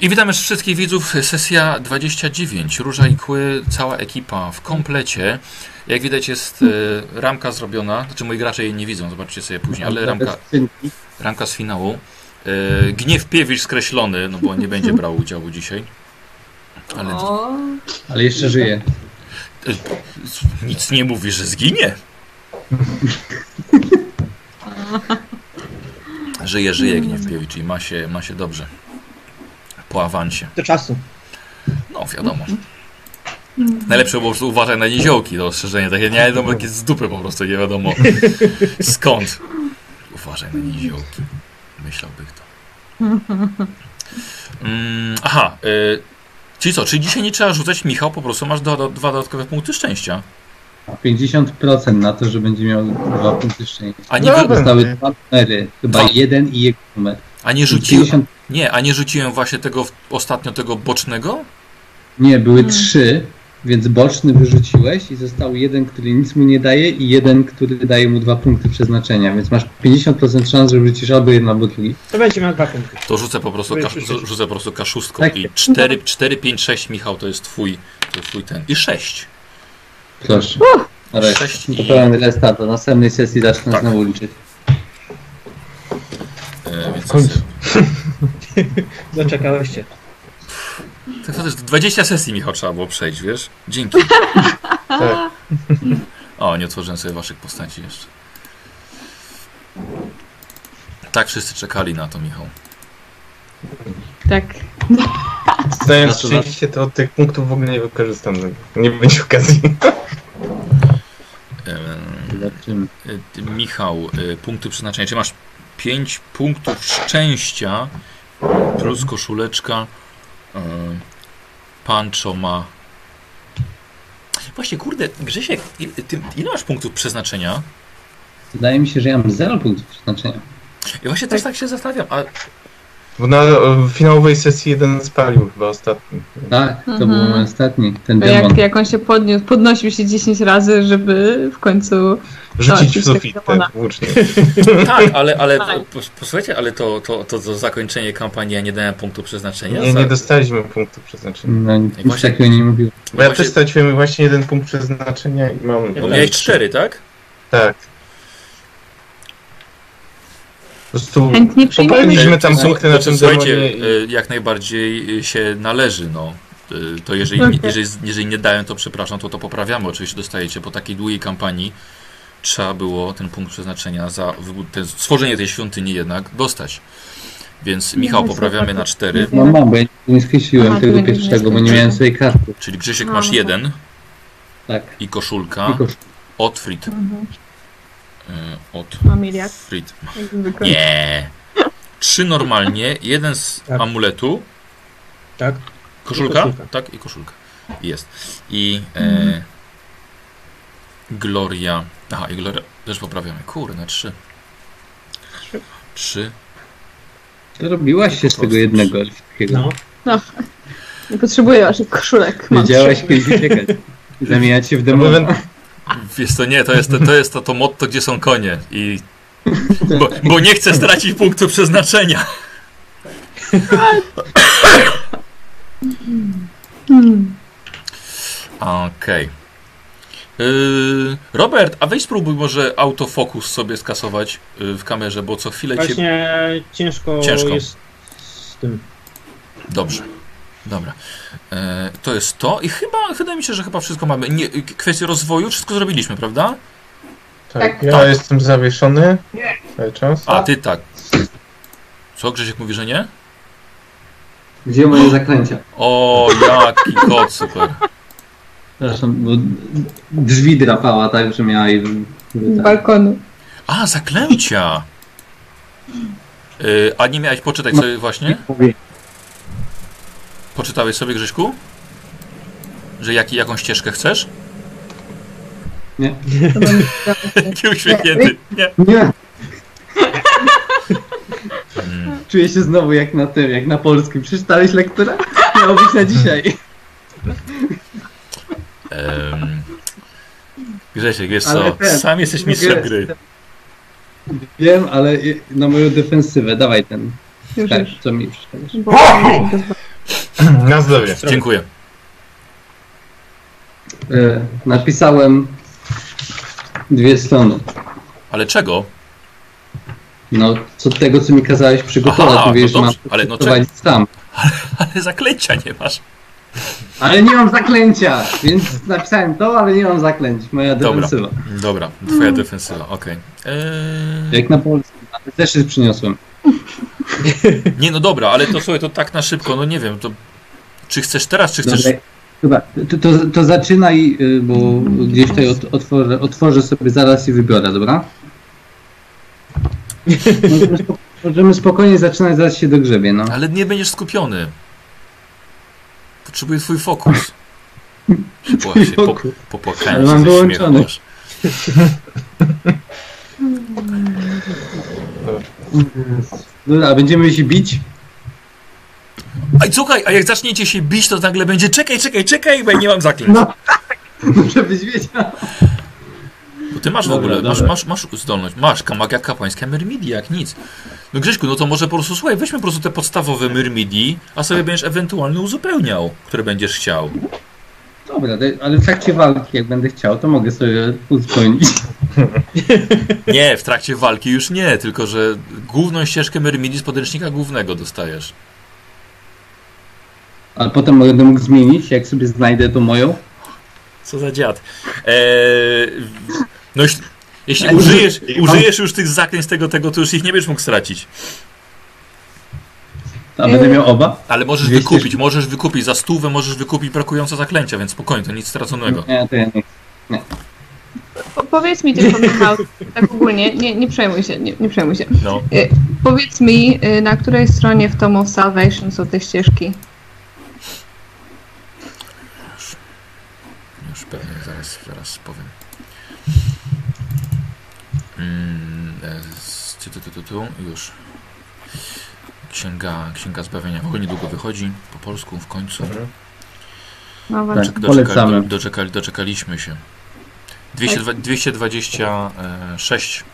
I witamy wszystkich widzów, sesja 29, Róża i Kły, cała ekipa w komplecie. Jak widać jest ramka zrobiona, znaczy moi gracze jej nie widzą, zobaczcie sobie później, ale ramka z finału. Gniewpiewicz skreślony, no bo nie będzie brał udziału dzisiaj. Ale jeszcze żyje. Nic nie mówi, że zginie. Żyje Gniewpiewicz i ma się dobrze. Po awansie. Do czasu. No, wiadomo. Najlepsze było po prostu uważać na niziołki do ostrzeżenia. Takie nie wiadomo, takie z dupy po prostu, nie wiadomo skąd. Uważaj na niziołki. Myślałby kto. Aha. Czyli co, czy dzisiaj nie trzeba rzucać, Michał, po prostu masz dwa dodatkowe punkty szczęścia? 50% na to, że będzie miał 2 punkty szczęścia. A nie zostały dwa numery. Chyba jeden i jego numer. A nie rzuciłem. Nie, a nie rzuciłem właśnie tego ostatnio, tego bocznego? Nie, były 3, więc boczny wyrzuciłeś i został jeden, który nic mu nie daje i jeden, który daje mu 2 punkty przeznaczenia, więc masz 50% szans, że wrzucisz albo jedno, albo drugi. To będzie miał 2 punkty. To rzucę po prostu, kaszustką tak. I 4, 5, 6, Michał, to jest twój ten. I 6. Proszę. 6 i... To pełen restart, do następnej sesji zacznę znowu liczyć. W końcu. Doczekałeś się. Tak, to też 20 sesji, Michał, trzeba było przejść, wiesz? Dzięki. Tak. O, nie otworzyłem sobie waszych postaci jeszcze. Tak wszyscy czekali na to, Michał. Tak. Zdając szczęście, to od tych punktów w ogóle nie wykorzystam. Nie będzie okazji. Michał, punkty przeznaczenia. Czy masz 5 punktów szczęścia plus koszuleczka. Pancho ma... Właśnie, kurde, Grzesiek, ile masz punktów przeznaczenia? Wydaje mi się, że ja mam 0 punktów przeznaczenia. I właśnie też tak się zastanawiam, a... Bo na finałowej sesji jeden spalił chyba ostatni. Tak, to był ostatni, ten demon. Jak on się podnosił się 10 razy, żeby w końcu... Rzucić w sufit, tak, włócznie. Tak, ale posłuchajcie, ale to zakończenie kampanii, ja nie dałem punktu przeznaczenia. Nie, nie dostaliśmy punktu przeznaczenia. No, nic takiego nie mówiłem. Bo ja też straciłem właśnie 1 punkt przeznaczenia i mam... Bo miałeś 4, tak? Tak. Po prostu poprawiliśmy tam punkty na tym demonie. Jak najbardziej się należy, no. To jeżeli nie dają, to przepraszam, to poprawiamy. Oczywiście dostajecie, po takiej długiej kampanii trzeba było ten punkt przeznaczenia za stworzenie tej świątyni jednak dostać. Więc Michał, poprawiamy na 4. No mam, bo ja nie skreśliłem tego pierwszego, bo nie miałem swojej karty. Czyli Grzesiek masz 1. Tak. I koszulka. Otfried. Fried. Nie. 3 normalnie, 1 z amuletu. Tak. Koszulka? Tak, i koszulka. Jest. I Gloria. Aha, i Gloria też poprawiamy. Kurde, 3. 3. Dorobiłaś się z tego jednego. No. Nie potrzebuję waszych koszulek. Wiedziałaś, kiedy uciekać. Zamieniać się w demon. Wiesz to nie, to jest to motto, gdzie są konie i... Bo nie chcę stracić punktu przeznaczenia. Okej. Robert, a weź spróbuj może autofokus sobie skasować w kamerze, bo co chwilę właśnie ciężko jest z tym. Dobrze. Dobra, to jest to i chyba, wydaje mi się, że chyba wszystko mamy. Nie, kwestię rozwoju, wszystko zrobiliśmy, prawda? Tak, ja jestem zawieszony cały czas. A ty tak. Co, Grzesiek mówi, że nie? Gdzie moje zaklęcia? O, jaki kot, super. Przepraszam, bo drzwi drapała tak, że miała i... Tak. Balkonu. A, zaklęcia! A nie miałeś poczytać sobie właśnie? Poczytałeś sobie, Grześku? Że jaką ścieżkę chcesz? Nie. Nie uśmiechnięty. Nie. Czuję się znowu jak na tym, jak na polskim. Przeczytałeś lektura? Miało być na dzisiaj. Grzesiek, wiesz co? Sam jesteś mistrzem gry. Wiem, ale na moją defensywę. Dawaj ten. Tak, co mi przeszkadzasz. Na zdrowie. Dziękuję. Napisałem 2 strony. Ale czego? No, co tego, co mi kazałeś przygotować. Aha, mówiłeś, no dobrze, że mam ale no sam. Ale zaklęcia nie masz. Ale nie mam zaklęcia, więc napisałem to, ale nie mam zaklęć. Moja defensywa. Dobra, twoja defensywa, okej. Okay. Jak na polskim, ale też się przyniosłem. Nie, no dobra, ale to słuchaj, to tak na szybko, no nie wiem, to czy chcesz teraz, czy chcesz... Dobra, to zaczynaj, bo gdzieś tutaj otworzę sobie zaraz i wybiorę, dobra? Możemy spokojnie zaczynać, zaraz się dogrzebie, no. Ale nie będziesz skupiony. Potrzebuję twój fokus. Popłakałem się ze śmiechu. Dobra, a będziemy się bić? Aj, słuchaj, a jak zaczniecie się bić, to nagle będzie czekaj, bo ja nie mam zaklęć. No tak, muszę być wiedział. Bo ty masz w ogóle, masz zdolność, masz magia kapłańska, Myrmidia, jak nic. No Grześku, no to może po prostu, słuchaj, weźmy po prostu te podstawowe Myrmidii, a sobie będziesz ewentualnie uzupełniał, które będziesz chciał. Dobra, ale w trakcie walki, jak będę chciał, to mogę sobie uzupełnić. Nie, w trakcie walki już nie, tylko że główną ścieżkę Myrmidii z podręcznika głównego dostajesz. Ale potem będę mógł zmienić, jak sobie znajdę tą moją. Co za dziad. No jeśli użyjesz już tych zaklęć tego, to już ich nie będziesz mógł stracić. A będę miał oba? Ale możesz wykupić, za 100 możesz wykupić brakujące zaklęcia, więc spokojnie, to nic straconego. Nie, to ja nie. Powiedz mi tylko, Michał, tak ogólnie, nie przejmuj się, nie przejmuj się. No. Powiedz mi, na której stronie w Tom of Salvation są te ścieżki? Już pewnie, zaraz powiem. Już. Księga Zbawienia w ogóle niedługo wychodzi po polsku w końcu. No właśnie, polecamy. Doczekaliśmy się. 226.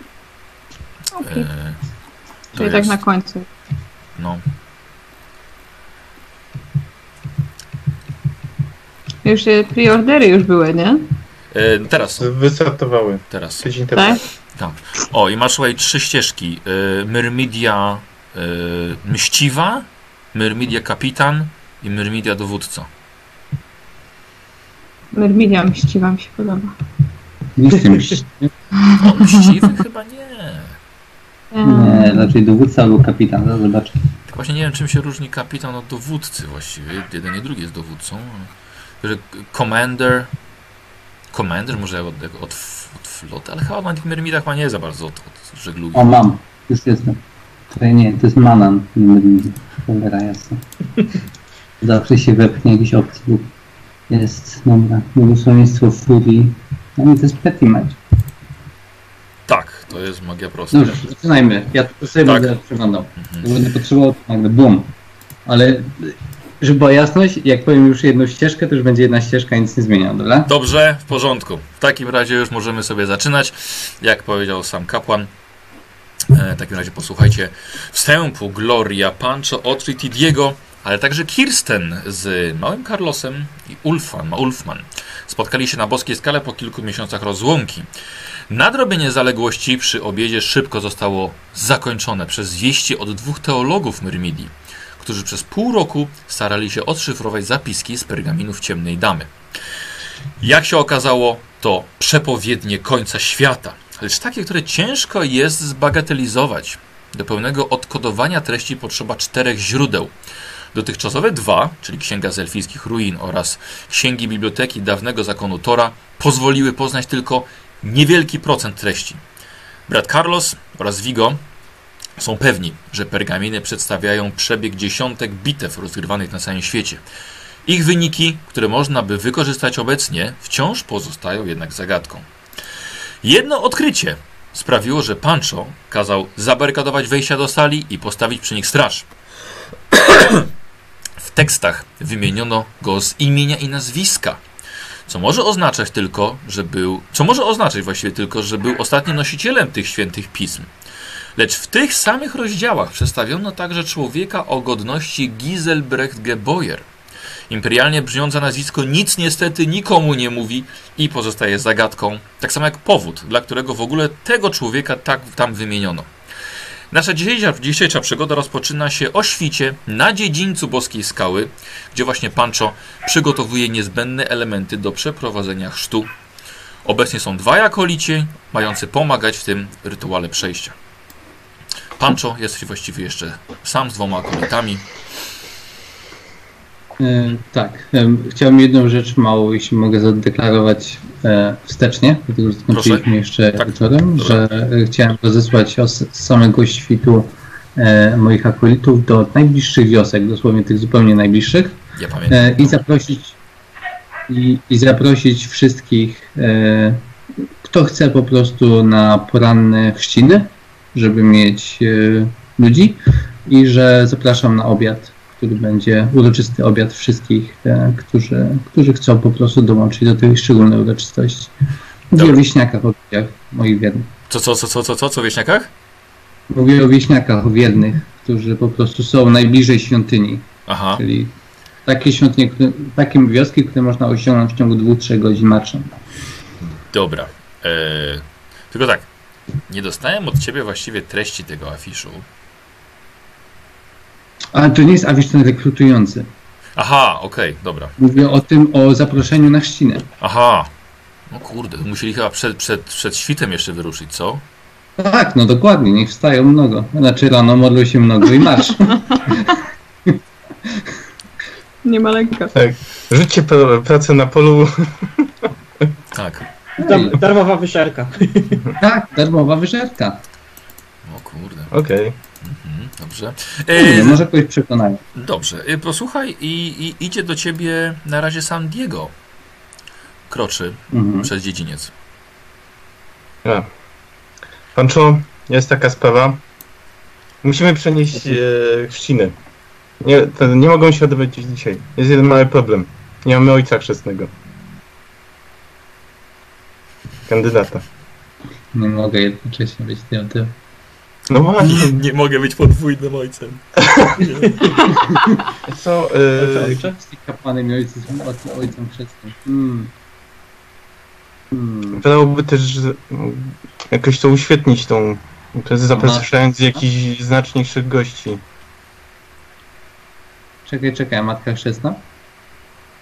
Okay. To czyli jest, tak na końcu. No. Już preordery już były, nie? Teraz. Wystartowały. Teraz. Tydzień temu. Tak? Tak. O, i masz tutaj 3 ścieżki. Myrmidia Mściwa, Myrmidia Kapitan i Myrmidia Dowódca. Myrmidia Mściwa mi się podoba. Mściwy chyba nie. Nie, raczej dowódca albo kapitan, no, zobacz. Tak właśnie nie wiem, czym się różni kapitan od dowódcy właściwie. Jeden i drugi jest dowódcą. Commander może od floty, ale chyba na tych Myrmidach ma nie za bardzo od żeglugi. O, mam, już jestem. To nie, to jest Manan. Cholera jasna. Zawsze się wepchnie jakiś obcy. Jest, dobra, błogosławieństwo Furii. No i to jest Petty Match. Tak, to jest magia prosta. Dobrze, zaczynajmy. Ja to sobie będę przeglądał. Będę potrzebował nagle, bum. Ale żeby była jasność, jak powiem już jedną ścieżkę, to już będzie jedna ścieżka, nic nie zmienia, dobra? Dobrze, w porządku. W takim razie już możemy sobie zaczynać. Jak powiedział sam kapłan, w takim razie posłuchajcie wstępu Gloria, Pancho, Otfried i Diego, ale także Kirsten z małym Carlosem i Ulfman. Spotkali się na Boskiej Skale po kilku miesiącach rozłąki. Nadrobienie zaległości przy obiedzie szybko zostało zakończone przez wieści od 2 teologów Myrmidii, którzy przez pół roku starali się odszyfrować zapiski z pergaminów Ciemnej Damy. Jak się okazało, to przepowiednie końca świata, lecz takie, które ciężko jest zbagatelizować. Do pełnego odkodowania treści potrzeba 4 źródeł. Dotychczasowe 2, czyli Księga z Elfijskich Ruin oraz Księgi Biblioteki Dawnego Zakonu Tora, pozwoliły poznać tylko niewielki procent treści. Brat Carlos oraz Wigo są pewni, że pergaminy przedstawiają przebieg dziesiątek bitew rozgrywanych na całym świecie. Ich wyniki, które można by wykorzystać obecnie, wciąż pozostają jednak zagadką. Jedno odkrycie sprawiło, że Pancho kazał zabarykadować wejścia do sali i postawić przy nich straż. W tekstach wymieniono go z imienia i nazwiska, co może oznaczać właściwie tylko, że był ostatnim nosicielem tych świętych pism. Lecz w tych samych rozdziałach przedstawiono także człowieka o godności Giselbrecht Geboyer, Imperialnie brzmiące nazwisko nic niestety nikomu nie mówi i pozostaje zagadką, tak samo jak powód, dla którego w ogóle tego człowieka tak tam wymieniono. Nasza dzisiejsza przygoda rozpoczyna się o świcie na dziedzińcu Boskiej Skały, gdzie właśnie Pancho przygotowuje niezbędne elementy do przeprowadzenia chrztu. Obecnie są dwaj akolici, mający pomagać w tym rytuale przejścia. Pancho jest właściwie jeszcze sam z dwoma akolitami. Tak. Chciałbym jedną rzecz małą, jeśli mogę zadeklarować wstecznie, dlatego że skończyliśmy jeszcze wieczorem, że chciałem rozesłać z samego świtu moich akolitów do najbliższych wiosek, dosłownie tych zupełnie najbliższych. Ja pamiętam. I zaprosić wszystkich, kto chce po prostu na poranne chrzciny, żeby mieć ludzi i że zapraszam na obiad, który będzie uroczysty obiad wszystkich, którzy chcą po prostu dołączyć do tej szczególnej uroczystości. Mówię o wieśniakach, o moich wiernych. Co o wieśniakach? Mówię o wieśniakach, o wiernych, którzy po prostu są najbliżej świątyni. Aha. Czyli takie wioski, które można osiągnąć w ciągu 2-3 godzin marszem. Dobra. Tylko tak, nie dostałem od ciebie właściwie treści tego afiszu. Ale to nie jest awisz ten rekrutujący. Aha, okej, dobra. Mówię o zaproszeniu na chrzcinę. Aha. No kurde, musieli chyba przed świtem jeszcze wyruszyć, co? Tak, no dokładnie, niech wstają mnogo. Znaczy rano modlą się mnogo i marsz. Nie ma lekka. Tak. Rzućcie pracę na polu. Tak. Darmowa wyżerka. Tak, darmowa wyżerka. O kurde. Okej. Dobrze. Może kogoś przekonania. Dobrze. Posłuchaj, i idzie do ciebie na razie sam Diego. Kroczy przez dziedziniec. Ja. Panczu, jest taka sprawa. Musimy przenieść chrzciny. Nie mogą się odbyć dzisiaj. Jest jeden mały problem. Nie mamy ojca chrzestnego. Kandydata. Nie mogę jednocześnie być tym. No właśnie. Nie mogę być podwójnym ojcem. Co? Kapłanem i ojcem chrzestnym. Wydałoby też jakoś to uświetnić tą... To jest zapraszając jakichś znaczniejszych gości. Czekaj, matka chrzestna?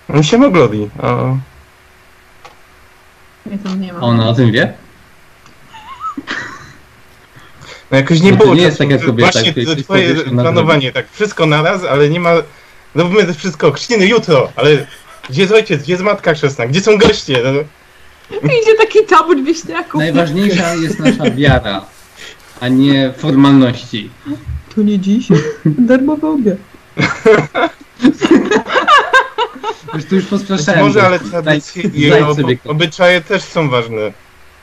On się moglowi. Ja tam nie mam. Ona o tym wie? No jakoś nie było. Nie jest taka kobieta. Właśnie to twoje planowanie, tak. Wszystko na raz, ale nie ma... Robimy też wszystko. Chrzciny jutro, ale... Gdzie jest ojciec? Gdzie jest matka chrzestna? Gdzie są goście? No... Idzie taki tabut wieśniaków. Najważniejsza jest nasza wiara, a nie formalności. To nie dziś. Darmowy obiad. To już pospraszałem. Może, ale tradycje i obyczaje też są ważne,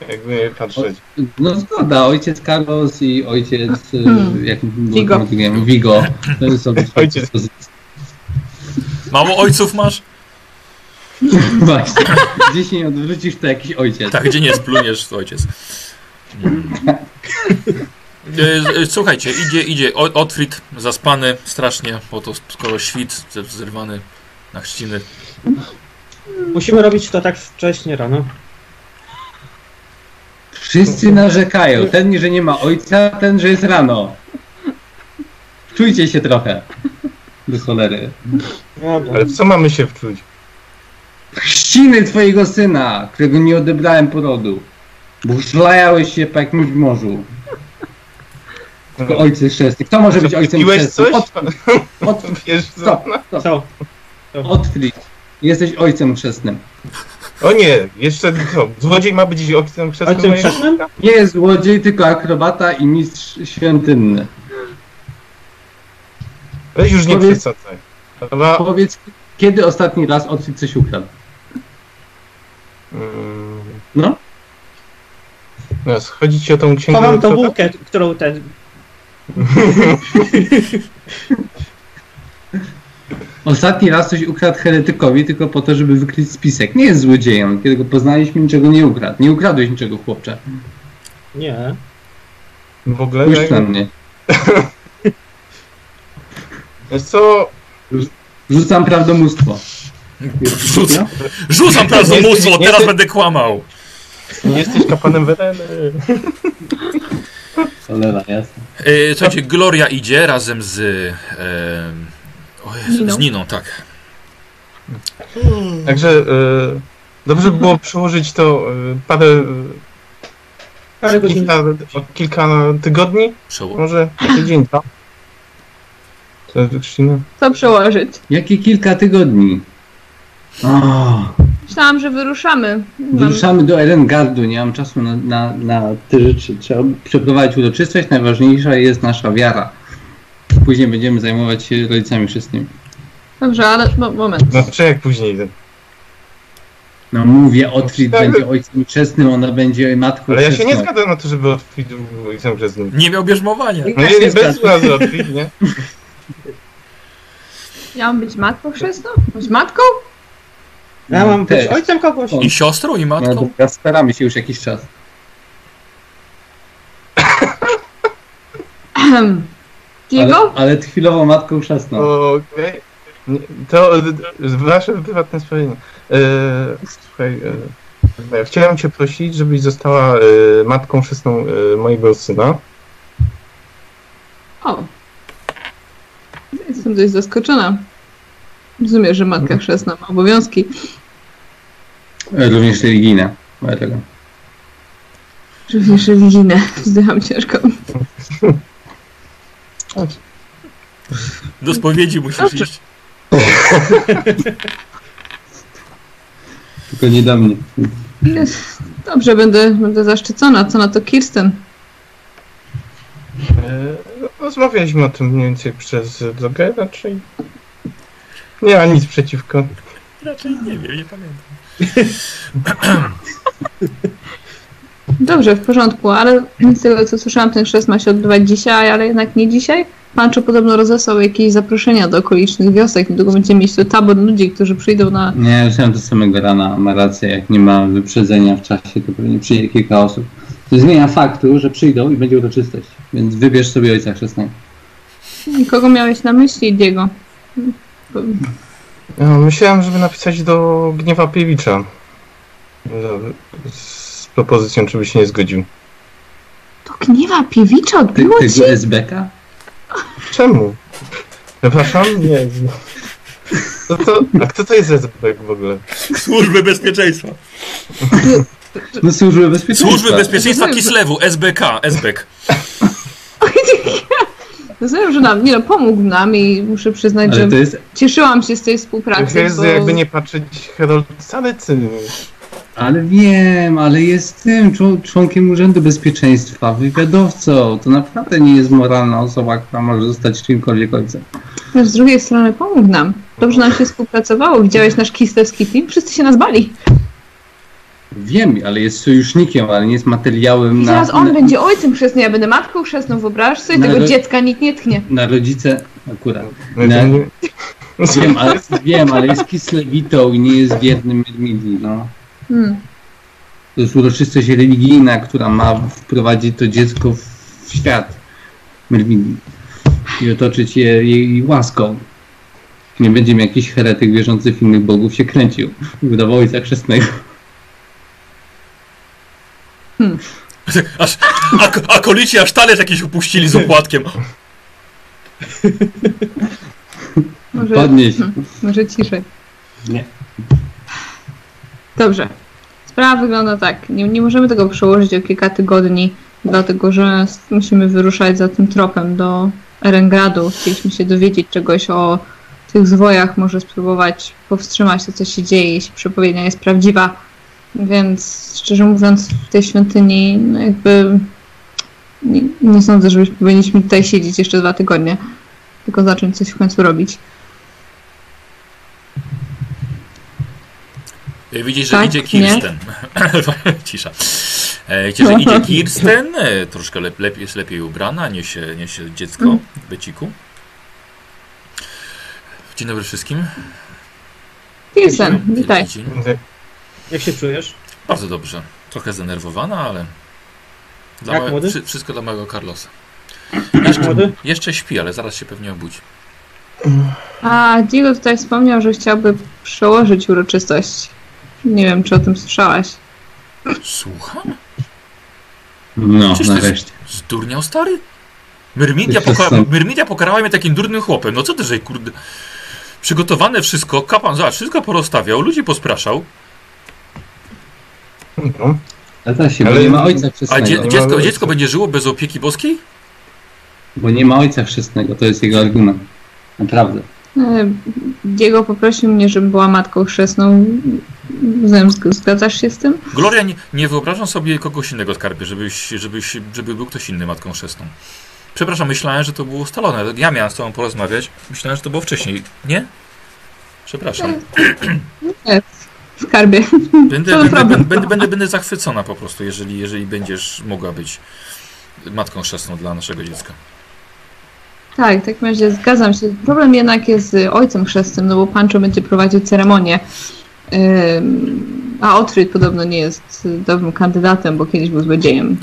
jakby je patrzeć. No zgoda, ojciec Carlos i ojciec Wigo. To jest ojciec. Mało ojców masz? Właśnie. Gdzie się nie odwrócisz, to jakiś ojciec. Tak, gdzie nie spluniesz, to ojciec. Słuchajcie, idzie Otfried zaspany strasznie, bo to skoro świt zerwany na chrzciny. Musimy robić to tak wcześnie rano. Wszyscy narzekają. Ten, że nie ma ojca, ten, że jest rano. Czujcie się trochę. Do cholery. Ale w co mamy się wczuć? Chrzciny twojego syna, którego nie odebrałem porodu. Bo szlajałeś się po jakimś morzu. Tylko ojcy chrzestny. Kto może być ojcem chrzestnym? Otfried. Jesteś ojcem chrzestnym. O nie, jeszcze co? Złodziej ma być ojcem chrzestnym? Ojcem chrzestnym? Nie jest złodziej, tylko akrobata i mistrz świątynny. Weź już nie przesadzaj. Powiedz, kiedy ostatni raz Otfried coś ukradł? No? Chodzi ci o tą księgę... Mam tą bułkę, którą ten... Ostatni raz coś ukradł heretykowi tylko po to, żeby wykryć spisek. Nie jest złodziejem. Kiedy go poznaliśmy, niczego nie ukradł. Nie ukradłeś niczego, chłopcze. Nie. W ogóle nie. Puść na mnie. Wiesz co? Rzucam prawdomóstwo. Rzucam teraz do mózgu, teraz będę kłamał. Nie jesteś kapanem Wereny. Cholera, jasne. Słuchajcie, Gloria idzie razem z... Niną. Z Niną, tak. Także dobrze by było przełożyć to kilka tygodni. Może tydzień, tak? Co przełożyć? Jakie kilka tygodni? Oh. Myślałam, że wyruszamy. Wyruszamy do Erengardu, nie mam czasu na te rzeczy. Trzeba przeprowadzić uroczystość, najważniejsza jest nasza wiara. Później będziemy zajmować się rodzicami wszystkimi. Dobrze, ale moment. Znaczy jak później? No mówię, Otfried będzie ojcem chrzestnym, ona będzie matką. Ale ja się nie zgadzam na to, żeby Otfried był ojcem chrzestnym. Nie miał bierzmowania. No nie, bez urazy Otfried, nie? Ja mam być matką chrzestną? Być matką? Ja mam być ojcem kogoś. I siostrą, i matką? Ja staramy się już jakiś czas. Diego? Ale chwilowo matką chrzestną. Okej. To wasze prywatne sprawienie. Słuchaj, chciałem cię prosić, żebyś została matką chrzestną mojego syna. O. Jestem dość zaskoczona. Rozumiem, że matka chrzestna ma obowiązki. Również religijne. Również religijne. Zdycham ciężko. Do spowiedzi musisz iść. Tylko nie do mnie. Dobrze, będę zaszczycona. Co na to Kirsten? Rozmawialiśmy o tym mniej więcej przez blogę raczej. Nie ma nic przeciwko. Raczej nie wiem, nie pamiętam. Dobrze, w porządku, ale z tego co słyszałam, ten chrzest ma się odbywać dzisiaj, ale jednak nie dzisiaj. Panczo podobno rozesłał jakieś zaproszenia do okolicznych wiosek. Niedługo będziemy mieć tu tabor ludzi, którzy przyjdą na... Nie, myślałem do samego rana, ma rację, jak nie ma wyprzedzenia w czasie, to pewnie przyjdzie kilka osób. To zmienia faktu, że przyjdą i będzie uroczystość, więc wybierz sobie ojca chrzestnego. Kogo miałeś na myśli, Diego? Myślałem, żeby napisać do Gniewpiewicza z propozycją, czy by się nie zgodził. To Gniewpiewicza odbyło się? Tego SBK? Czemu? Przepraszam? Nie. A kto to jest SBK w ogóle? Służby bezpieczeństwa. No, służby bezpieczeństwa. Służby bezpieczeństwa Kislewu, SBK. Rozumiem, że nam, pomógł nam i muszę przyznać, ale że cieszyłam się z tej współpracy. To jest jakby nie patrzeć Herold Sadycy. Ale wiem, ale jest tym członkiem Urzędu Bezpieczeństwa, wywiadowcą. To naprawdę nie jest moralna osoba, która może zostać czymkolwiek ojcem. Też z drugiej strony pomógł nam. Dobrze nam się współpracowało. Widziałeś nasz kislewski film? Wszyscy się nas bali. Wiem, ale jest sojusznikiem, ale nie jest materiałem na... I teraz on będzie ojcem chrzestnym, ja będę matką chrzestną, wyobraź sobie, tego dziecka nikt nie tknie. Na rodzice akurat. Wiem, ale jest kislewitą i nie jest wiernym Myrmidii, no. To jest uroczystość religijna, która ma wprowadzić to dziecko w świat Myrmidii i otoczyć je jej łaską. Nie będzie mi jakiś heretyk wierzący w innych bogów się kręcił i udawał ojca chrzestnego. Akolici aż talerz jakiś upuścili z opłatkiem. Może ciszej. Nie. Dobrze. Sprawa wygląda tak. Nie możemy tego przełożyć o kilka tygodni, dlatego że musimy wyruszać za tym tropem do Erengradu. Chcieliśmy się dowiedzieć czegoś o tych zwojach. Może spróbować powstrzymać to, co się dzieje, jeśli przepowiednia jest prawdziwa. Więc szczerze mówiąc, w tej świątyni nie sądzę, że powinniśmy tutaj siedzieć jeszcze 2 tygodnie. Tylko zacząć coś w końcu robić. Widzisz, że idzie Kirsten. Cisza. Widzisz, że idzie Kirsten. Troszkę jest lepiej ubrana, niesie dziecko w beciku. Dzień dobry wszystkim. Kirsten, witaj. Jak się czujesz? Bardzo dobrze. Trochę zdenerwowana, ale... Wszystko dla małego Carlosa. Jeszcze śpi, ale zaraz się pewnie obudzi. A Diego tutaj wspomniał, że chciałby przełożyć uroczystość. Nie wiem, czy o tym słyszałaś. Słucham? No, czyż nareszcie. Zdurniał, stary? Myrmidia pokarała mnie takim durnym chłopem. No co ty, że kurde... Przygotowane wszystko, kapłan, zobacz, wszystko porozstawiał, ludzi pospraszał. No. Ale nie ma ojca chrzestnego. A dziecko będzie żyło bez opieki boskiej? Bo nie ma ojca chrzestnego, to jest jego argument. Naprawdę. Diego poprosił mnie, żebym była matką chrzestną. Zgadzasz się z tym? Gloria, nie wyobrażam sobie kogoś innego, skarbie, żeby był ktoś inny matką chrzestną. Przepraszam, myślałem, że to było ustalone. Ja miałem z tobą porozmawiać. Myślałem, że to było wcześniej. Nie? Przepraszam. Nie, skarbie. Będę zachwycona po prostu, jeżeli będziesz mogła być matką chrzestną dla naszego dziecka. Tak, w takim razie zgadzam się. Problem jednak jest z ojcem chrzestnym, no bo Pancho będzie prowadził ceremonię. A Otfried podobno nie jest dobrym kandydatem, bo kiedyś był złodziejem.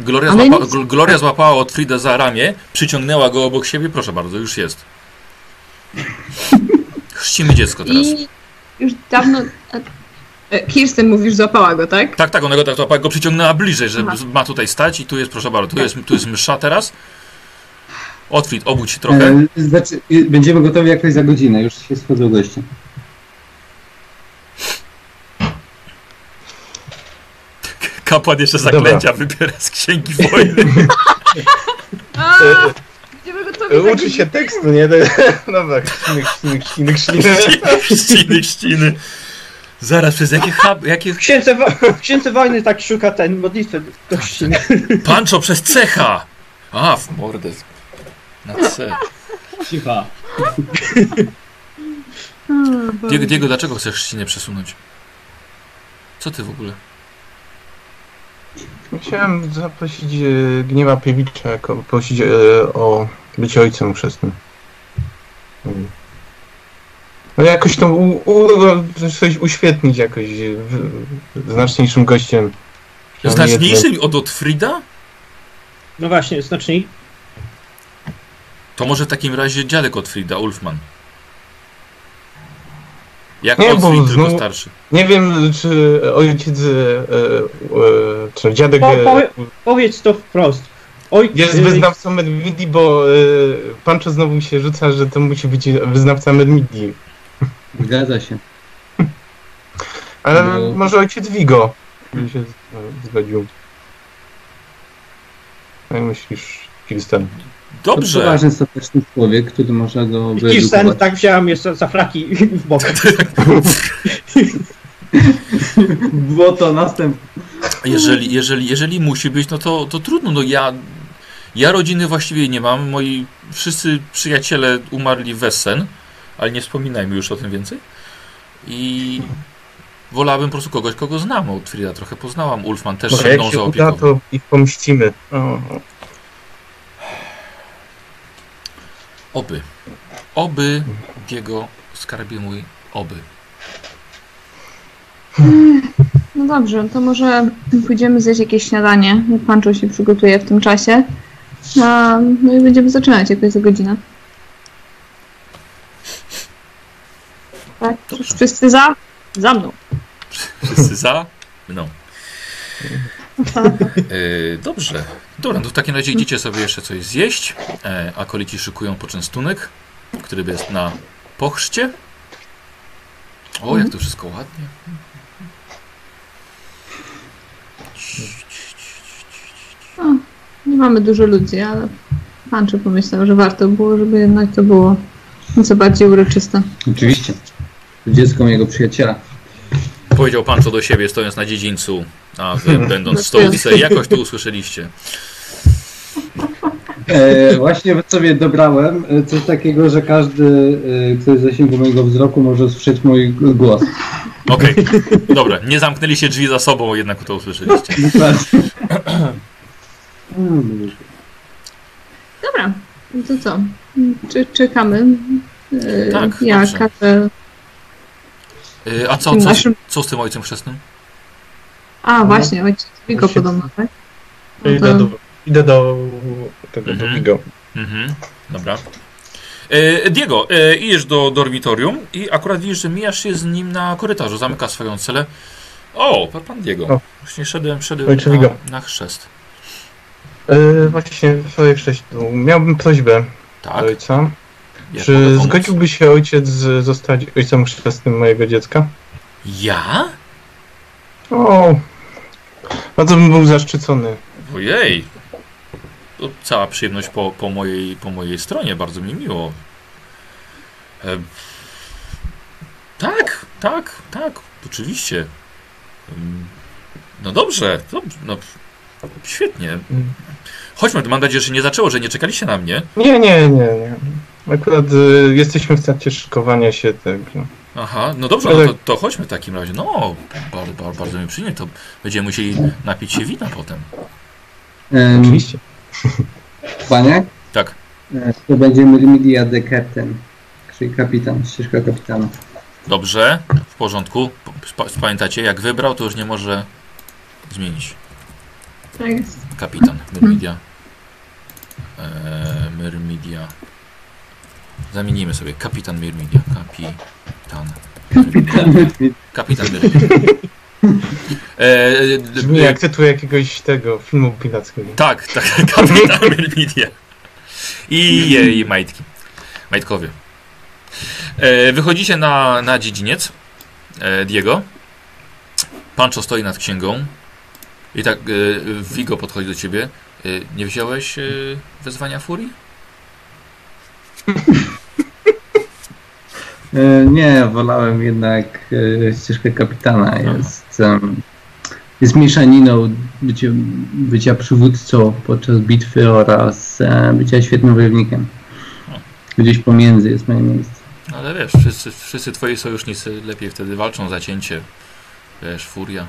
Gloria złapała Otfrieda za ramię, przyciągnęła go obok siebie. Proszę bardzo, już jest. Chrzcimy dziecko teraz. I już dawno... Kirsten, mówisz, złapała go, tak? Tak, ona go tak złapała, go przyciągnęła bliżej, że ma tutaj stać i tu jest, proszę bardzo, tu jest msza teraz. Otwit, obudź się trochę. Znaczy, będziemy gotowi jakoś za godzinę, już się schodzą goście. Kapłan jeszcze zaklęcia wybiera z księgi wojny. Uczy się tekstu, nie? Dobra, chrzciny. Zaraz, przez jakie... W księdze wojny tak szuka ten modlitwy do chrzciny. Pancho, przez cecha! A, w mordę. Na C. Cicha. Diego, dlaczego chcesz chrzcinę przesunąć? Co ty w ogóle? Chciałem zaprosić Gniewpiewicza, prosić o bycie ojcem chrzestnym. No jakoś to uświetnić jakoś znaczniejszym gościem. Znaczniejszym od Otfrida? No właśnie, znaczniej. To może w takim razie dziadek Otfrida, Ulfman. Jak nie, Otfried, tylko starszy. Nie wiem, czy ojciec, czy dziadek... Powiedz to wprost. Jest wyznawcą Myrmidii, bo Pancho znowu mi się rzuca, że to musi być wyznawca Myrmidii. Zgadza się. Ale może ojciec Wigo by się zgodził. Jak myślisz, Kirsten? Dobrze. To poważny, stateczny człowiek, który można go wyrzucować. Kirsten, tak wziąłem jeszcze za flaki w bok. Było to następne. Jeżeli musi być, no to trudno. No ja rodziny właściwie nie mam. Moi wszyscy przyjaciele umarli w Essen, ale nie wspominajmy już o tym więcej. I wolałabym po prostu kogoś, kogo znam. Otwierda trochę poznałam. Ulfman też się mną zaopiekował. Jak się uda, to ich pomścimy. Oby, Diego, skarbie mój, oby. No dobrze, to może pójdziemy zjeść jakieś śniadanie, jak Pancho się przygotuje w tym czasie. No i będziemy zaczynać, jak to jest za godzinę. Tak, wszyscy za? Za mną. Wszyscy za? Mną. Dobrze. Dobra, to w takim razie idziecie sobie jeszcze coś zjeść. Akolici szykują poczęstunek, który jest na pochrzcie. O, jak to wszystko ładnie. O, nie mamy dużo ludzi, ale Pancho pomyślał, że warto było, żeby jednak to było nieco bardziej uroczyste. Oczywiście. Dziecko mojego przyjaciela. Powiedział Pancho do siebie, stojąc na dziedzińcu, a wy, będąc w stołówce, jakoś to usłyszeliście. Właśnie sobie dobrałem coś takiego, że każdy, kto jest w zasięgu mojego wzroku, może usłyszeć mój głos. Okej, dobra. Nie zamknęli się drzwi za sobą, jednak to usłyszeliście. Dobra, to co? Czekamy. Tak, ja każę... A co z tym ojcem chrzestnym? A właśnie, ojciec Wigo podobno, tak? No to... Idę do tego, do Wigo. Dobra. Diego, idziesz do dormitorium i akurat widzisz, że mijasz się z nim na korytarzu, zamyka swoją celę. O, pan Diego. O. Właśnie szedłem na chrzest. Właśnie swoje chrzest. Miałbym prośbę do ojca. Jak czy zgodziłby się ojciec zostać ojcem chrzestnym mojego dziecka? Ja? O, bardzo bym był zaszczycony. Ojej. To cała przyjemność po mojej stronie, bardzo mi miło. Tak, oczywiście. No dobrze, no, świetnie. Chodźmy, mam nadzieję, że się nie zaczęło, że nie czekaliście na mnie. Nie. Akurat jesteśmy w trakcie szykowania się tak. Aha, no dobrze, ale... no to chodźmy w takim razie. No, bardzo mi przyjemnie, to będziemy musieli napić się wina potem. Oczywiście. Panie? Tak. To będzie Myrmidia Kapitan, czyli kapitan, ścieżka kapitana. Dobrze, w porządku. Pamiętacie, jak wybrał, to już nie może zmienić. Tak jest. Kapitan, Myrmidia. Myrmidia. Zamienimy sobie. Kapitan Myrmidia. Kapitan Myrmidia. Brzmi jak tytuł jakiegoś tego filmu pirackiego. Tak, Kapitan Myrmidia. I jej majtkowie. Wychodzicie na dziedziniec Diego. Pancho stoi nad księgą. I tak Wigo podchodzi do ciebie. Nie wziąłeś wezwania furii? Nie, wolałem jednak ścieżkę kapitana. Jest mieszaniną bycia przywódcą podczas bitwy oraz bycia świetnym wojownikiem. Gdzieś pomiędzy jest moje miejsce. Ale wiesz, wszyscy twoi sojusznicy lepiej wtedy walczą za cięcie. Wiesz, furia.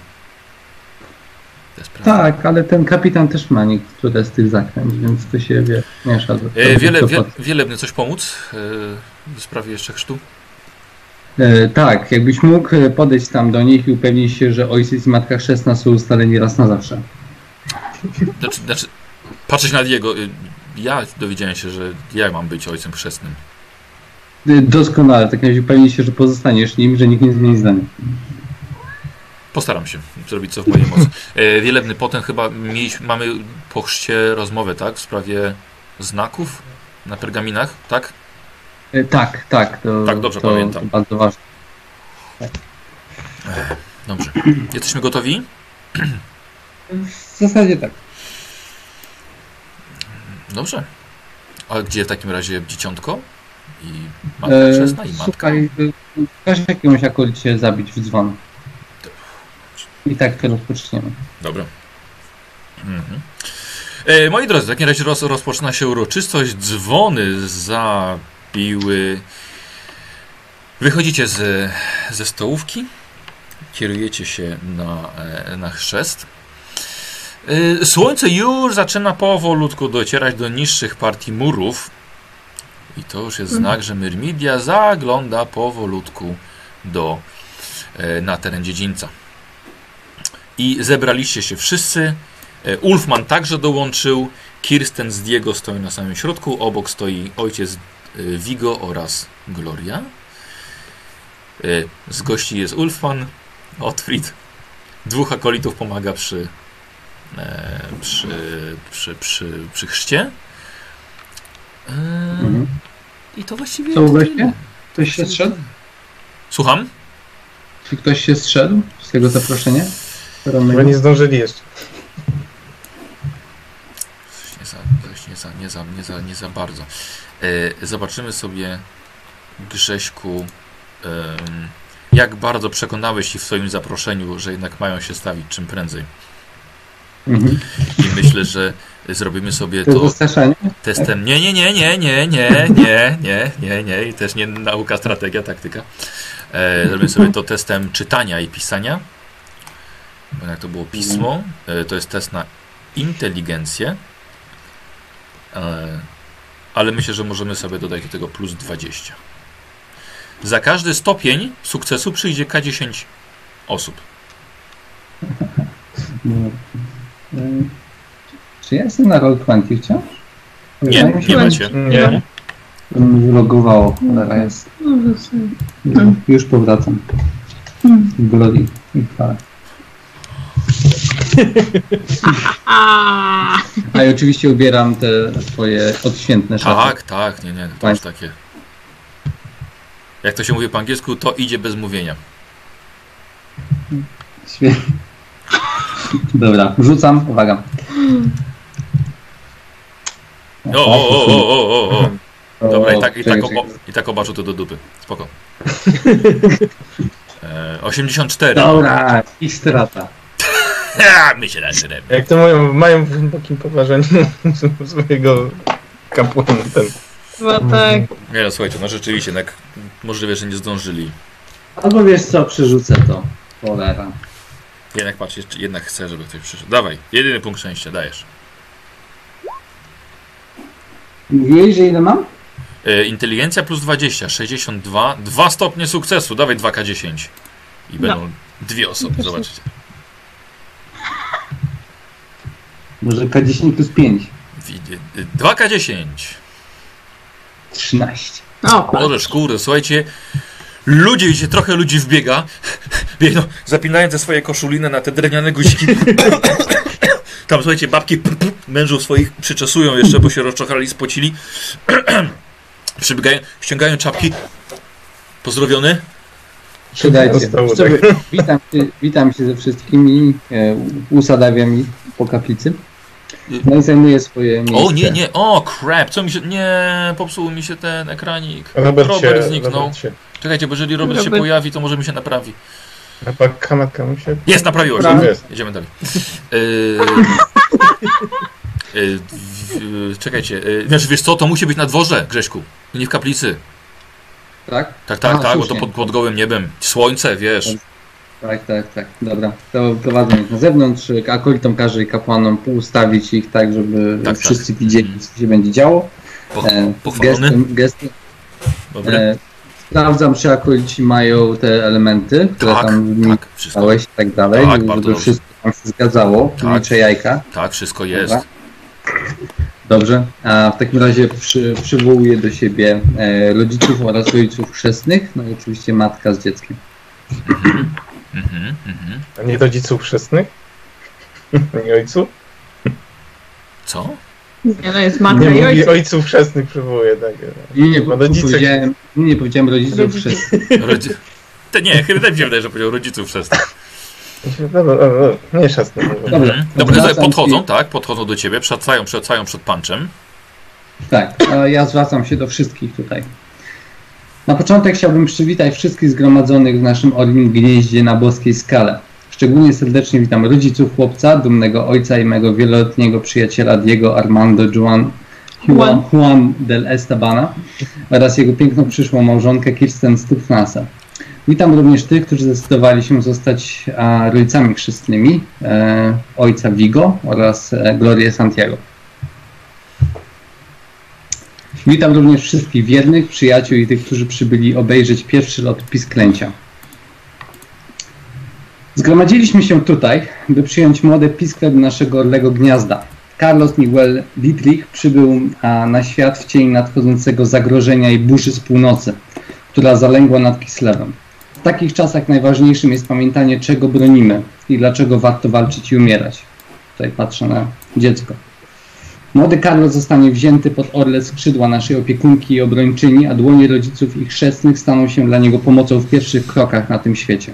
Tak, ale ten kapitan też ma niektóre z tych zakręć, więc to się miesza. Wielebny, coś pomóc w sprawie jeszcze chrztu? Tak, jakbyś mógł podejść tam do nich i upewnić się, że ojciec i matka chrzestna są ustaleni raz na zawsze. Znaczy patrzeć na Diego, ja dowiedziałem się, że ja mam być ojcem chrzestnym. Doskonale, w takim razie upewnij się, że pozostaniesz nim, że nikt nie zmieni zdania. Postaram się zrobić co w mojej mocy. Wielebny, potem chyba mamy po chrzcie rozmowę, tak? W sprawie znaków na pergaminach, tak? Tak. Tak, dobrze pamiętam. To bardzo ważne. Tak. Dobrze. Jesteśmy gotowi? W zasadzie tak. Dobrze. A gdzie w takim razie dzieciątko? I matka chrzestna, i matka? Słuchaj, każe jakiemuś akolicie zabić w dzwon. I tak to rozpoczniemy. Dobra. Mhm. Moi drodzy, w takim razie rozpoczyna się uroczystość. Dzwony zabiły. Wychodzicie ze stołówki. Kierujecie się na chrzest. Słońce już zaczyna powolutku docierać do niższych partii murów. I to już jest znak, że Myrmidia zagląda powolutku na teren dziedzińca. I zebraliście się wszyscy. Ulfman także dołączył. Kirsten z Diego stoi na samym środku. Obok stoi ojciec Wigo oraz Gloria. Z gości jest Ulfman, Otfried. Dwóch akolitów pomaga przy chrzcie. I to właściwie... Co uważnie? Ktoś się zszedł? Słucham? Czy ktoś się zszedł z tego zaproszenia? Chyba nie zdążyli jeszcze. Nie za bardzo. Zobaczymy sobie, Grześku, jak bardzo przekonałeś się w swoim zaproszeniu, że jednak mają się stawić czym prędzej. Mhm. I myślę, że zrobimy sobie to testem. Nie. I też nie nauka, strategia, taktyka. Zrobimy sobie to testem czytania i pisania. Jak to było pismo, to jest test na inteligencję, ale myślę, że możemy sobie dodać do tego plus 20. Za każdy stopień sukcesu przyjdzie K10 osób. Czy ja jestem na Roll20 wciąż? Nie macie. Logowało, cholera jest. No, już powracam. Broni i fale. A i oczywiście ubieram te twoje odświętne szaty. Tak, tak, nie, nie, to już takie. Jak to się mówi po angielsku, to idzie bez mówienia. Świetnie. Dobra, rzucam, uwaga. O. Dobra, i tak obarzu to do dupy. Spoko. 84. Dobra, i strata. Myślę, że jak to mają w takim poważeniu swojego kapłana. No tak. Nie no, słuchajcie, no rzeczywiście, tak możliwe, że nie zdążyli. Albo wiesz co, przerzucę to. Cholera. Jednak patrz, jednak chcę, żeby ktoś przyszedł. Dawaj, jedyny punkt szczęścia, dajesz. Mówiłeś, że ile mam? Inteligencja plus 20, 62, 2 stopnie sukcesu, dawaj 2K10. I będą dwie osoby, zobaczycie. Może K10 plus 5. 2K10. 13. O, możesz, kurde, słuchajcie. Ludzie, wiecie, trochę ludzi wbiega, biegną, zapinając ze swoje koszuliny na te drewniane guziki. Tam, słuchajcie, babki mężów swoich przyczesują jeszcze, bo się rozczochrali, spocili. Przybiegają, ściągają czapki. Pozdrowiony. Siadajcie. Witam się ze wszystkimi, usadawiam ich po kaplicy. No i zajmuję swoje miejsce. O nie, o crap, co mi się, nie, popsuł mi się ten ekranik. Robert zniknął. Czekajcie, bo jeżeli Robert się pojawi, to może mi się naprawi. Jest, naprawiło się. Jedziemy dalej. Czekajcie, wiesz co, to musi być na dworze, Grześku, nie w kaplicy. Tak? Tak, bo to pod gołym niebem. Słońce, wiesz. Tak. Dobra, to prowadzę ich na zewnątrz, akolitom każe i kapłanom ustawić ich tak, żeby wszyscy widzieli, co się będzie działo. Pochwalony. Gestem. Sprawdzam, czy akolici mają te elementy, które tam dałeś i tak dalej, żeby wszystko tam się zgadzało, liczę jajka. Tak, wszystko jest. Dobra. Dobrze, a w takim razie przywołuję do siebie rodziców oraz rodziców chrzestnych, no i oczywiście matka z dzieckiem. A nie rodziców chrzestnych? Nie ojców? Co? Nie, no jest matka i ojców. Ojców chrzestnych przywołuję, tak. Nie powiedziałem rodziców chrzestnych. Nie, chyba mi się wydaje, że powiedział rodziców chrzestnych. Dobra, nie chrzestnych. Dobra, podchodzą, tak? Podchodzą do ciebie, przecają przed punczem. Tak, ja zwracam się do wszystkich tutaj. Na początek chciałbym przywitać wszystkich zgromadzonych w naszym Orlim Gnieździe na Boskiej Skale. Szczególnie serdecznie witam rodziców chłopca, dumnego ojca i mego wieloletniego przyjaciela Diego Armando Juan del Estabana oraz jego piękną przyszłą małżonkę Kirsten Stufnasa. Witam również tych, którzy zdecydowali się zostać rodzicami chrzestnymi, ojca Wigo oraz Glorię Santiago. Witam również wszystkich wiernych, przyjaciół i tych, którzy przybyli obejrzeć pierwszy lot pisklęcia. Zgromadziliśmy się tutaj, by przyjąć młode piskle do naszego orlego gniazda. Carlos Miguel Dietrich przybył na świat w cień nadchodzącego zagrożenia i burzy z północy, która zalęgła nad Kislewem. W takich czasach najważniejszym jest pamiętanie, czego bronimy i dlaczego warto walczyć i umierać. Tutaj patrzę na dziecko. Młody Carlos zostanie wzięty pod orle skrzydła naszej opiekunki i obrończyni, a dłonie rodziców i chrzestnych staną się dla niego pomocą w pierwszych krokach na tym świecie.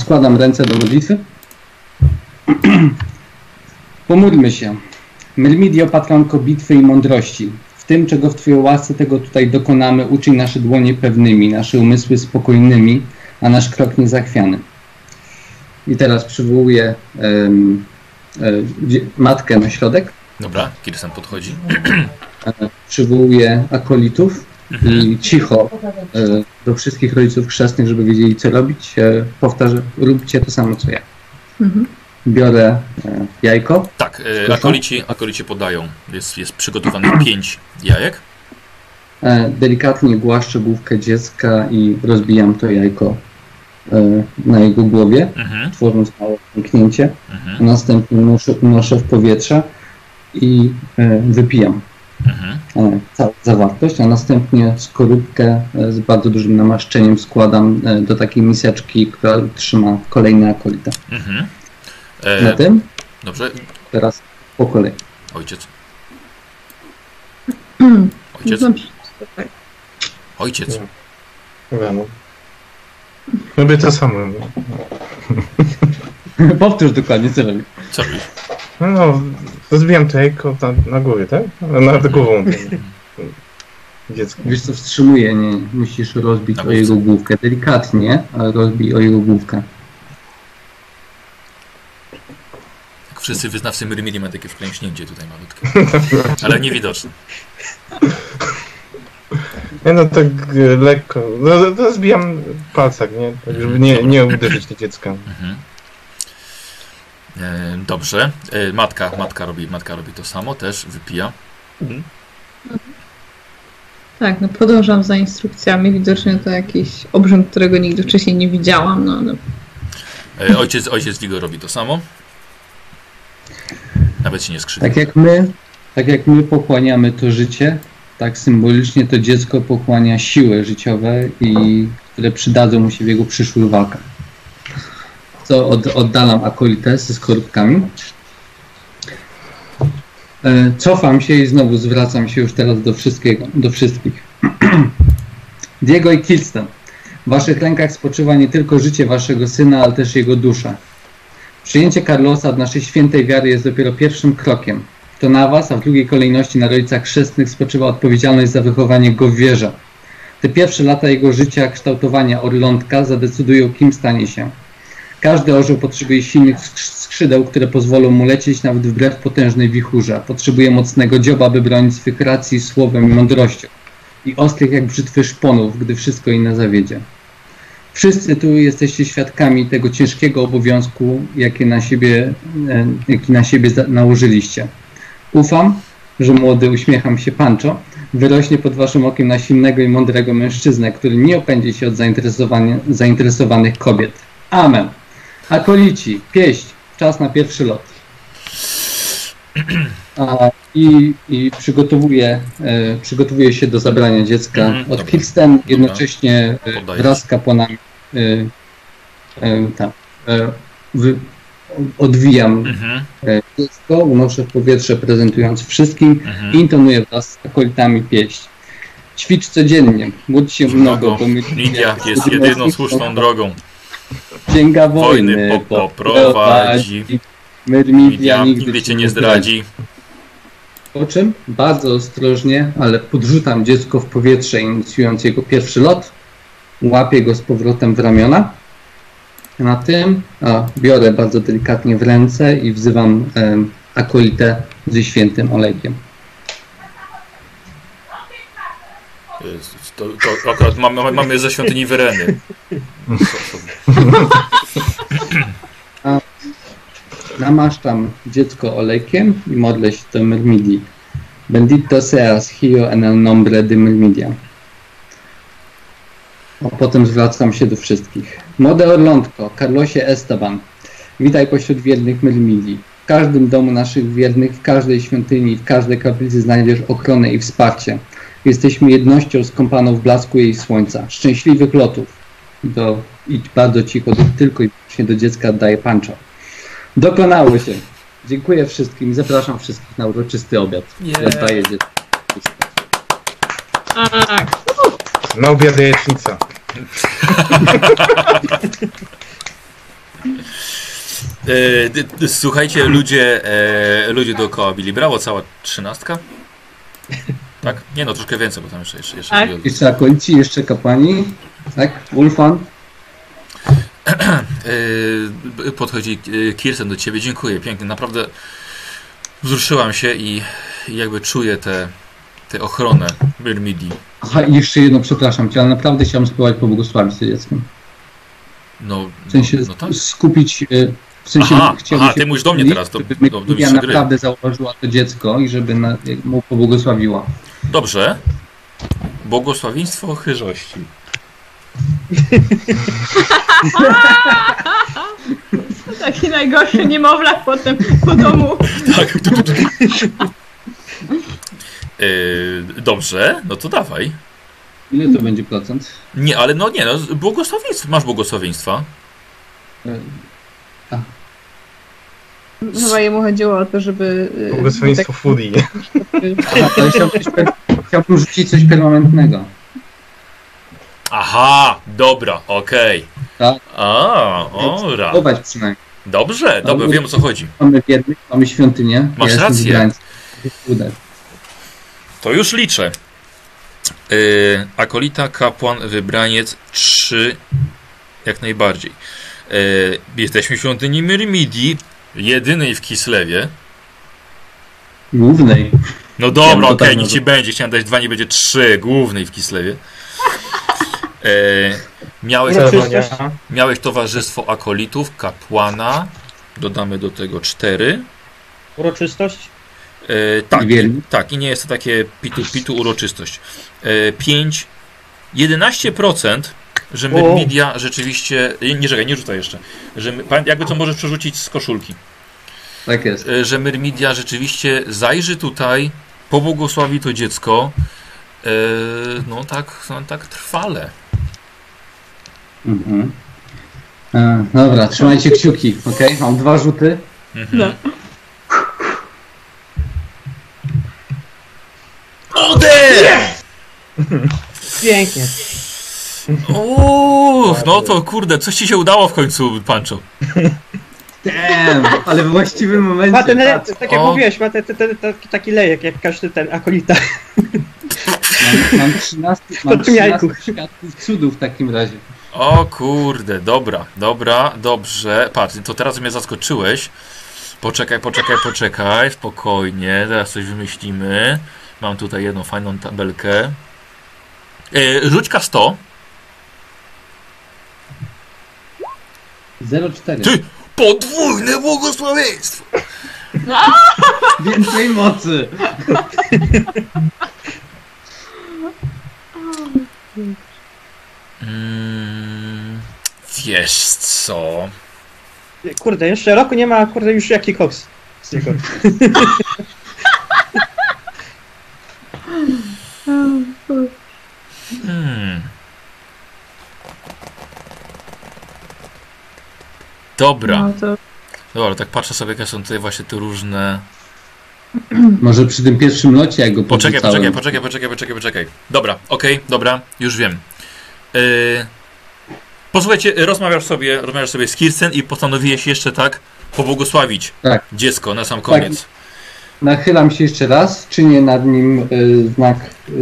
Składam ręce do modlitwy. Pomódlmy się. Myrmidio, patronko bitwy i mądrości. W tym, czego w Twojej łasce, tego tutaj dokonamy, uczyń nasze dłonie pewnymi, nasze umysły spokojnymi, a nasz krok niezachwiany. I teraz przywołuję matkę na środek. Dobra, Kirsten podchodzi. Przywołuje akolitów i cicho do wszystkich rodziców chrzestnych, żeby wiedzieli, co robić. Powtarzam, róbcie to samo, co ja. Biorę jajko. Tak, akolici podają. Jest przygotowane 5 jajek. Delikatnie głaszczę główkę dziecka i rozbijam to jajko na jego głowie, tworząc małe pęknięcie. Następnie noszę w powietrze i wypijam całą zawartość, a następnie skorupkę z bardzo dużym namaszczeniem składam do takiej miseczki, która trzyma kolejne akolita. Na tym? Dobrze. Teraz po kolei. Ojciec. Robię to samo. Powtórz dokładnie, co robię. No, rozbijam to jajko na głowie, tak? Nad głową. Dziecko. Wiesz co, wstrzymuje, nie musisz rozbić o jego główkę. Delikatnie, ale rozbij o jego główkę. Jak wszyscy wyznawcy Myrmidii ma takie wklęśnięcie tutaj malutkie. Ale niewidoczne. Ja no tak lekko, rozbijam palcak, nie? Tak, żeby nie uderzyć dziecka. Dobrze. Matka robi to samo, też wypija. Tak, no podążam za instrukcjami. Widocznie to jakiś obrzęd, którego nigdy wcześniej nie widziałam. No. Ojciec Wigo robi to samo. Nawet się nie skrzywdzi. Tak jak my pochłaniamy to życie, tak symbolicznie to dziecko pochłania siły życiowe, które przydadzą mu się w jego przyszłych walkach. Co oddalam akolitę ze skorupkami. Cofam się i znowu zwracam się już teraz do wszystkich. Diego i Kirsten, w waszych rękach spoczywa nie tylko życie waszego syna, ale też jego dusza. Przyjęcie Carlosa od naszej świętej wiary jest dopiero pierwszym krokiem. To na was, a w drugiej kolejności na rodzicach chrzestnych spoczywa odpowiedzialność za wychowanie go w wierze. Te pierwsze lata jego życia, kształtowania Orlątka zadecydują, kim stanie się. Każdy orzeł potrzebuje silnych skrzydeł, które pozwolą mu lecieć nawet wbrew potężnej wichurze. Potrzebuje mocnego dzioba, by bronić swych racji słowem i mądrością. I ostrych jak brzytwy szponów, gdy wszystko inne zawiedzie. Wszyscy tu jesteście świadkami tego ciężkiego obowiązku, jaki na siebie nałożyliście. Ufam, że młody, uśmiecham się, Pancho, wyrośnie pod waszym okiem na silnego i mądrego mężczyznę, który nie opędzi się od zainteresowanych kobiet. Amen. Akolici, pieść, czas na pierwszy lot. I przygotowuje się do zabrania dziecka od Kirsten, jednocześnie wraz z kapłanami odwijam dziecko, unoszę w powietrze, prezentując wszystkim i intonuję wraz z akolitami pieśń. Ćwicz codziennie, módl się mnogo. Linia jest jedyną słuszną drogą. Księga wojny poprowadzi. Myrmidia nigdy cię nie zdradzi. Po czym bardzo ostrożnie, ale podrzucam dziecko w powietrze, inicjując jego pierwszy lot. Łapię go z powrotem w ramiona. Na tym biorę bardzo delikatnie w ręce i wzywam akolitę ze świętym olejkiem. To akurat mamy ze świątyni Wereny. Namaszczam dziecko olejkiem i modlę się do Myrmidii. Bendito seas Hio en el nombre de Myrmidia. A potem zwracam się do wszystkich. Młode Orlątko, Carlosie Estaban, witaj pośród wiernych Myrmidii. W każdym domu naszych wiernych, w każdej świątyni, w każdej kaplicy znajdziesz ochronę i wsparcie. Jesteśmy jednością skąpaną w blasku jej słońca. Szczęśliwych lotów. I bardzo cicho, tylko i wyłącznie do dziecka oddaję Pancho. Dokonało się. Dziękuję wszystkim i zapraszam wszystkich na uroczysty obiad. Oddaję dziecko. Na obiad jajecznica. Słuchajcie, ludzie dookoła bili brawo, cała 13. Tak? Nie no, troszkę więcej, bo tam jeszcze tak. Jeszcze akolici, jeszcze kapłani, tak? Ulfan. Podchodzi Kirsten do ciebie, dziękuję, pięknie, naprawdę wzruszyłam się i jakby czuję tę ochronę Myrmidii. Aha, i jeszcze jedno, przepraszam cię, ale naprawdę chciałem spróbować pobłogosławić to dziecko. No, w sensie tak? Skupić... W sensie ty mówisz do mnie teraz, do mistrza gry. Naprawdę zauważyła to dziecko i żeby mu pobłogosławiła. Dobrze. Błogosławieństwo chyżości. Taki najgorszy niemowlak potem po domu. Tak. Dobrze, no to dawaj. Ile to będzie procent? Nie, ale no nie, no, błogosławieństwo. Masz błogosławieństwa. Chyba jemu chodziło o to, żeby... Błogosławieństwo tak... foodie. Chciałbym rzucić coś permanentnego. Aha, dobra, okej. Okay. Ora. Dobrze, dobra, wiem o co chodzi. Mamy biednych, mamy świątynię. Masz rację. To już liczę. Akolita, kapłan, wybraniec, 3 jak najbardziej. Jesteśmy w świątyni Myrmidii, jedynej w Kislewie. Głównej. No dobra, okej, okay, niech ci będzie. Chciałem dać 2, nie będzie 3. Głównej w Kislewie. Miałeś towarzystwo akolitów, kapłana. Dodamy do tego 4. Uroczystość? Tak, i nie jest to takie pitu uroczystość. 5, 11%, że Myrmidia rzeczywiście... Nie rzucaj jeszcze. Że, jakby to możesz przerzucić z koszulki. Tak jest. Że Myrmidia rzeczywiście zajrzy tutaj, pobłogosławi to dziecko. No tak, trwale. Mhm. Dobra, trzymajcie kciuki, okej? Mam 2 rzuty. Mhm. No. Yes! Pięknie. Uff, no to kurde, coś ci się udało w końcu, Pancho. Damn, ale w właściwym momencie. Ma ten, tak jak mówiłeś, ma taki lejek, jak każdy ten akolita. Mam 13 świadków cudów w takim razie. O kurde, dobra, dobrze. Patrz, to teraz mnie zaskoczyłeś. Poczekaj, spokojnie, zaraz coś wymyślimy. Mam tutaj jedną fajną tabelkę. Rzuć K100. 0,4. Ty! Podwójne błogosławieństwo! Więcej mocy! Wiesz co? Kurde, jeszcze roku nie ma, kurde, już jaki koks z niego. Dobra. No to... Dobra, tak patrzę sobie, jakie są tutaj właśnie te różne... Może przy tym pierwszym locie, jak go podrzucałem. Poczekaj. Dobra, okej, dobra, już wiem. Posłuchajcie, rozmawiasz sobie z Kirsten i postanowiłeś jeszcze tak pobłogosławić dziecko na sam koniec. Tak. Nachylam się jeszcze raz, czynię nad nim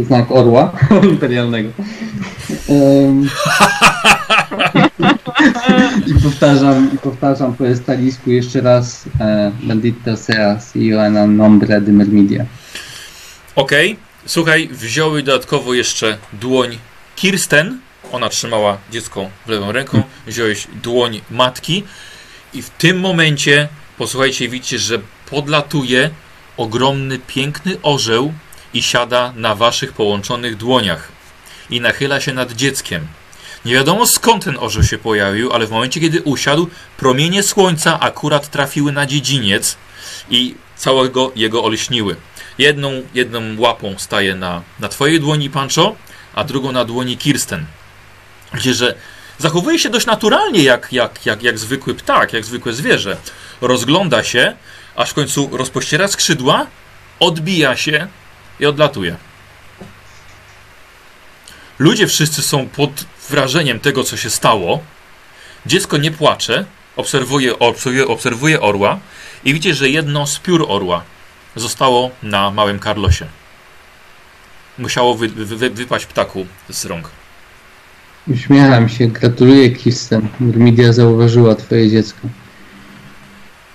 znak orła imperialnego. I powtarzam po estalisku jeszcze raz Bendita Seas i Joanna Nombre de Myrmidia. Okej, słuchaj, wzięły dodatkowo jeszcze dłoń Kirsten, ona trzymała dziecko w lewą ręką, wziąłeś dłoń matki i w tym momencie, posłuchajcie, widzicie, że podlatuje ogromny, piękny orzeł i siada na waszych połączonych dłoniach i nachyla się nad dzieckiem. Nie wiadomo skąd ten orzeł się pojawił, ale w momencie kiedy usiadł, promienie słońca akurat trafiły na dziedziniec i całego jego olśniły. Jedną łapą staje na twojej dłoni, Pancho, a drugą na dłoni Kirsten. Widzisz, że zachowuje się dość naturalnie jak zwykły ptak, jak zwykłe zwierzę. Rozgląda się, aż w końcu rozpościera skrzydła, odbija się i odlatuje. Ludzie wszyscy są pod wrażeniem tego, co się stało. Dziecko nie płacze, obserwuje orła i widzicie, że jedno z piór orła zostało na małym Carlosie. Musiało wypaść ptaku z rąk. Uśmiecham się, gratuluję Kirsten. Myrmidia zauważyła twoje dziecko.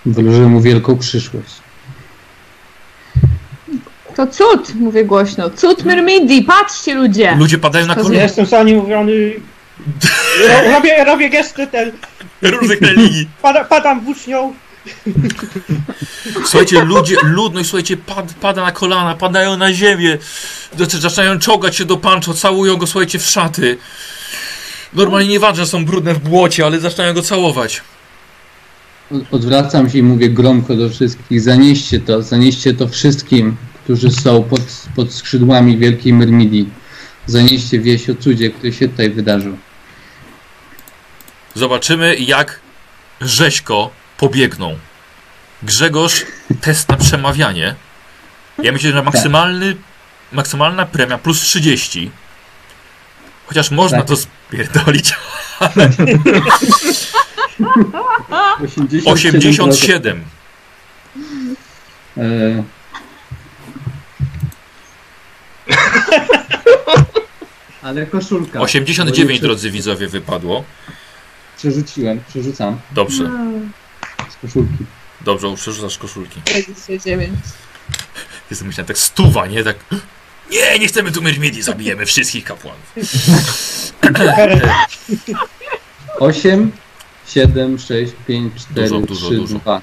Wróży mu wielką przyszłość. To cud, mówię głośno. Cud Myrmidii, patrzcie ludzie! Ludzie padają na kolana. Jestem sami mówiony. Robię gesty ten. Różnych religii. Padam włócznią. Słuchajcie, ludność, słuchajcie, pada na kolana, padają na ziemię. Zaczynają czołgać się do Pancho, całują go, słuchajcie, w szaty. Normalnie nieważne, są brudne w błocie, ale zaczynają go całować. Odwracam się i mówię gromko do wszystkich. Zanieście to wszystkim, którzy są pod skrzydłami Wielkiej Myrmidii. Zanieście wieść o cudzie, który się tutaj wydarzył. Zobaczymy, jak rzeźko pobiegną. Grzegorz, test na przemawianie. Ja myślę, że maksymalna premia plus 30. Chociaż można to spierdolić, ale... 87. Ale koszulka. 89, drodzy widzowie, wypadło. Przerzucam. Dobrze. Z koszulki. Dobrze, przerzucasz koszulki. 29. Jestem myślałem tak stuwa, nie? Tak... Nie chcemy tu Myrmidii, zabijemy wszystkich kapłanów. 8, 7, 6, 5, 4, dużo, 3, dużo. 2.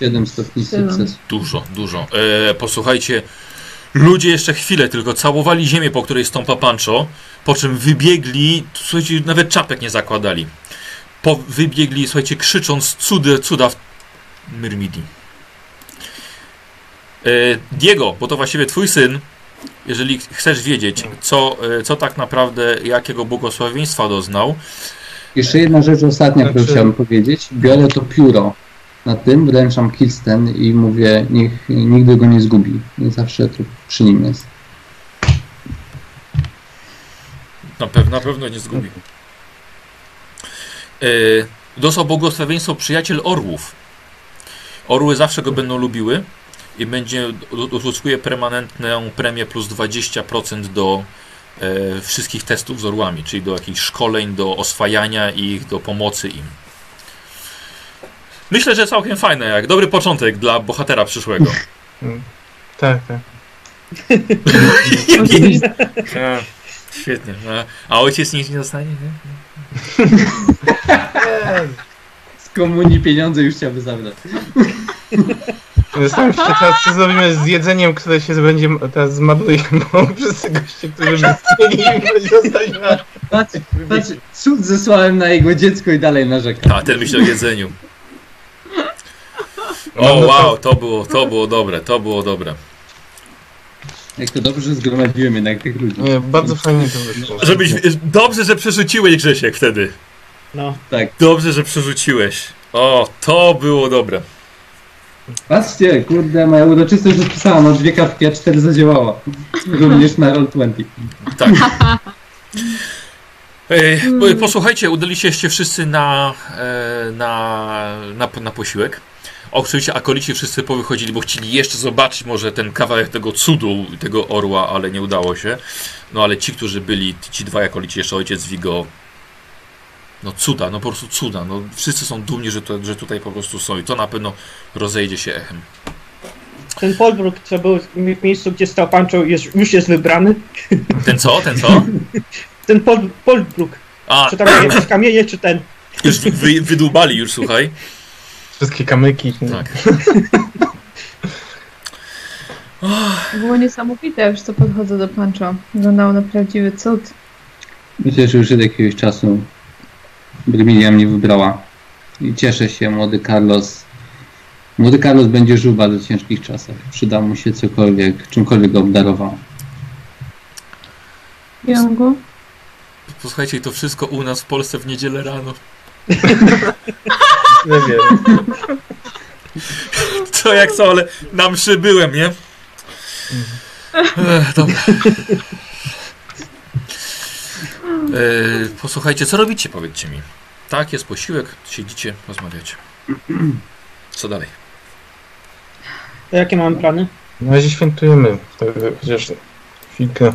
7 stopni sukcesu. Dużo. Posłuchajcie, ludzie jeszcze chwilę tylko całowali ziemię, po której stąpa Pancho, po czym wybiegli, słuchajcie, nawet czapek nie zakładali. Wybiegli, słuchajcie, krzycząc cuda w Myrmidii. Diego, bo to właściwie twój syn, jeżeli chcesz wiedzieć, co tak naprawdę, jakiego błogosławieństwa doznał. Jeszcze jedna rzecz ostatnia, którą chciałem powiedzieć. Biorę to pióro na tym, wręczam Kirsten i mówię, niech nigdy go nie zgubi. Zawsze tu przy nim jest. Na pewno nie zgubi. Dostał błogosławieństwo przyjaciel orłów. Orły zawsze go będą lubiły i będzie uzyskuje permanentną premię plus 20% do wszystkich testów z orłami, czyli do jakichś szkoleń, do oswajania ich, do pomocy im. Myślę, że całkiem fajne, jak dobry początek dla bohatera przyszłego. Tak. Świetnie. A ojciec nic nie dostanie? Nie? Z komunii pieniądze już chciałby zabrać. Zastanawiam się teraz, co zrobimy z jedzeniem, które się będzie teraz zmaduje, bo wszyscy goście, którzy chcieli, zostali na... Patrz, cud zesłałem na jego dziecko i dalej narzekam. A, ten myślał o jedzeniu. O, wow, to było dobre. Jak to dobrze, że zgromadziłem jednak tych ludzi. Nie, bardzo fajnie to wyszło. Dobrze, że przerzuciłeś, Grzesiek, wtedy. No, tak. Dobrze, że przerzuciłeś. O, to było dobre. Patrzcie, kurde, moja uroczystość rozpisała na 2 kartki, a 4 zadziałała. Również na Roll20. Tak. Posłuchajcie, udaliście się wszyscy na posiłek. Oczywiście akolici wszyscy powychodzili, bo chcieli jeszcze zobaczyć może ten kawałek tego cudu, tego orła, ale nie udało się. No ale ci, którzy byli, ci dwaj akolici, jeszcze ojciec Wigo, no cuda, no po prostu cuda. No wszyscy są dumni, że tutaj po prostu są i to na pewno rozejdzie się echem. Ten podwrót, co był w miejscu, gdzie stał Pancho, już jest wybrany. Ten co? Ten podwrót. Czy tam jakieś kamienie, czy ten? Już wydłubali, słuchaj. Wszystkie kamyki. Tak. Było niesamowite, już co podchodzę do Pancho. Wyglądało na prawdziwy cud. Myślę, że już od jakiegoś czasu Myrmidia mnie wybrała. I cieszę się, młody Carlos. Młody Carlos będzie żył w bardzo ciężkich czasach. Przyda mu się cokolwiek, czymkolwiek go obdarował. Jango? Posłuchajcie, to wszystko u nas w Polsce w niedzielę rano. Nie wiem. Co jak co, ale na mszy byłem, nie? Dobra. Posłuchajcie, co robicie, powiedzcie mi. Tak, jest posiłek, siedzicie, rozmawiacie. Co dalej? To jakie mamy plany? Na razie świętujemy, chociaż chwilkę.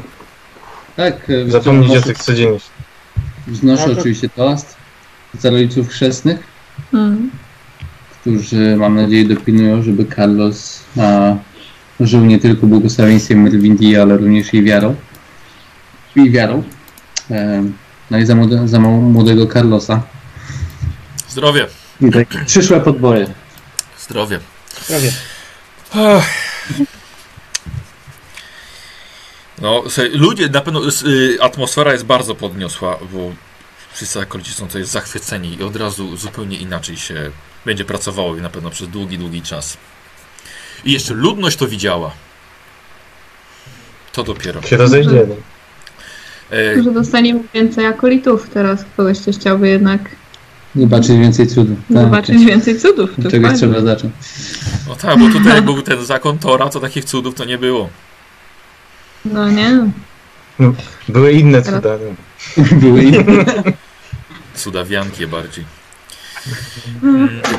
Tak. Zapomnijcie o tych codziennych. Wznoszę oczywiście toast za rodziców chrzestnych, którzy, mam nadzieję, dopilnują, żeby Carlos żył nie tylko błogosławieństwem Myrmidii, ale również jej wiarą. No i za młodego Carlosa. Zdrowie. I tak, przyszłe podboje. Zdrowie. No, sobie, ludzie, na pewno atmosfera jest bardzo podniosła, bo wszyscy akolici są tutaj zachwyceni i od razu zupełnie inaczej się będzie pracowało i na pewno przez długi czas. I jeszcze ludność to widziała. To dopiero. Się rozejdziemy. Może dostaniemy więcej akolitów teraz. Kogoś coś chciałby jednak... Zobaczyć więcej cudów. Zobaczyć więcej cudów. Czegoś trzeba zacząć. No tak, bo tutaj był ten zakon Tora, co takich cudów to nie było. No nie. No, były inne cuda. Były inne. Cudawiankie bardziej.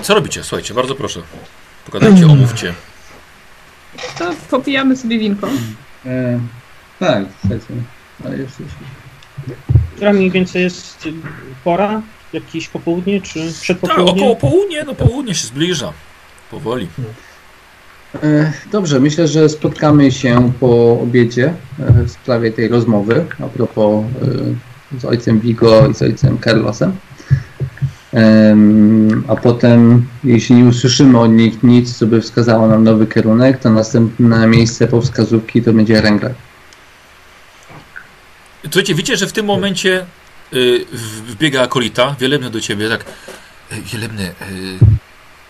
Co robicie? Słuchajcie, bardzo proszę. Pokadajcie, omówcie. To popijamy sobie winko. Tak, słuchajcie. Która mniej więcej jest pora? Jakieś popołudnie, czy przedpopołudnie? Tak, około południe, no południe się zbliża. Powoli. Dobrze, myślę, że spotkamy się po obiedzie w sprawie tej rozmowy a propos z ojcem Wigo i z ojcem Carlosem. A potem, jeśli nie usłyszymy od nich nic, co by wskazało nam nowy kierunek, to następne miejsce po wskazówki to będzie Erengrad. Słuchajcie, wiecie, że w tym momencie wbiega akolita, wielebny do ciebie, tak. Wielebny,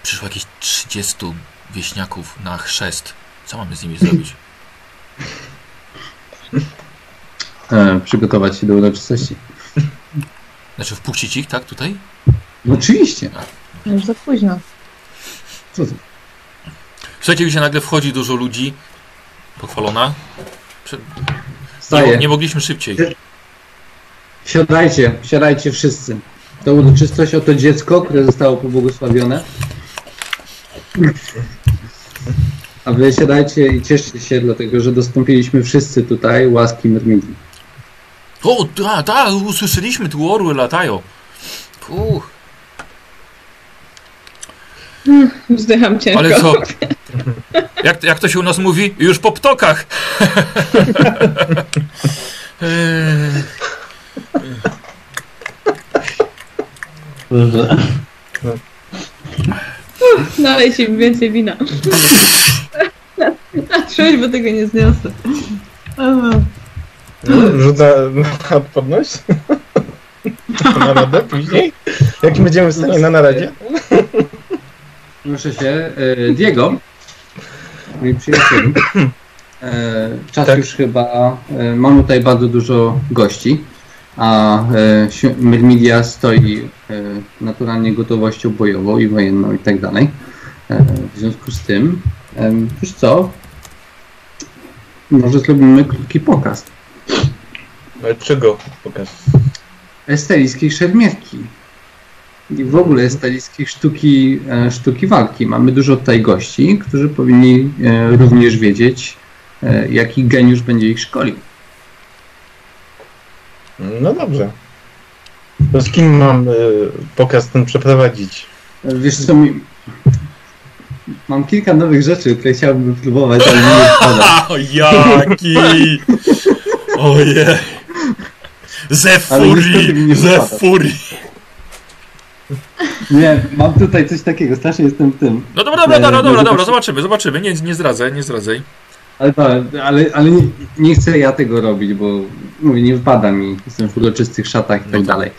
przyszło jakieś 30 wieśniaków na chrzest. Co mamy z nimi zrobić? Przygotować się do uroczystości. Znaczy wpuścić ich, tak, tutaj? No, oczywiście. No, już za późno. Co to? Słuchajcie, gdzie nagle wchodzi dużo ludzi. Pochwalona. Nie mogliśmy szybciej. Siadajcie, siadajcie wszyscy. To uroczystość o to dziecko, które zostało pobłogosławione. A wy siadajcie i cieszcie się, dlatego że dostąpiliśmy wszyscy tutaj łaski Myrmidii. O, tak, usłyszeliśmy, tu orły latają. Puch. Wzdycham ciężko. Ale co? Jak to się u nas mówi? Już po ptokach. Dobrze. Nalej się więcej wina. Trzeź, bo tego nie zniosę. Rzuca na podność? Na radę później? Jak będziemy w stanie na naradzie? Proszę się. Diego, mój przyjacielu. Czas tak. Już chyba. Mam tutaj bardzo dużo gości. A Myrmidia stoi naturalnie gotowością bojową i wojenną i tak dalej. W związku z tym, wiesz co, może zrobimy krótki pokaz. Ale czego pokaz? Estalijskiej szermierki. I w ogóle estalijskiej sztuki walki. Mamy dużo tutaj gości, którzy powinni również wiedzieć, jaki geniusz będzie ich szkolił. No dobrze. To z kim mam pokaz ten przeprowadzić? Wiesz co, mam kilka nowych rzeczy, które chciałbym próbować, ale nie jest. Jaki! Ojej! Ze furii! Nie, mam tutaj coś takiego, strasznie jestem tym. No dobra, zobaczymy. Nie zdradzaj. Ale nie chcę ja tego robić, bo mówię, nie wypada mi, jestem w uroczystych szatach i tak dalej.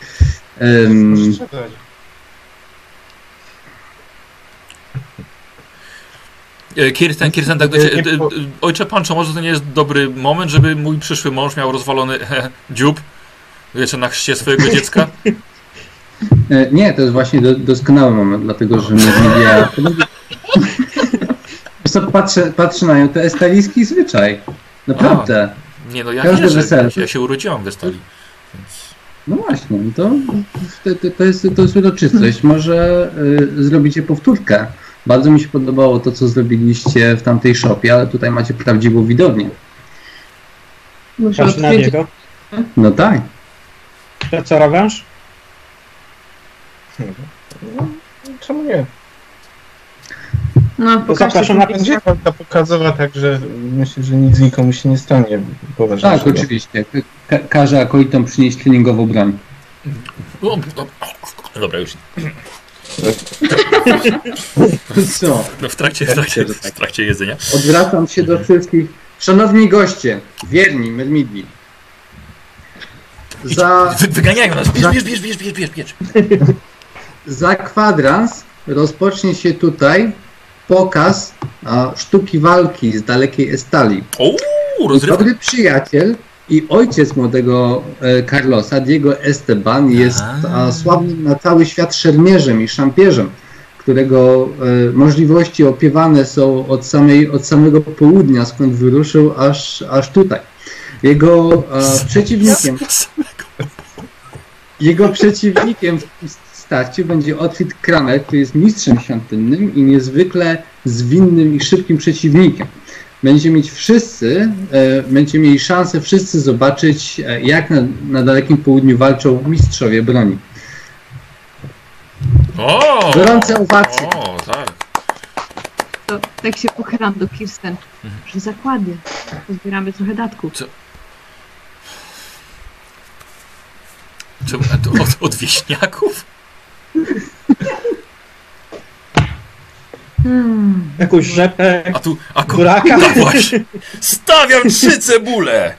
Kirsten, tak do ciebie. Ojcze Pancho, może to nie jest dobry moment, żeby mój przyszły mąż miał rozwalony dziób, wiecie, na chrzcie swojego dziecka? Nie, to jest właśnie doskonały moment, dlatego że Myrmidia... Patrzę na nią, to estalijski zwyczaj. Naprawdę. A, nie no, ja każde wesele. Ja się urodziłam w Estalii. Więc... No właśnie, to jest uroczystość. Może zrobicie powtórkę. Bardzo mi się podobało to, co zrobiliście w tamtej szopie, ale tutaj macie prawdziwą widownię. Muszę na niego. No tak. To co robisz? No, czemu nie? No, zapraszam na pędzielę. Ta pokazowa, także myślę, że nic nikomu się nie stanie. Tak, oczywiście. Każe akolitom przynieść treningową broń. Dobra, już. Co? No w trakcie jedzenia. Odwracam się do wszystkich. Szanowni goście, wierni Myrmidii. Wyganiają nas. Bierz. Za kwadrans rozpocznie się tutaj pokaz sztuki walki z dalekiej Estalii. Dobry przyjaciel i ojciec młodego Carlosa, Diego Esteban, jest sławnym na cały świat szermierzem i szampierzem, którego możliwości opiewane są od samego południa, skąd wyruszył, aż tutaj. Jego przeciwnikiem w tym starciu będzie Otfried Kramer, który jest mistrzem świątynnym i niezwykle zwinnym i szybkim przeciwnikiem. Będziemy mieli szansę wszyscy zobaczyć, jak na dalekim południu walczą mistrzowie broni. O! Gorące owacje. O, tak. To, tak się pochylam do Kirsten, że zakłady, pozbieramy trochę datków. Od wieśniaków? Jakąś rzepę, buraka. No właśnie, stawiam 3 cebule!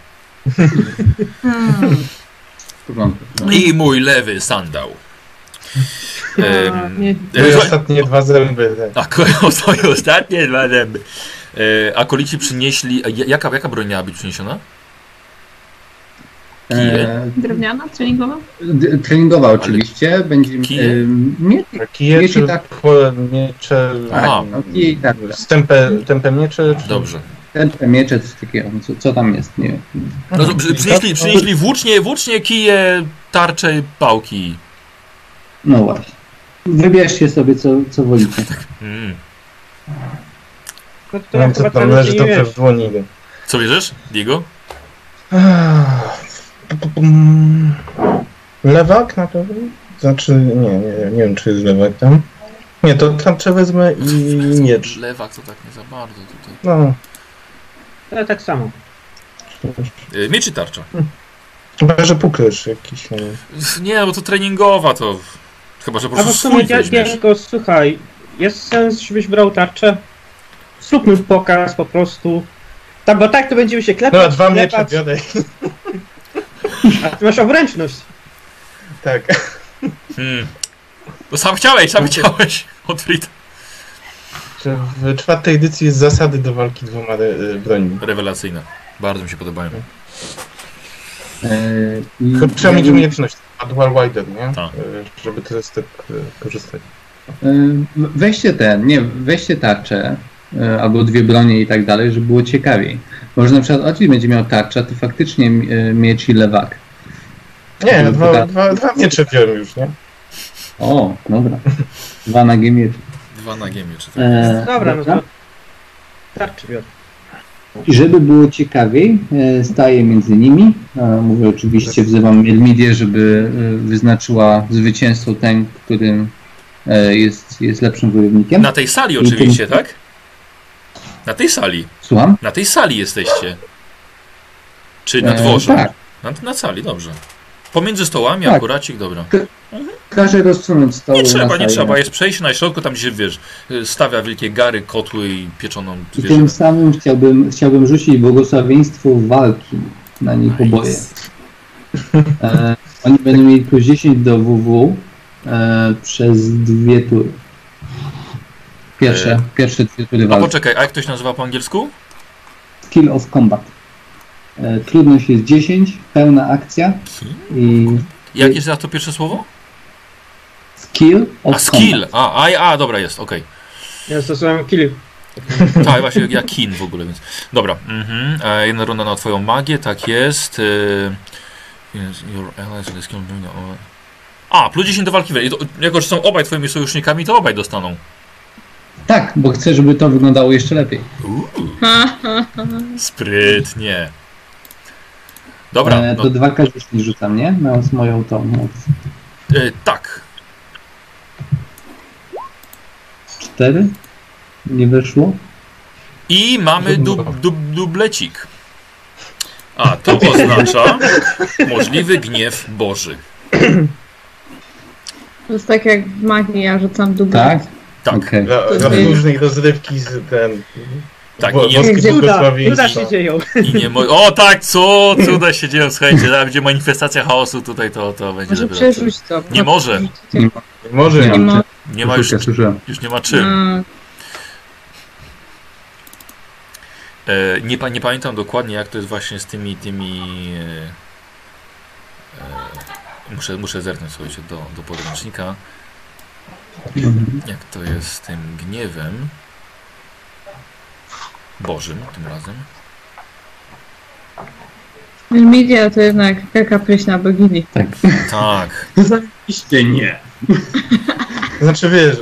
I mój lewy sandał. Ostatnie 2 zęby. Tak, ostatnie 2 zęby. Akolici przynieśli... Jaka broń miała być przyniesiona? Drewniana, treningowa? Treningowa oczywiście. Kije czy pole miecze? Stępe miecze? Dobrze. Stępe miecze, co tam jest? Nie wiem. No, przynieśli włócznie, kije, tarcze, pałki. No właśnie. Wybierzcie sobie, co wolicie. To tam leży dobrze w dłoni. Co bierzesz, Diego? Lewak na pewno? Znaczy, nie wiem, czy jest lewak tam. Nie, to tam wezmę i miecz. Lewak to tak nie za bardzo tutaj. No. Ale tak samo. Miecz i tarcza. Chyba, że pukrysz jakiś. Nie, bo to treningowa to... Chyba, że po prostu swój weźmiesz. Słuchaj, jest sens, żebyś brał tarczę? Zróbmy pokaz po prostu. Tam, bo tak to będziemy się klepać. No, 2 miecze biorę. A ty masz obręczność. Tak. To sam chciałeś, Otfried. W 4. edycji jest zasady do walki 2 broni. Rewelacyjne. Bardzo mi się podobają. Trzeba mieć umiejętność, a dual wider, nie? Tak. Żeby teraz tak korzystać. Weźcie tarczę. Albo 2 bronie i tak dalej, żeby było ciekawiej. Może na przykład Otwit będzie miał tarczę, to faktycznie miecz i lewak. Nie, no 2 miecze wziąłem już, nie? O, dobra. 2 nagie miecze. 2 nagie miecze. Tak. Dobra, no to tarczę biorę. I żeby było ciekawiej, staję między nimi. Mówię oczywiście, wzywam Myrmidię, żeby wyznaczyła zwycięstwo ten, którym jest lepszym wojownikiem. Na tej sali oczywiście, tak? Na tej sali. Słucham? Na tej sali jesteście. Czy na dworze? Tak. Na sali, dobrze. Pomiędzy stołami, tak. Akuracik, dobra. Każe rozsunąć stoły. Nie trzeba. Jest przejście na środku, tam gdzie wiesz, stawia wielkie gary, kotły i pieczoną zwierzynę. Tym samym chciałbym rzucić błogosławieństwo walki na nich oboje. Oni będą mieli plus 10 do WW przez 2 tury. Pierwsze 2 tury walki. A poczekaj, a jak to się nazywa po angielsku? Skill of Combat. Trudność jest 10, pełna akcja. I... Jakie jest to pierwsze słowo? Skill of Combat. Dobra, jest, okej. Okay. Ja stosowałem kill. Tak, właśnie, ja kin w ogóle, więc... Dobra, jedna runda na twoją magię, tak jest. Plus 10 do walki. Jako, że są obaj twoimi sojusznikami, to obaj dostaną. Tak, bo chcę, żeby to wyglądało jeszcze lepiej. Sprytnie. Dobra. To 2K10 rzucam, nie? Z moją tą moc. Tak. 4? Nie wyszło? I mamy dublecik. A to oznacza możliwy gniew Boży. To jest tak jak w magii, ja rzucam dublecik. Tak? Tak. Okay. Dla różnych rozrywki z ten... Tak, cuda się dzieją. O tak, co? Cuda się dzieją, słuchajcie, tam będzie manifestacja chaosu, tutaj to będzie... Może przerzuć to. Nie może. Nie może. Nie ma już nie ma czym. Nie pamiętam dokładnie, jak to jest właśnie z tymi muszę zerknąć, słuchajcie, do podręcznika. Jak to jest z tym gniewem Bożym tym razem? Myrmidia to jednak kapryśna bogini. Tak. Tak. Oczywiście nie. Znaczy wiesz,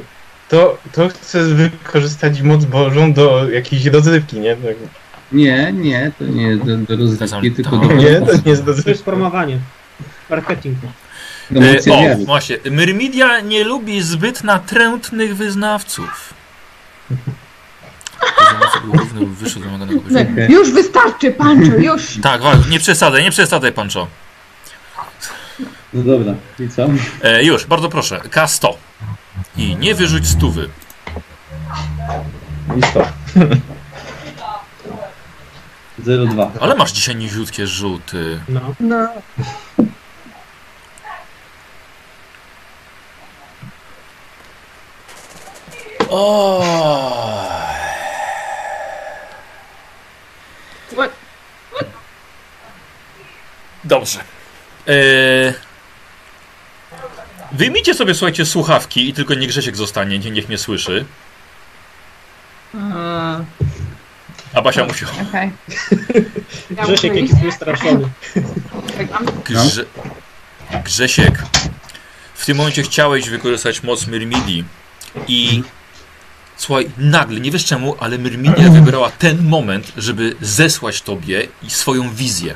to chcesz wykorzystać moc Bożą do jakiejś rozrywki, nie? Tak. Nie, to nie jest do rozrywki, tylko do... Nie, to nie jest do rozrywki. To jest promowanie. Marketing. Właśnie. Myrmidia nie lubi zbyt natrętnych wyznawców. Już wystarczy, Pancho, już! Tak, nie przesadzaj, Pancho. No dobra, i co? Już, bardzo proszę, K100. I nie wyrzuć 100. I 100. 02. Ale masz dzisiaj niziutkie rzuty. No. O. What? Dobrze. Wyjmijcie sobie, słuchajcie, słuchawki i tylko nie Grzesiek zostanie, niech mnie słyszy. A Basia musi... Okay. Grzesiek jakiś wystraszony. Grzesiek, w tym momencie chciałeś wykorzystać moc Myrmidii i... Słuchaj, nagle, nie wiesz czemu, ale Myrmidia wybrała ten moment, żeby zesłać tobie i swoją wizję.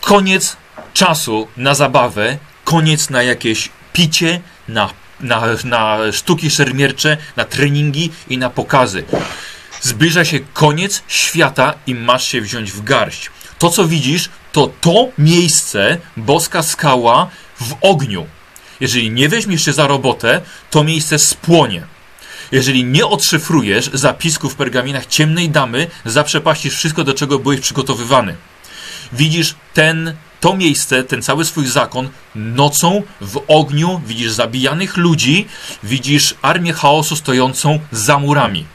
Koniec czasu na zabawę, koniec na jakieś picie, na sztuki szermiercze, na treningi i na pokazy. Zbliża się koniec świata i masz się wziąć w garść. To, co widzisz, to miejsce, Boska Skała w ogniu. Jeżeli nie weźmiesz się za robotę, to miejsce spłonie. Jeżeli nie odszyfrujesz zapisków w pergaminach Ciemnej Damy, zaprzepaścisz wszystko, do czego byłeś przygotowywany. Widzisz to miejsce, ten cały swój zakon nocą, w ogniu, widzisz zabijanych ludzi, widzisz armię chaosu stojącą za murami.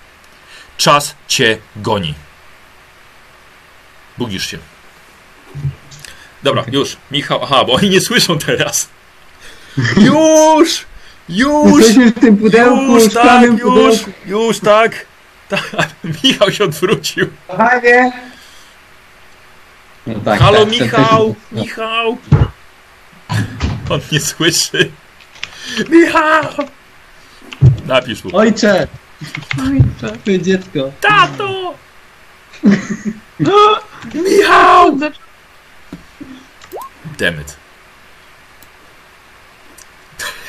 Czas cię goni. Budzisz się. Dobra, już. Michał, aha, bo oni nie słyszą teraz. Już! Jesteśmy w tym pudełku, już, tak. Michał się odwrócił. Panie! No tak, halo, tak, Michał! Ten... Michał! On nie słyszy. Michał! Napisz mu. Ojcze! Twoje dziecko. Tato! Michał! Damn it.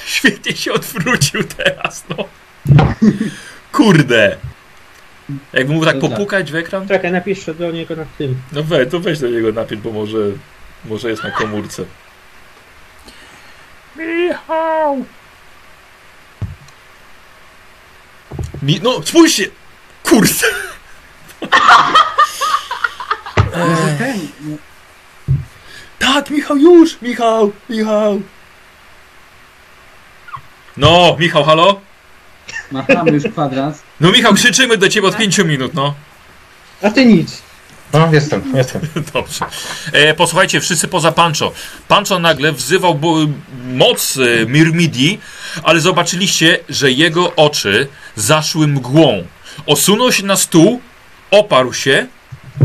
Świetnie się odwrócił teraz, no. Kurde. Jakby mu tak popukać w ekran? Czekaj, napisz do niego na tym. No weź do niego napisz, bo może jest na komórce. Michał! No, spójrz się! Kurde! Tak, Michał, już! Michał! No, Michał, halo? Machamy już kwadrat. No, Michał, krzyczymy do ciebie od 5 minut, no. A ty nic. No, jestem. Dobrze. Posłuchajcie, wszyscy poza Pancho. Pancho nagle wzywał moc Myrmidii, ale zobaczyliście, że jego oczy zaszły mgłą. Osunął się na stół, oparł się,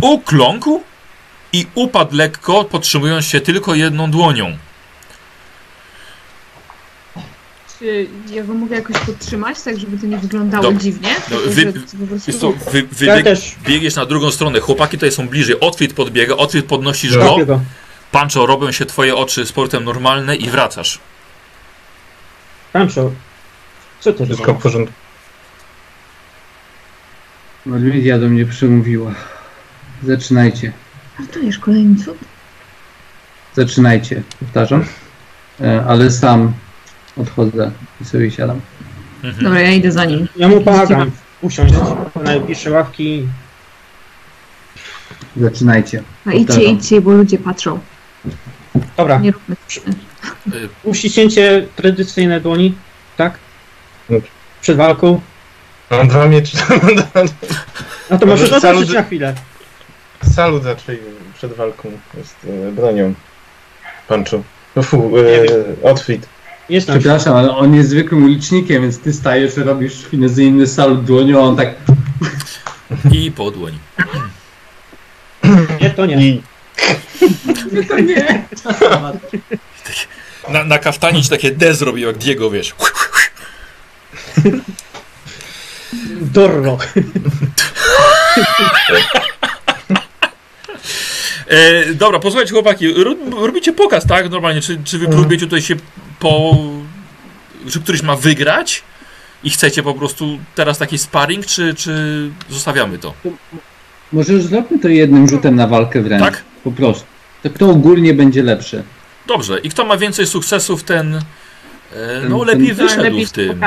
ukląkł i upadł lekko, podtrzymując się tylko jedną dłonią. Czy ja go mogę jakoś podtrzymać, tak żeby to nie wyglądało dziwnie? No, biegniesz na drugą stronę, chłopaki tutaj są bliżej, Otwit podbiega, Otwit podnosisz go, Pancho, robią się twoje oczy sportem normalne i wracasz. Pancho, co to wszystko w porządku? Myrmidia do mnie przemówiła. Zaczynajcie. A to jest kolejny cud? Zaczynajcie, powtarzam, ale sam... Odchodzę i sobie siadam. Dobra, ja idę za nim. Ja mu pomagam usiąść na najbliższe ławki. Zaczynajcie. No idźcie, bo ludzie patrzą. Dobra. Nie róbmy. Uściśnięcie tradycyjne dłoni, tak? Przed walką. Mam 2 miecze. No to może zobaczyć na chwilę. Salut raczej przed walką jest bronią. Panczu. No fu, Otfried. Przepraszam, ale on jest zwykłym ulicznikiem, więc ty stajesz, robisz finezyjny salut dłonią, a on tak... I po dłoni. Nie, to nie. Nie, to nie. Na kaftanie ci takie D zrobił, jak Diego, wiesz. Dorro. Dobra, posłuchajcie chłopaki, robicie pokaz, tak? Normalnie, czy wy próbujecie tutaj się po... Czy któryś ma wygrać i chcecie po prostu teraz taki sparring, czy zostawiamy to? Może już zróbmy to jednym rzutem na walkę wręcz. Tak? Po prostu. To kto ogólnie będzie lepszy. Dobrze. I kto ma więcej sukcesów, ten... No lepiej wyszedł w tym.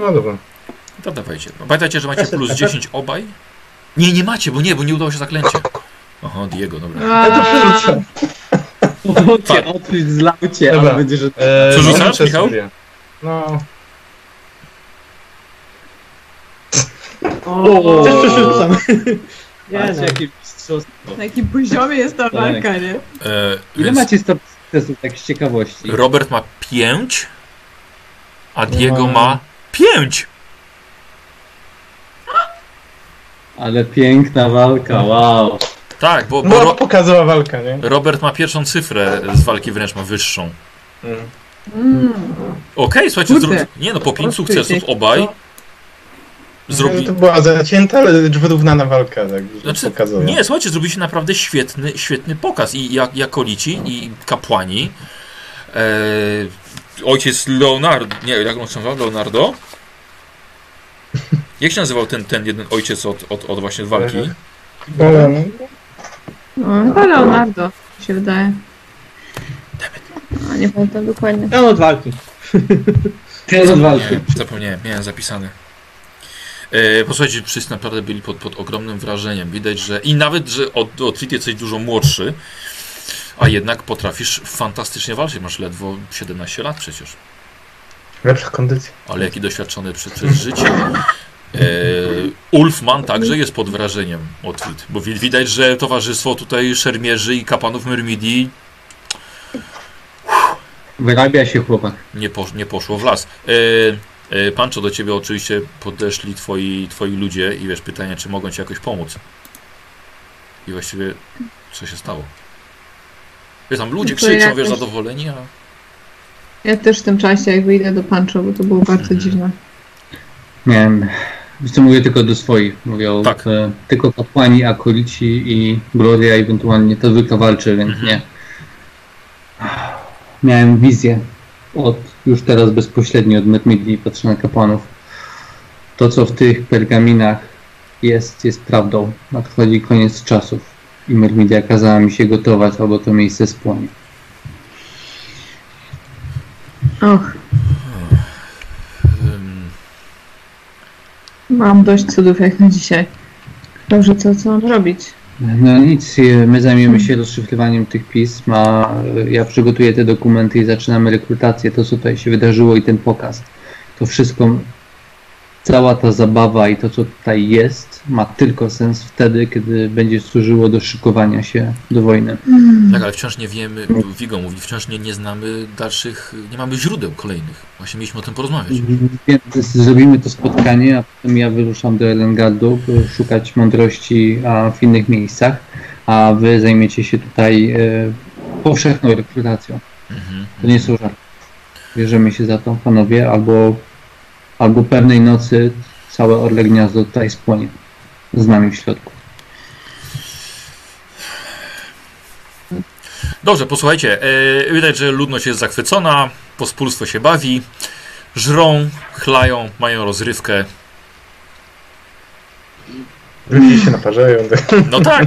No dobra. To dawajcie. Pamiętajcie, że macie plus 10 obaj? Nie, nie macie, bo nie udało się zaklęcie. Oho, Diego, dobra. Ale to przerzucam. Otwórz, zlał cię, ale będzie, że... Co rzucasz, Michał? No... O, też przerzucam. Patrzcie, jakie mistrzostwo. Na jakim poziomie jest ta walka, nie? Ile macie stopni sukcesu, tak z ciekawości? Robert ma 5, a Diego ma 5. Ale piękna walka, wow. Tak, bo pokazała walka, nie? Robert ma pierwszą cyfrę z walki wręcz, ma wyższą. Okej, słuchajcie, nie no, po 5 sukcesów obaj. To była zacięta, lecz wyrównana walka. Tak, znaczy, nie, słuchajcie, zrobiliście naprawdę świetny pokaz. I jakolici, i kapłani. Ojciec Leonardo, nie, jak on się nazywa? Leonardo? Jak się nazywał ten jeden ojciec od właśnie walki? Leonardo, mi się wydaje. Nie pamiętam dokładnie. Ten od walki. Zapomniałem, miałem zapisane. Posłuchajcie, wszyscy naprawdę byli pod ogromnym wrażeniem. Widać, że i nawet, że od Trit jesteś dużo młodszy, a jednak potrafisz fantastycznie walczyć. Masz ledwo 17 lat przecież. Lepsza kondycja. Ale jaki doświadczony przez życie. Ulfman także jest pod wrażeniem od Trit, bo widać, że towarzystwo tutaj szermierzy i kapłanów Myrmidii wyrabia się chłopak. Nie poszło w las. Panczo, do ciebie oczywiście podeszli twoi ludzie i wiesz, pytanie, czy mogą ci jakoś pomóc. I właściwie, co się stało? Wiesz, tam ludzie krzyczą, ja wiesz, zadowoleni, a... Ja też w tym czasie, jak wyjdę do Panczo, bo to było bardzo dziwne. Nie wiem, co mówię tylko do swoich. Mówią, tak. Tylko kapłani, akolici i Gloria ewentualnie to zwykle walczy, więc nie. Miałem wizję. Już teraz bezpośrednio od Myrmidii patrzę na kapłanów. To, co w tych pergaminach jest prawdą. Nadchodzi koniec czasów i Myrmidia kazała mi się gotować, albo to miejsce spłonie. Mam dość cudów jak na dzisiaj. Dobrze, co mam robić? No nic, my zajmiemy się rozszyfrowaniem tych pism, a ja przygotuję te dokumenty i zaczynamy rekrutację. To, co tutaj się wydarzyło i ten pokaz, to wszystko, cała ta zabawa i to, co tutaj jest, ma tylko sens wtedy, kiedy będzie służyło do szykowania się do wojny. Tak, ale wciąż nie wiemy, Wigo mówi, wciąż nie znamy dalszych, nie mamy źródeł kolejnych. Właśnie mieliśmy o tym porozmawiać. Więc zrobimy to spotkanie, a potem ja wyruszam do Erengradu szukać mądrości w innych miejscach, a wy zajmiecie się tutaj powszechną rekrutacją. To nie są żarty. Bierzemy się za to, panowie, albo pewnej nocy całe Orle Gniazdo tutaj spłonie. Z nami w środku. Dobrze, posłuchajcie. Widać, że ludność jest zachwycona, pospólstwo się bawi, żrą, chlają, mają rozrywkę. Ludzie się naparzają. No tak.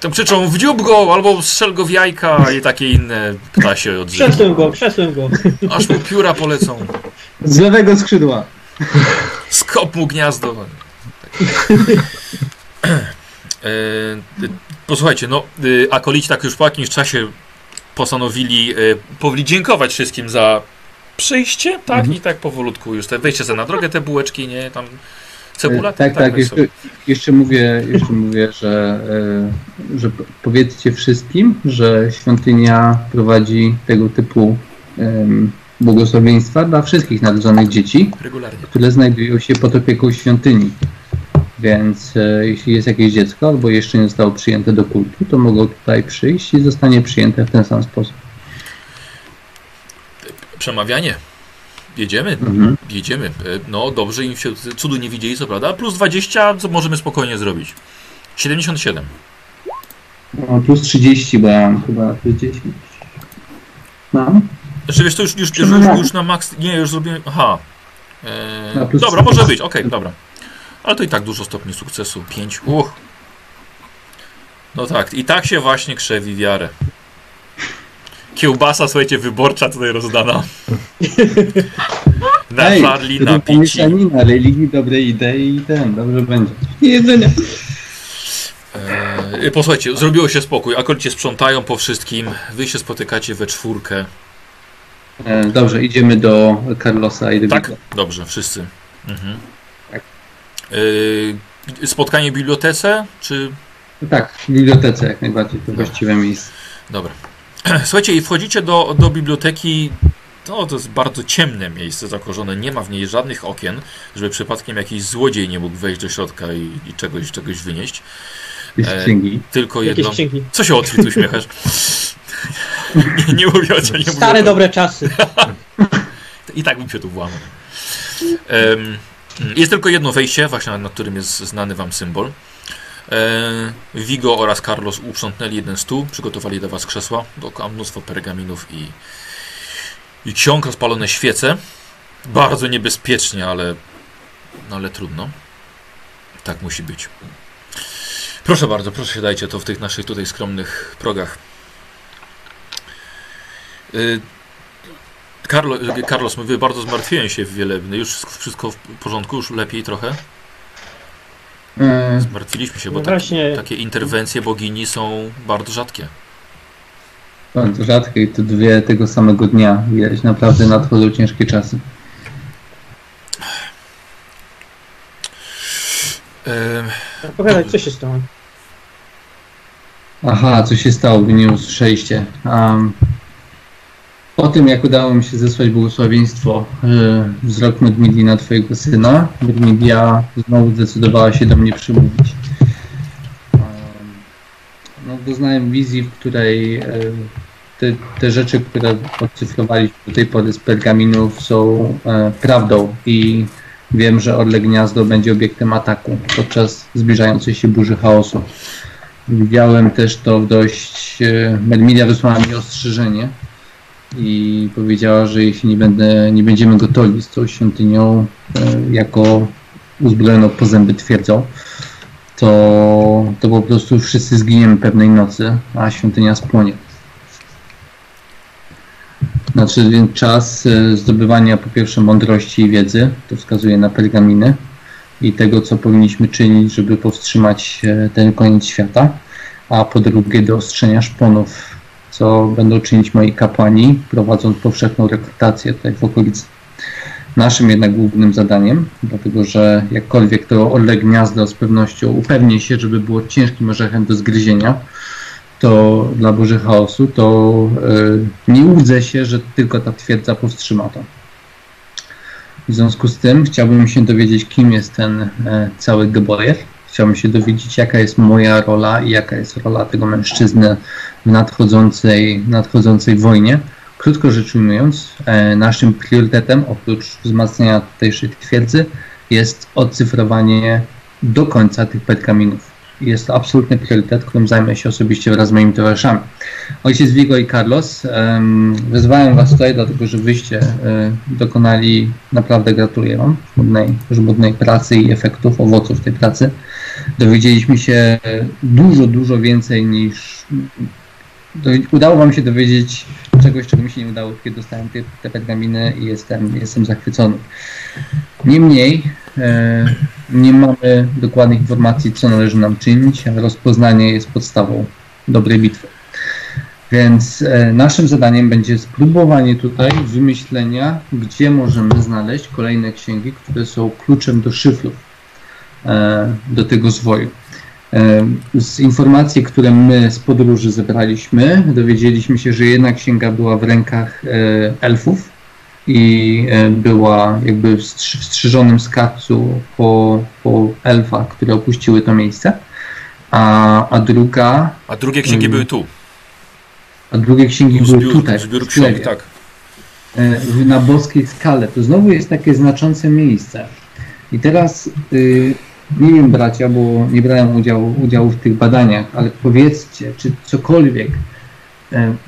Tam krzyczą, wdziób go, albo strzel go w jajka i takie inne ptasie odżywa. Krzesłem go. Aż mu pióra polecą. Z lewego skrzydła. Skop mu gniazdo. Posłuchajcie, no akolici tak już po jakimś czasie postanowili dziękować wszystkim za przyjście, tak? I tak powolutku już te wejście sobie na drogę, te bułeczki, nie? Tam Cebula? Tak. Jeszcze mówię, że powiedzcie wszystkim, że świątynia prowadzi tego typu błogosławieństwa dla wszystkich narodzonych dzieci, regularnie, które znajdują się pod opieką świątyni. Więc jeśli jest jakieś dziecko albo jeszcze nie zostało przyjęte do kultu, to mogą tutaj przyjść i zostanie przyjęte w ten sam sposób. Przemawianie. Jedziemy. No dobrze, im się cudu nie widzieli, co prawda. Plus 20, co możemy spokojnie zrobić? 77. No, plus 30, bo ja mam chyba plus 10. No. Znaczy wiesz, to już na max. Nie, już zrobiłem. Aha. Dobra, może być, okej, dobra. Ale to i tak dużo stopni sukcesu. 5. No tak, i tak się właśnie krzewi wiarę. Kiełbasa, słuchajcie, wyborcza tutaj rozdana. Na farli, na pici. Na religii, dobre idei i dobrze będzie. Jedzenie. Posłuchajcie, zrobiło się spokój. Akolicie sprzątają po wszystkim. Wy się spotykacie we czwórkę. Dobrze, idziemy do Carlosa i do Wigo. Dobrze, wszyscy. Mhm. Tak. Spotkanie w bibliotece, czy? Tak, w bibliotece jak najbardziej, to właściwe miejsce. Dobra. Słuchajcie, i wchodzicie do biblioteki, to jest bardzo ciemne miejsce zakorzone, nie ma w niej żadnych okien, żeby przypadkiem jakiś złodziej nie mógł wejść do środka i czegoś wynieść. Tylko jedno... Co się Otfried uśmiechasz? Nie mówię o czym. Stare dobre czasy. I tak bym się tu włamał. Jest tylko jedno wejście, właśnie na którym jest znany wam symbol. Wigo oraz Carlos uprzątnęli jeden stół, przygotowali dla was krzesła, mnóstwo pergaminów i ksiąg, rozpalone świece. Bardzo niebezpiecznie, ale trudno. Tak musi być. Proszę bardzo, proszę, dajcie to w tych naszych tutaj skromnych progach. Carlos mówi, bardzo zmartwiłem się wielebny. Już wszystko w porządku, już lepiej trochę? Zmartwiliśmy się, bo no takie interwencje bogini są bardzo rzadkie. Bardzo rzadkie i to dwie tego samego dnia. Widać, naprawdę nadchodzą ciężkie czasy. Opowiadaj, co się stało? Aha, co się stało, wy nie usłyszeliście. Po tym, jak udało mi się zesłać błogosławieństwo wzrok Myrmidii na twojego syna, Myrmidia znowu zdecydowała się do mnie przymówić. Doznałem wizji, w której te rzeczy, które odcyfrowaliśmy do tej pory z pergaminów, są prawdą i wiem, że Orle Gniazdo będzie obiektem ataku podczas zbliżającej się burzy chaosu. Widziałem też to w dość... Myrmidia wysłała mi ostrzeżenie i powiedziała, że jeśli nie będziemy gotowi z tą świątynią jako uzbrojoną po zęby twierdzą, to po prostu wszyscy zginiemy pewnej nocy, a świątynia spłonie. Znaczy więc czas zdobywania po pierwsze mądrości i wiedzy, to wskazuje na pergaminy i tego, co powinniśmy czynić, żeby powstrzymać ten koniec świata, a po drugie do ostrzenia szponów, co będą czynić moi kapłani, prowadząc powszechną rekrutację tutaj w okolicy. Naszym jednak głównym zadaniem, dlatego że jakkolwiek to Orle Gniazdo z pewnością upewni się, żeby było ciężkim orzechem do zgryzienia, to dla burzy chaosu, to nie łudzę się, że tylko ta twierdza powstrzyma to. W związku z tym chciałbym się dowiedzieć, kim jest ten cały Geboyer. Chciałbym się dowiedzieć, jaka jest moja rola i jaka jest rola tego mężczyzny w nadchodzącej wojnie. Krótko rzecz ujmując, naszym priorytetem, oprócz wzmacniania tutejszej twierdzy, jest odcyfrowanie do końca tych pergaminów. Jest to absolutny priorytet, którym zajmę się osobiście wraz z moimi towarzyszami. Ojciec Wigo i Carlos, wezwałem was tutaj, dlatego że wyście dokonali, naprawdę gratuluję wam, żmudnej pracy i efektów, owoców tej pracy. Dowiedzieliśmy się dużo więcej niż... Udało wam się dowiedzieć czegoś, czego mi się nie udało, kiedy dostałem te pergaminy i jestem zachwycony. Niemniej nie mamy dokładnych informacji, co należy nam czynić, ale rozpoznanie jest podstawą dobrej bitwy. Więc naszym zadaniem będzie spróbowanie tutaj wymyślenia, gdzie możemy znaleźć kolejne księgi, które są kluczem do szyfrów. do tego zwoju. Z informacji, które my z podróży zebraliśmy, dowiedzieliśmy się, że jedna księga była w rękach elfów i była jakby w strzyżonym skarbcu po elfach, które opuściły to miejsce, a druga... A drugie księgi były tu. A drugie księgi były tutaj. Zbiór ksiąg, tak. Na Boskiej Skale. To znowu jest takie znaczące miejsce. I teraz... Nie wiem, bracia, bo nie brałem udziału w tych badaniach, ale powiedzcie, czy cokolwiek,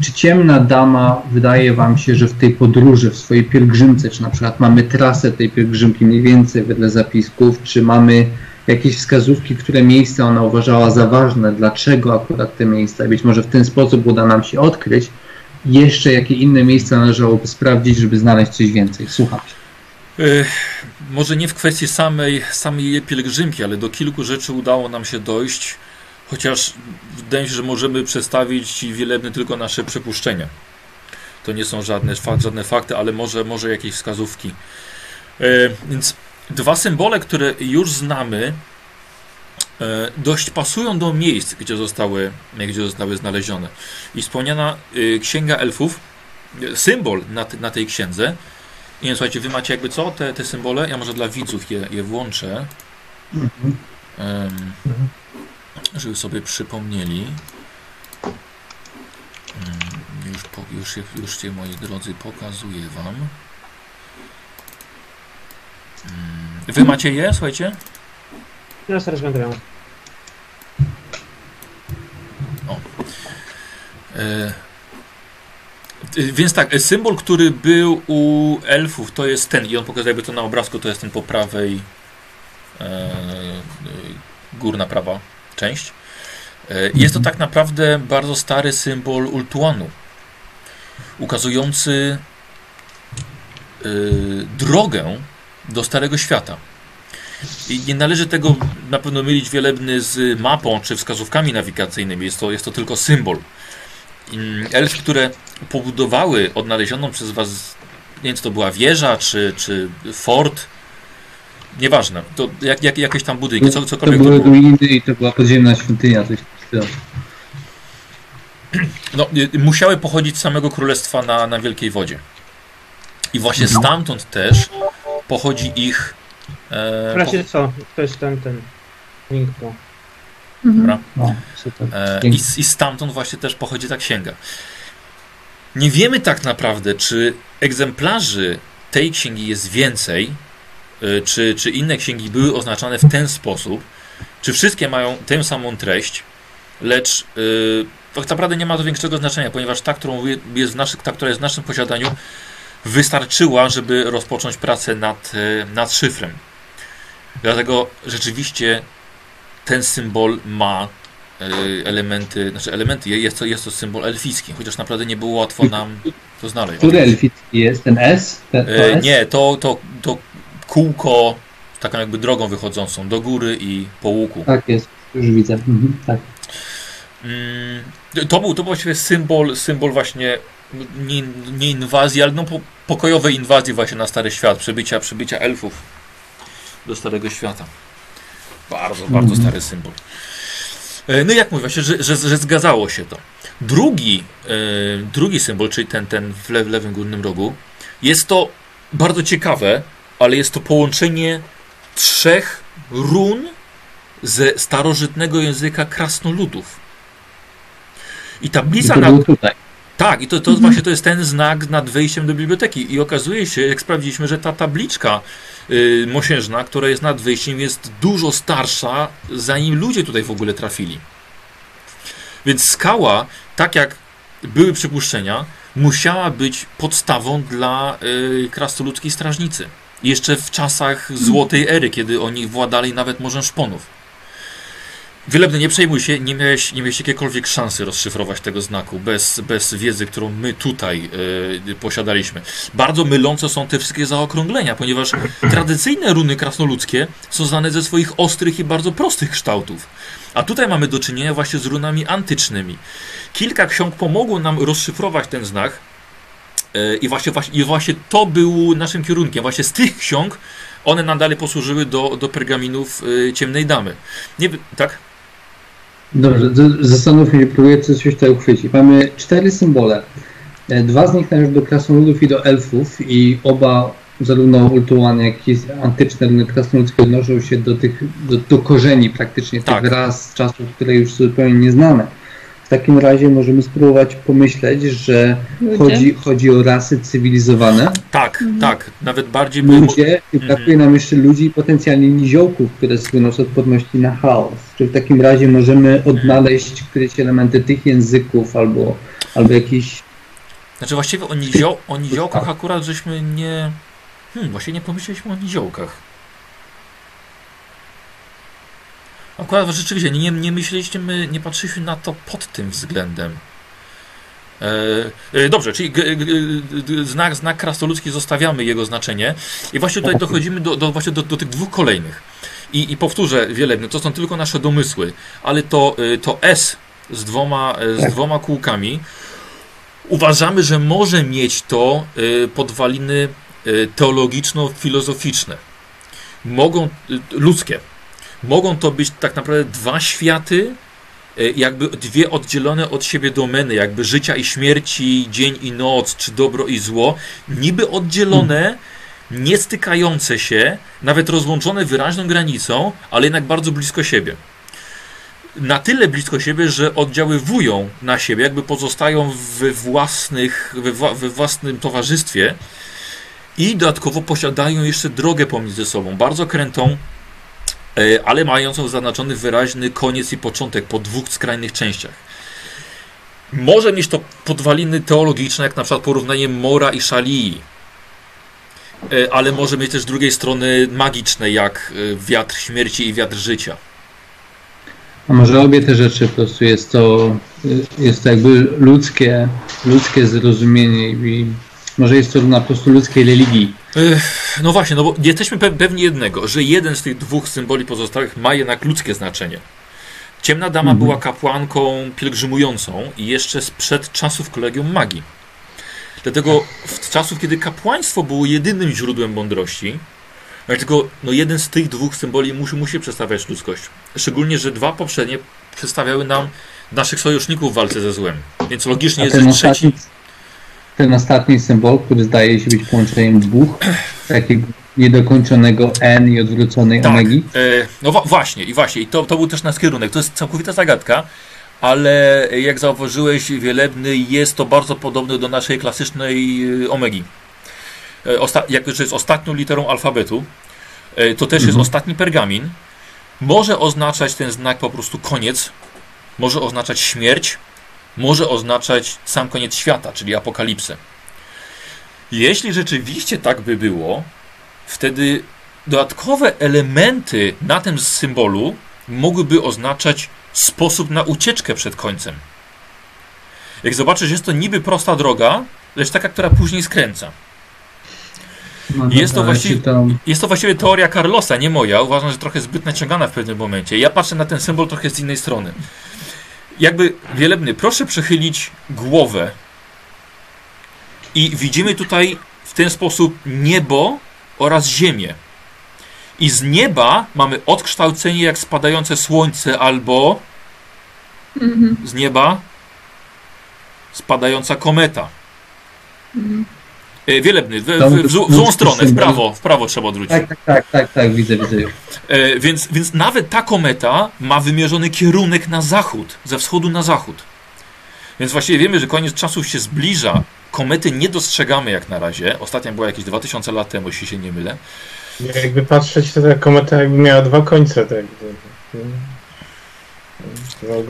czy Ciemna Dama wydaje wam się, że w tej podróży, w swojej pielgrzymce, czy na przykład mamy trasę tej pielgrzymki mniej więcej wedle zapisków, czy mamy jakieś wskazówki, które miejsca ona uważała za ważne, dlaczego akurat te miejsca, być może w ten sposób uda nam się odkryć, jeszcze jakie inne miejsca należałoby sprawdzić, żeby znaleźć coś więcej. Słucham. Może nie w kwestii samej jej pielgrzymki, ale do kilku rzeczy udało nam się dojść, chociaż wydaje się, że możemy przedstawić Ci wielebny tylko nasze przypuszczenia. To nie są żadne fakty, ale może jakieś wskazówki. Więc dwa symbole, które już znamy, dość pasują do miejsc, gdzie zostały znalezione. I wspomniana księga elfów, symbol na tej księdze. Nie wiem, słuchajcie, wy macie jakby co? Te symbole? Ja może dla widzów je włączę. Żeby sobie przypomnieli. Już je, moi drodzy, pokazuję wam. Wy macie je, słuchajcie? Ja teraz będę miał. O. Więc tak, symbol, który był u elfów, to jest ten, i on pokazuje jakby to na obrazku, to jest ten po prawej, górna prawa część. Jest to tak naprawdę bardzo stary symbol Ulthuanu, ukazujący drogę do Starego Świata. I nie należy tego na pewno mylić wielebny z mapą czy wskazówkami nawigacyjnymi, jest to tylko symbol. Elfy, które pobudowały odnalezioną przez was, nie wiem, czy to była wieża, czy fort, nieważne, to jakieś tam budynki, cokolwiek to było. To były ruiny i to była podziemna świątynia. No, musiały pochodzić z samego królestwa na Wielkiej Wodzie. I właśnie stamtąd też pochodzi ich... co? To jest ten link po... Dobra. I stamtąd właśnie też pochodzi ta księga. Nie wiemy tak naprawdę, czy egzemplarzy tej księgi jest więcej, czy inne księgi były oznaczane w ten sposób, czy wszystkie mają tę samą treść, lecz tak naprawdę nie ma to większego znaczenia, ponieważ ta, która jest w naszym posiadaniu, wystarczyła, żeby rozpocząć pracę nad szyfrem. Dlatego rzeczywiście ten symbol ma elementy, jest to symbol elficki, chociaż naprawdę nie było łatwo nam to znaleźć. Który elficki jest? Ten S? Nie, to kółko z taką jakby drogą wychodzącą do góry i po łuku. Tak jest, już widzę. Mhm, tak. To był właściwie symbol właśnie nie inwazji, ale no pokojowej inwazji właśnie na Stary Świat, przybycia elfów do Starego Świata. Bardzo, bardzo stary symbol. No i jak mówię, właśnie, że zgadzało się to. Drugi symbol, czyli ten w lewym górnym rogu, jest to bardzo ciekawe, ale jest to połączenie trzech run ze starożytnego języka krasnoludów. I tablica... Tak, i to właśnie to jest ten znak nad wejściem do biblioteki. I okazuje się, jak sprawdziliśmy, że ta tabliczka mosiężna, która jest nad wyjściem, jest dużo starsza, zanim ludzie tutaj w ogóle trafili. Więc skała, tak jak były przypuszczenia, musiała być podstawą dla krasnoludzkiej strażnicy. Jeszcze w czasach Złotej Ery, kiedy oni władali nawet Morzem Szponów. Wielebny, nie przejmuj się, nie miałeś jakiekolwiek szansy rozszyfrować tego znaku bez wiedzy, którą my tutaj posiadaliśmy. Bardzo mylące są te wszystkie zaokrąglenia, ponieważ tradycyjne runy krasnoludzkie są znane ze swoich ostrych i bardzo prostych kształtów. A tutaj mamy do czynienia właśnie z runami antycznymi. Kilka ksiąg pomogło nam rozszyfrować ten znak i właśnie to był naszym kierunkiem. Właśnie z tych ksiąg One nam dalej posłużyły do pergaminów Ciemnej Damy. Nie, tak? Dobrze, zastanówmy się, próbuję coś tutaj uchwycić. Mamy 4 symbole. 2 z nich należą do krasnoludów i do elfów i oba, zarówno Ulthuan, jak i antyczne runy krasnoludzkie odnoszą się do tych, do korzeni praktycznie tak. Tych raz czasów, które już zupełnie nieznane. W takim razie możemy spróbować pomyśleć, że chodzi o rasy cywilizowane. Tak, tak. Nawet bardziej... Ludzie, i brakuje nam jeszcze ludzi i potencjalnie niziołków, które słyną z odporności na chaos. Czyli w takim razie możemy odnaleźć któreś elementy tych języków albo jakiś... Znaczy właściwie o niziołkach akurat żeśmy nie... właśnie nie pomyśleliśmy o niziołkach. Akurat rzeczywiście nie myśleliśmy, nie patrzyliśmy na to pod tym względem. Dobrze, czyli znak krasnoludzki zostawiamy jego znaczenie i właśnie tutaj dochodzimy do tych 2 kolejnych. I powtórzę wielebny, to są tylko nasze domysły, ale to S z dwoma kółkami uważamy, że może mieć to podwaliny teologiczno-filozoficzne. Mogą, ludzkie. Mogą to być tak naprawdę 2 światy, jakby 2 oddzielone od siebie domeny, jakby życia i śmierci, dzień i noc, czy dobro i zło, niby oddzielone, nie stykające się, nawet rozłączone wyraźną granicą, ale jednak bardzo blisko siebie. Na tyle blisko siebie, że oddziaływują na siebie, jakby pozostają we własnym towarzystwie i dodatkowo posiadają jeszcze drogę pomiędzy sobą, bardzo krętą, ale mającą zaznaczony wyraźny koniec i początek po 2 skrajnych częściach. Może mieć to podwaliny teologiczne, jak na przykład porównanie Mora i Szalii, ale może mieć też z drugiej strony magiczne, jak wiatr śmierci i wiatr życia. A może obie te rzeczy, po prostu jest to jakby ludzkie zrozumienie i może jest to na po prostu ludzkiej religii. No właśnie, no bo jesteśmy pewni jednego, że jeden z tych 2 symboli pozostałych ma jednak ludzkie znaczenie. Ciemna Dama była kapłanką pielgrzymującą i jeszcze sprzed czasów Kolegium Magii. Dlatego w czasów, kiedy kapłaństwo było jedynym źródłem mądrości, dlatego no jeden z tych 2 symboli musi przedstawiać ludzkość. Szczególnie, że 2 poprzednie przedstawiały nam naszych sojuszników w walce ze złem. Więc logicznie jest, że trzeci... Ten ostatni symbol, który zdaje się być połączeniem 2, takiego niedokończonego N i odwróconej omegi. No właśnie. I to był też nasz kierunek. To jest całkowita zagadka, ale jak zauważyłeś, wielebny, jest to bardzo podobne do naszej klasycznej omegi. Jak już jest ostatnią literą alfabetu, to też jest ostatni pergamin. Może oznaczać ten znak po prostu koniec, może oznaczać śmierć, może oznaczać sam koniec świata, czyli apokalipsę. Jeśli rzeczywiście tak by było, wtedy dodatkowe elementy na tym symbolu mogłyby oznaczać sposób na ucieczkę przed końcem. Jak zobaczysz, jest to niby prosta droga, lecz taka, która później skręca. Jest to właściwie teoria Carlosa, nie moja. Uważam, że trochę zbyt naciągana w pewnym momencie. Ja patrzę na ten symbol trochę z innej strony. Jakby wielebny, proszę przechylić głowę i widzimy tutaj w ten sposób niebo oraz ziemię. I z nieba mamy odkształcenie jak spadające słońce albo z nieba spadająca kometa. Wielebny, w złą stronę, w prawo trzeba odwrócić. Tak, widzę. Więc nawet ta kometa ma wymierzony kierunek na zachód, ze wschodu na zachód. Więc właściwie wiemy, że koniec czasów się zbliża. Komety nie dostrzegamy jak na razie. Ostatnia była jakieś 2000 lat temu, jeśli się nie mylę. Jakby patrzeć, to ta kometa jakby miała 2 końce. Tak.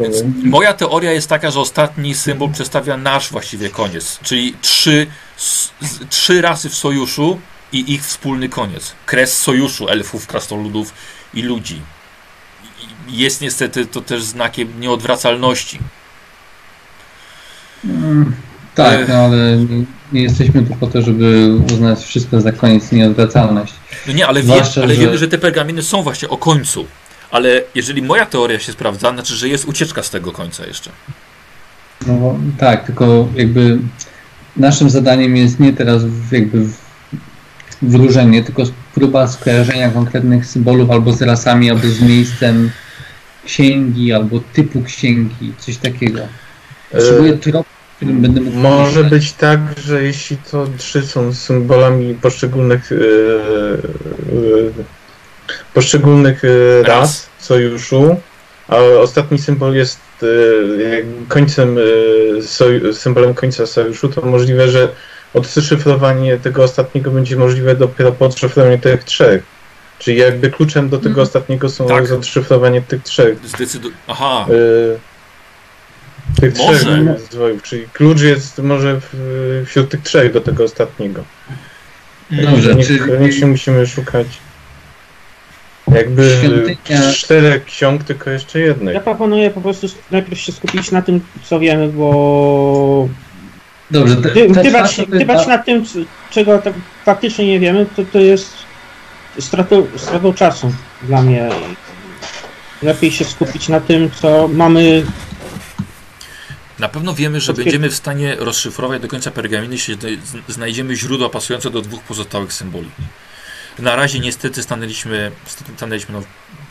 Więc moja teoria jest taka, że ostatni symbol przedstawia nasz właściwie koniec, czyli 3 rasy w sojuszu i ich wspólny koniec. Kres sojuszu elfów, krasnoludów i ludzi. Jest niestety to też znakiem nieodwracalności. Tak, no ale nie jesteśmy tu po to, żeby uznać wszystko za koniec nieodwracalność. No nie, ale wiemy, że te pergaminy są właśnie o końcu. Ale jeżeli moja teoria się sprawdza, znaczy, że jest ucieczka z tego końca jeszcze. No tak, tylko jakby naszym zadaniem jest nie teraz jakby wróżenie, tylko próba skojarzenia konkretnych symbolów albo z rasami, albo z miejscem księgi, albo typu księgi, coś takiego. Potrzebuję trop, którym będę mógł... Może myśleć. Być tak, że jeśli to trzy są symbolami poszczególnych ras sojuszu, a ostatni symbol jest symbolem końca sojuszu, to możliwe, że odszyfrowanie tego ostatniego będzie możliwe dopiero po odszyfrowaniu tych trzech. Czyli jakby kluczem do tego ostatniego są odszyfrowanie tych trzech. Aha. Tych może. Trzech zwojów, czyli klucz jest może wśród tych trzech do tego ostatniego. Dobrze, niekoniecznie musimy szukać jakby świątynia... czterech ksiąg, tylko jeszcze jednej. Ja proponuję po prostu najpierw się skupić na tym, co wiemy, bo... Dobrze, gdybać na tym, czego tak faktycznie nie wiemy, to jest stratą czasu dla mnie. Lepiej się skupić na tym, co mamy. Na pewno wiemy, że będziemy w stanie rozszyfrować do końca pergaminy, jeśli znajdziemy źródła pasujące do dwóch pozostałych symboli. Na razie niestety stanęliśmy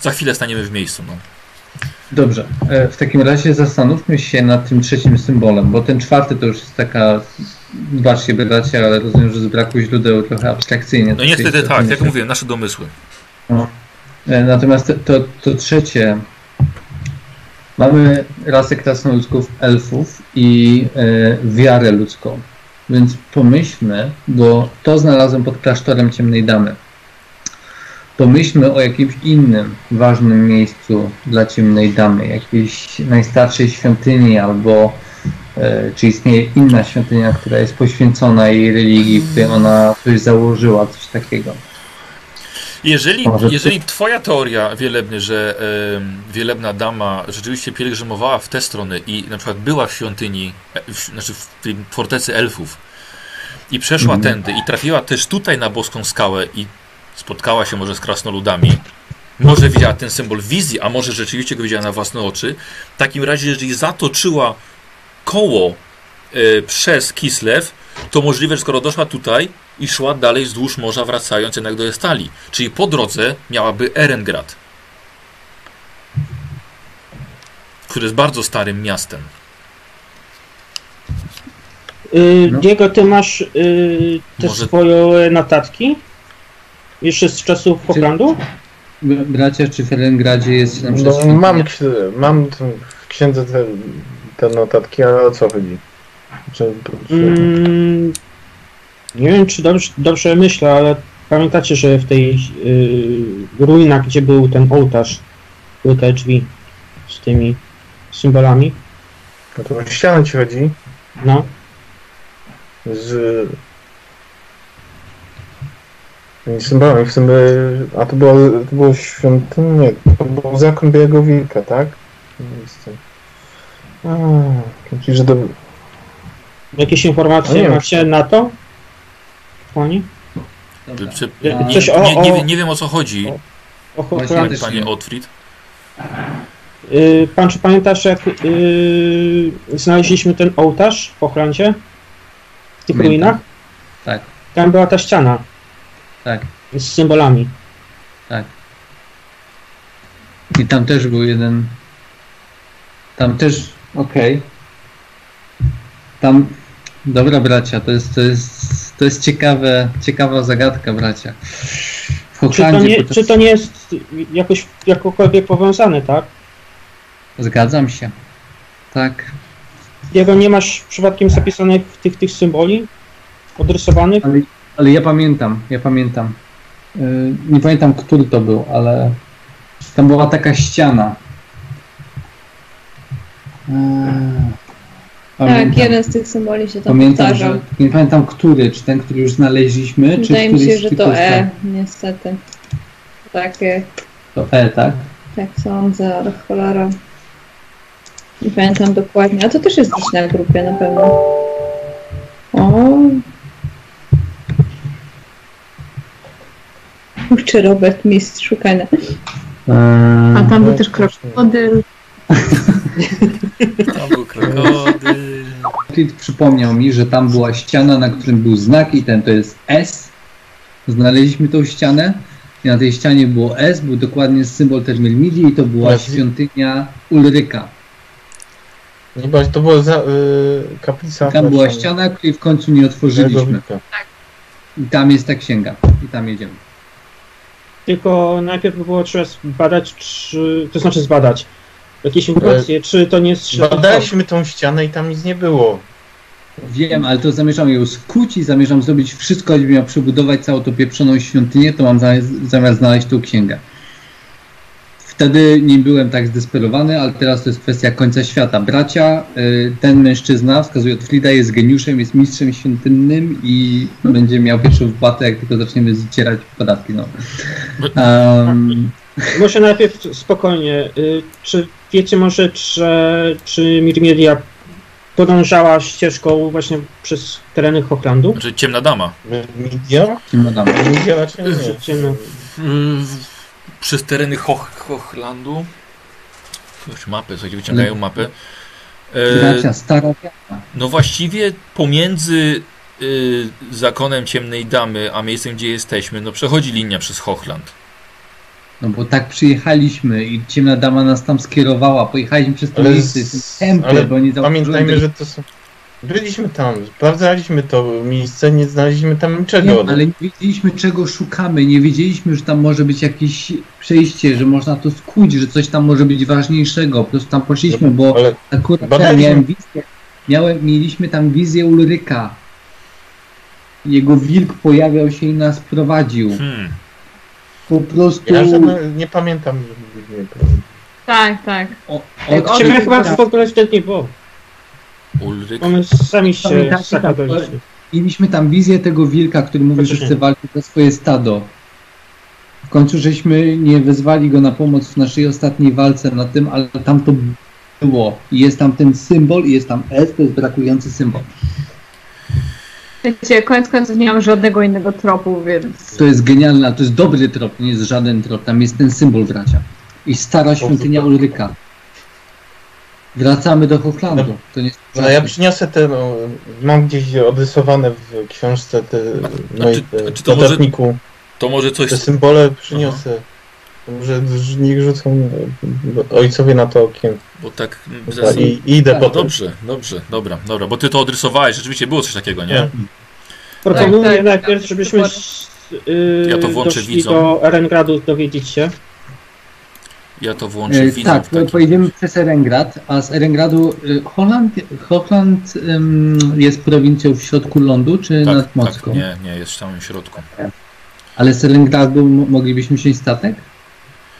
za chwilę staniemy w miejscu. No. Dobrze, w takim razie zastanówmy się nad tym trzecim symbolem, bo ten czwarty to już jest taka, baczcie bracia, ale rozumiem, że z braku źródeł trochę abstrakcyjnie. No niestety tak, jak mówiłem, nasze domysły. No. Natomiast to trzecie, mamy rasę krasnoludzków elfów i wiarę ludzką, więc pomyślmy, bo to znalazłem pod klasztorem Ciemnej Damy. Pomyślmy o jakimś innym ważnym miejscu dla Ciemnej Damy, jakiejś najstarszej świątyni, albo czy istnieje inna świątynia, która jest poświęcona jej religii, w której ona coś założyła, coś takiego. Jeżeli twoja teoria, Wielebny, że Wielebna Dama rzeczywiście pielgrzymowała w te strony i na przykład była w świątyni, w tej fortecy elfów i przeszła tędy i trafiła też tutaj na Boską Skałę i spotkała się może z krasnoludami, może widziała ten symbol wizji, a może rzeczywiście go widziała na własne oczy. W takim razie, jeżeli zatoczyła koło przez Kislew, to możliwe, że skoro doszła tutaj i szła dalej wzdłuż morza, wracając jednak do Estalii, czyli po drodze miałaby Erengrad, który jest bardzo starym miastem. Diego, ty masz te swoje notatki? Jeszcze z czasów Hochlandu? Bracia, czy w Ferengradzie jest... No, mam w księdze te notatki, ale o co chodzi? Nie wiem, czy dobrze myślę, ale pamiętacie, że w tej ruinach, gdzie był ten ołtarz, były te drzwi z tymi symbolami? No to o ścianę ci chodzi? No. Symbolami, a to było świątynia, to był zakon Białego Wilka, tak? Że to... Jakieś informacje macie na to? Pani? Nie wiem, o co chodzi. Panie Otfried. Pan, czy pamiętasz, jak znaleźliśmy ten ołtarz w Hochlandzie? W tych ruinach? Tak. Tam była ta ściana. Tak. Z symbolami. Tak. I tam też był jeden... Tam też... Okej. Tam... Dobra, bracia, to jest ciekawa zagadka, bracia. Czy to nie jest jakoś jakokolwiek powiązane, tak? Zgadzam się. Tak. Diego, nie masz przypadkiem zapisanych tych symboli? Odrysowanych? Ale ja pamiętam. Nie pamiętam, który to był, ale tam była taka ściana. Tak, jeden z tych symboli się tam powtarzał. Nie pamiętam, który, czy ten, który już znaleźliśmy, czy wydaje mi się, że to niestety. Takie... To tak? Tak, sądzę, ale cholera. Nie pamiętam dokładnie, a to też jest gdzieś na grupie, na pewno. Czy Robert Mistrz szukania. A tam był też krokodyl. Tam był krokodyl. Przypomniał mi, że tam była ściana, na którym był znak i ten to jest S Znaleźliśmy tą ścianę i na tej ścianie było S, był dokładnie symbol też Myrmidii i to była świątynia Ulryka. To była kaplica. Tam była ściana, której w końcu nie otworzyliśmy. I tam jest ta księga. I tam jedziemy. Tylko najpierw było trzeba zbadać, czy... To znaczy zbadać jakieś informacje, czy to nie jest ślad. Badaliśmy tą ścianę i tam nic nie było. Wiem, ale to zamierzam ją skuć i zamierzam zrobić wszystko, żeby miał przebudować całą tą pieprzoną świątynię, to mam zamiar znaleźć tą księgę. Wtedy nie byłem tak zdesperowany, ale teraz to jest kwestia końca świata. Bracia, ten mężczyzna, wskazuje Otfrieda, jest geniuszem, jest mistrzem świątynnym i będzie miał pierwszą wpłatę, jak tylko zaczniemy zdzierać podatki. No. Może najpierw spokojnie. Czy wiecie może, czy Myrmidia podążała ścieżką właśnie przez tereny Hochlandu? Znaczy Ciemna Dama. Myrmidia? Ciemna Dama. Myrmidia raczej nie. Ciemna. Przez tereny Hochlandu. Już mapy, słuchajcie, wyciągają mapy. No właściwie pomiędzy zakonem Ciemnej Damy, a miejscem, gdzie jesteśmy, no przechodzi linia przez Hochland. No bo tak przyjechaliśmy i Ciemna Dama nas tam skierowała. Pojechaliśmy przez to miejsce, temple, bo nie pamiętajmy, że to są... Byliśmy tam, sprawdzaliśmy to miejsce, nie znaleźliśmy tam niczego. Nie, ale nie wiedzieliśmy, czego szukamy, nie wiedzieliśmy, że tam może być jakieś przejście, że można to skuć, że coś tam może być ważniejszego. Po prostu tam poszliśmy, bo ale akurat mieliśmy tam wizję Ulryka. Jego wilk pojawiał się i nas prowadził. Po prostu... Ja nie pamiętam. Tak. Ciebie chyba w ogóle wtedy nie było. Ulryk. One sami się zakładaliśmy. Mieliśmy tam wizję tego wilka, który mówił, że chce walczyć o swoje stado. W końcu żeśmy nie wezwali go na pomoc w naszej ostatniej walce na tym, ale tam to było. I jest tam ten symbol i jest tam S, to jest brakujący symbol. Wiecie, koniec końców nie mam żadnego innego tropu, więc... To jest genialne, to jest dobry trop, nie jest żaden trop. Tam jest ten symbol bracia. I stara świątynia Ulryka. Wracamy do Hochlandu. To nie jest ja przyniosę te, no, mam gdzieś odrysowane w książce te, czy to notatniku. To może coś... Te symbole przyniosę. Może niech rzucą ojcowie na to okiem. Bo tak... I idę po Dobrze, bo ty to odrysowałeś, rzeczywiście było coś takiego, nie? Proponuję najpierw, żebyśmy doszli do Erengradu dowiedzieć się. Ja to włączę widzę. Tak, pojedziemy przez Erengrad, a z Erengradu Hochland jest prowincją w środku lądu, czy tak, nad Moskwą? Tak, nie, jest w samym środku. Ale z Erengradu moglibyśmy się statek?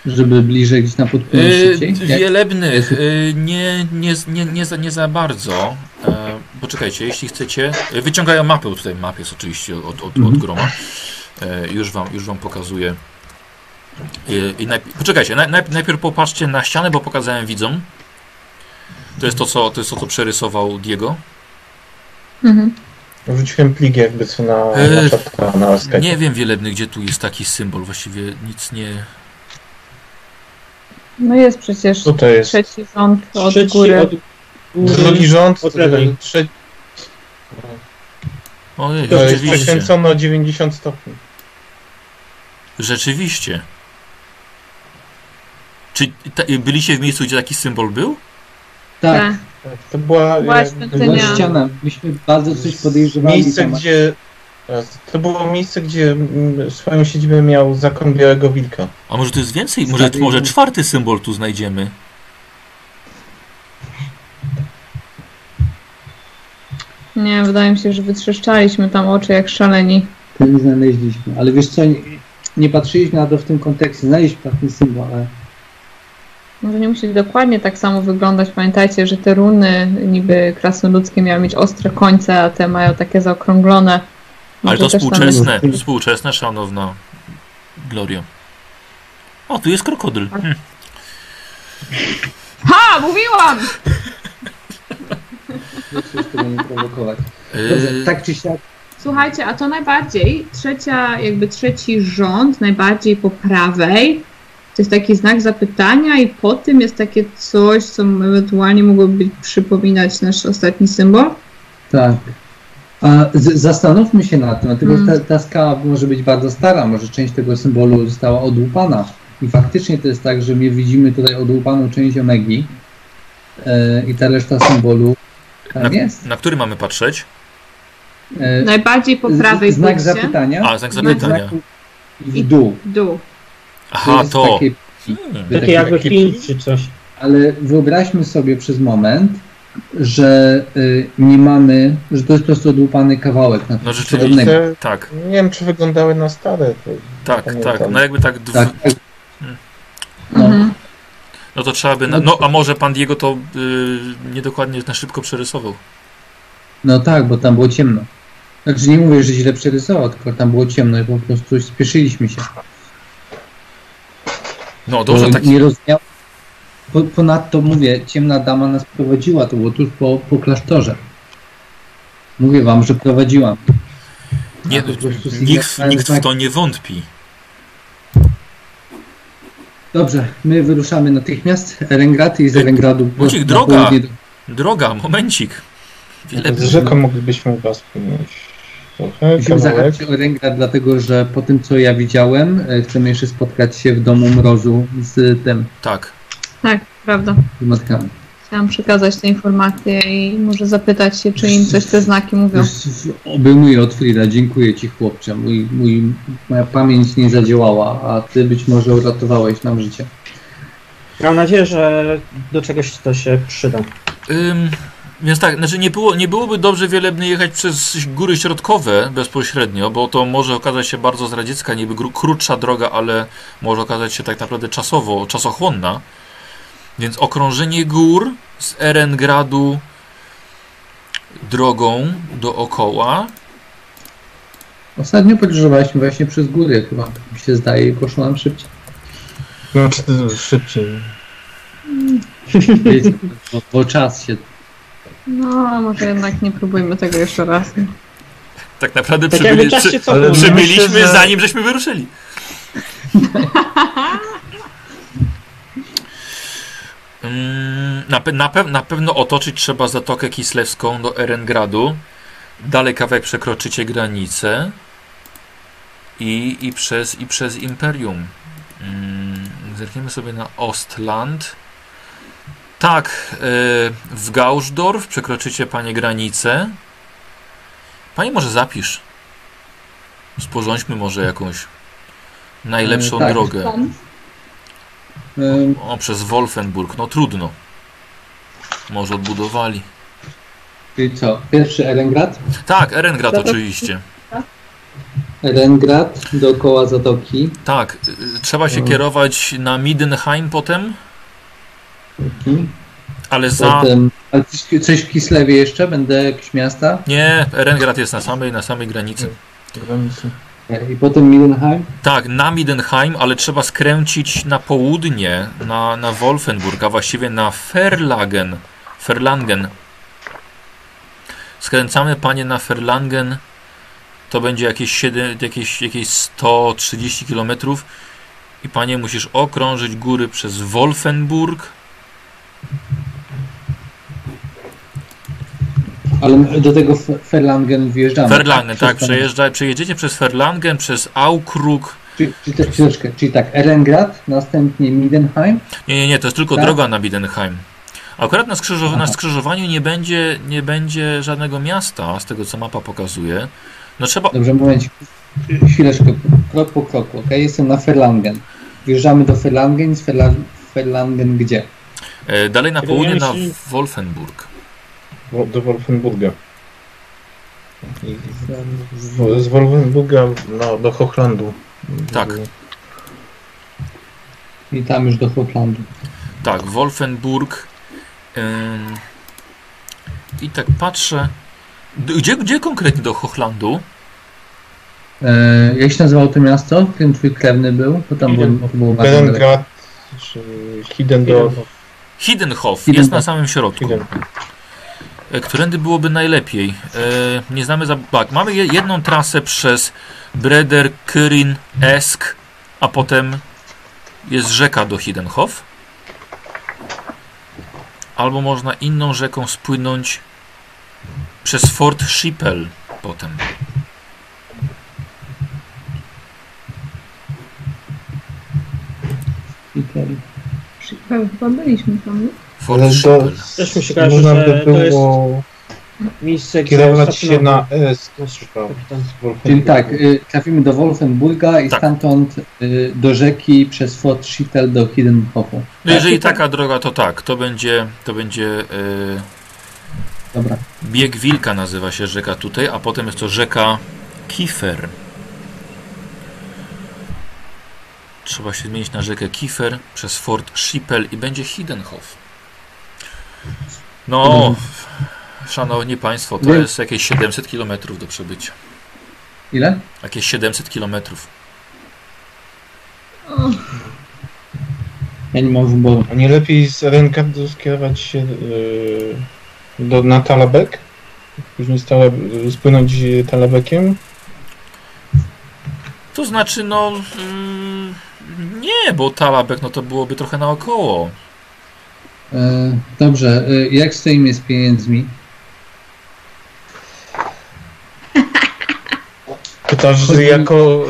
Żeby bliżej gdzieś na podpłynie szybciej? Wielebny, nie za bardzo. Poczekajcie, jeśli chcecie... Wyciągają mapę, tutaj map jest oczywiście od groma. Już wam pokazuję. Poczekajcie, najpierw popatrzcie na ścianę, bo pokazałem widzom. To jest to, co przerysował Diego. Wrzuciłem plik jakby co na czapkę, na Skype. Nie wiem, Wielebny, gdzie tu jest taki symbol. Właściwie nic nie... No jest przecież jest trzeci rząd od góry. Drugi rząd od lewej. To jest przekręcone o 90 stopni. Rzeczywiście. Czy byliście w miejscu, gdzie taki symbol był? Tak. To była ściana. Myśmy bardzo coś podejrzewali. Miejsce, gdzie, to było miejsce, gdzie swoją siedzibę miał zakon Białego Wilka. A może to jest więcej? Może czwarty symbol tu znajdziemy? Nie, wydaje mi się, że wytrzeszczaliśmy tam oczy jak szaleni. To nie znaleźliśmy, ale wiesz co... Nie patrzyliśmy na to w tym kontekście, znaleźliśmy taki symbol, ale... Może nie musi dokładnie tak samo wyglądać. Pamiętajcie, że te runy niby krasnoludzkie miały mieć ostre końce, a te mają takie zaokrąglone. Może ale to współczesne, szanowna Glorio. O, tu jest krokodyl. Ha! Mówiłam! Nie prowokować. Dobrze, tak czy siak. Słuchajcie, a to najbardziej, trzeci rząd, najbardziej po prawej, to jest taki znak zapytania i po tym jest takie coś, co ewentualnie mogłoby przypominać nasz ostatni symbol. Tak. Zastanówmy się nad tym, dlatego że ta skała może być bardzo stara, może część tego symbolu została odłupana. I faktycznie to jest tak, że my widzimy tutaj odłupaną część omegi i ta reszta symbolu tam jest. Na który mamy patrzeć? Najbardziej po prawej znak zapytania. A, znak zapytania. I w dół. Aha, to. Takie jakby film czy coś. Ale wyobraźmy sobie przez moment, że nie mamy, że to jest po prostu odłupany kawałek. No rzeczywiście, tak. Nie wiem, czy wyglądały na stare. Tak, no jakby tak... No to trzeba by... No a może pan Diego to niedokładnie na szybko przerysował. No tak, bo tam było ciemno. Znaczy nie mówię, że źle przerysował, tylko tam było ciemno i po prostu spieszyliśmy się. No dobrze, tak... Ponadto mówię, ciemna dama nas prowadziła, to było tuż po klasztorze. Mówię wam, że prowadziłam. Nikt w to nie wątpi. Dobrze, my wyruszamy natychmiast. Erengrad i z Erengradu... Droga, momencik. Z rzeką moglibyśmy was płynąć. Musimy zahaczyć o Erengrad, dlatego że po tym, co ja widziałem, chcemy jeszcze spotkać się w domu Mrozu z tym. Tak, prawda. Chciałam przekazać te informacje i może zapytać się, czy im coś te znaki mówią. Obejmuję Otfrieda, dziękuję ci chłopcze. Moja pamięć nie zadziałała, a ty być może uratowałeś nam życie. Mam nadzieję, że do czegoś to się przyda. Więc tak, znaczy nie byłoby dobrze wielebnie jechać przez góry środkowe bezpośrednio, bo to może okazać się bardzo zdradziecka, niby krótsza droga, ale może okazać się tak naprawdę czasochłonna. Więc okrążenie gór z Erengradu drogą dookoła. Ostatnio podróżowaliśmy właśnie przez góry, chyba mi się zdaje, i poszło nam szybciej. Szybciej. Wiecie, bo czas się... No, może jednak nie próbujmy tego jeszcze raz. Tak naprawdę przybyliśmy zanim żeśmy wyruszyli. Na pewno otoczyć trzeba Zatokę Kislewską do Erengradu. Dalej kawałek przekroczycie granicę i przez Imperium. Zerkniemy sobie na Ostland. Tak, w Gauschdorf przekroczycie panie granicę. Pani może zapisz. Sporządźmy może jakąś najlepszą drogę. Przez Wolfenburg, no trudno. Może odbudowali. Czyli co, pierwszy Erengrad? Tak, Erengrad oczywiście. Erengrad dookoła Zatoki. Tak, trzeba się kierować na Middenheim potem. Ale coś w Kislewie jeszcze? Będę jakieś miasta? Nie, Erengrad jest na samej granicy. I potem Middenheim? Tak, na Middenheim, ale trzeba skręcić na południe, na Wolfenburg, a właściwie na Ferlangen. Skręcamy panie na Ferlangen, to będzie jakieś 130 km i panie musisz okrążyć góry przez Wolfenburg. Ale do tego Ferlangen wjeżdżamy. Ferlangen, tak. Przejedziecie przez Ferlangen, przez Aukrug. Czyli tak, Erengrad, następnie Middenheim? Nie, to jest tylko droga na Middenheim. Akurat na skrzyżowaniu nie będzie żadnego miasta, z tego co mapa pokazuje. No trzeba... Dobrze, moment, chwileczkę, krok po kroku, ok? Jestem na Ferlangen. Wjeżdżamy do Ferlangen, z Ferlangen gdzie? Dalej na południe, na Wolfenburg. Do Wolfenburga. Z Wolfenburga do Hochlandu. Tak. I tam już do Hochlandu. Tak, Wolfenburg. I tak patrzę. Gdzie konkretnie do Hochlandu? Jak się nazywało to miasto, w którym twój krewny był? Bo tam było bardzo daleko. Hidenhof. Jest na samym środku. Którędy byłoby najlepiej? Nie znamy tak. Mamy jedną trasę przez Breder, Kyrin, Esk, a potem jest rzeka do Hidenhof. Albo można inną rzeką spłynąć przez Fort Schippel. potem. Schippel chyba byliśmy tam. Fort Schippel. Też mi się każe, że to jest miejsce, gdzie kierować się na Esk. Czyli tak, trafimy do Wolfenburga i tak. Stamtąd do rzeki przez Fort Schippel do Hidenhofu. No jeżeli taka droga, to tak, to będzie dobra. Bieg Wilka nazywa się rzeka tutaj, a potem jest to rzeka Kiefer. Trzeba się zmienić na rzekę Kiefer przez Fort Schippel i będzie Hidenhof. No, szanowni państwo, to jest jakieś 700 km do przebycia. Ile? Jakieś 700 km. Ja nie mam wyboru. A nie lepiej z Erengradu skierować się na Talabek? Później spłynąć Talabekiem? To znaczy, no... nie, bo Talabek, no to byłoby trochę naokoło. Dobrze, jak stoimy z pieniędzmi? Pytasz, jako...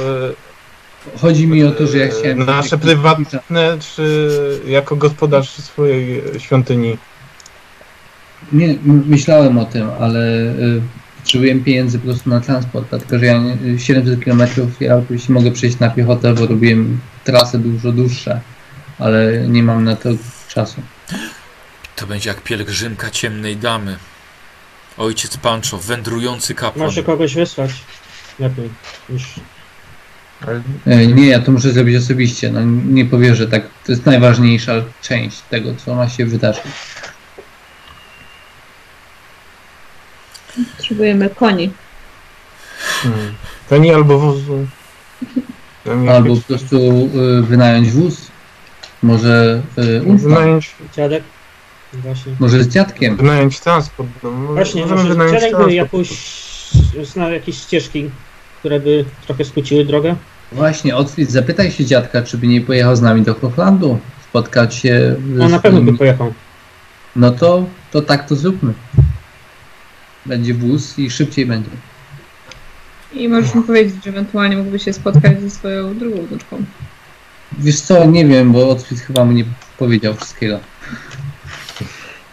Chodzi mi o to, że ja chciałem... Nasze prywatne, czy jako gospodarz swojej świątyni? Nie, myślałem o tym, ale potrzebuję pieniędzy po prostu na transport, dlatego że ja 700 km, ja oczywiście mogę przejść na piechotę, bo robiłem trasę dużo dłuższe, ale nie mam na to czasu. To będzie jak pielgrzymka Ciemnej Damy. Ojciec Pancho, wędrujący kapłan. Może kogoś wysłać lepiej niż... Nie, ja to muszę zrobić osobiście, no nie powierzę tak, to jest najważniejsza część tego, co ma się wydarzyć. Potrzebujemy koni. Koni albo wozu. Albo po prostu wynająć wóz. Może wynająć dziadek. Właśnie. Może z dziadkiem. Wynająć transport. No, właśnie, może dziadek by jakieś ścieżki, które by trochę skróciły drogę. Właśnie, Otfried, zapytaj się dziadka, czy by nie pojechał z nami do Hochlandu. Spotkać się... On na pewno by pojechał. No to tak to zróbmy. Będzie wóz i szybciej będzie. I możesz mi powiedzieć, że ewentualnie mógłby się spotkać ze swoją drugą wnuczką. Wiesz co, nie wiem, bo Otfried chyba mi nie powiedział wszystkiego.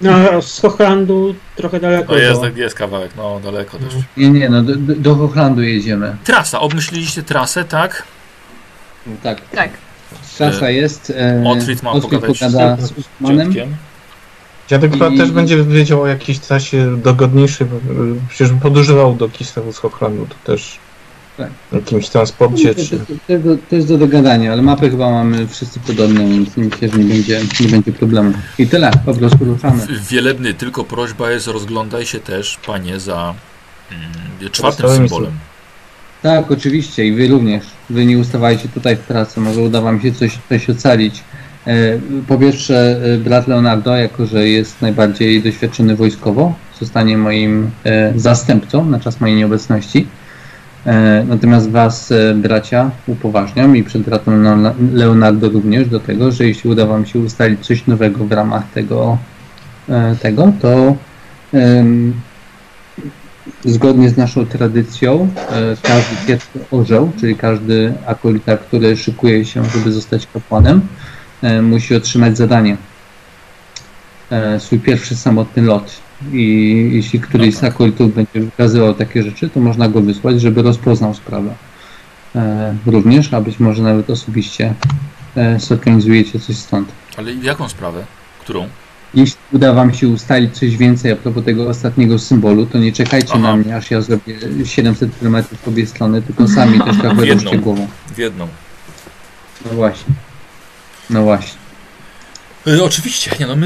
No, z Hochlandu trochę daleko. O, jest kawałek, no daleko też. Nie, no do Hochlandu jedziemy. Trasa, obmyśliliście trasę, tak? No, tak. Trasa jest. Otfried ma pogada z Ulfmanem. Dziadek też będzie wiedział o jakiejś trasie dogodniejszej, bo przecież podróżował do Kislewu z Hochlandu, to też w jakimś transporcie. To jest do dogadania, ale mapy chyba mamy wszyscy podobne, więc myślę, że nie będzie problemu. I tyle, po prostu ruszamy. Wielebny, tylko prośba jest, rozglądaj się też, panie, za czwartym symbolem. Tak, oczywiście i wy również. Wy nie ustawajcie tutaj w pracy, może uda wam się coś ocalić. Po pierwsze, brat Leonardo, jako że jest najbardziej doświadczony wojskowo, zostanie moim zastępcą na czas mojej nieobecności. Natomiast was, bracia, upoważniam i przed bratem Leonardo również do tego, że jeśli uda wam się ustalić coś nowego w ramach tego, to zgodnie z naszą tradycją każdy pierwszy orzeł, czyli każdy akolita, który szykuje się, żeby zostać kapłanem, musi otrzymać zadanie. Swój pierwszy samotny lot. I jeśli któryś z akolitów będzie wykazywał takie rzeczy, to można go wysłać, żeby rozpoznał sprawę. Również, a być może nawet osobiście zorganizujecie coś stąd. Ale jaką sprawę? Którą? Jeśli uda wam się ustalić coś więcej a propos tego ostatniego symbolu, to nie czekajcie na mnie, aż ja zrobię 700 km w obie strony, tylko sami też kawałeczkę głową. W jedną. No właśnie. Oczywiście, nie, no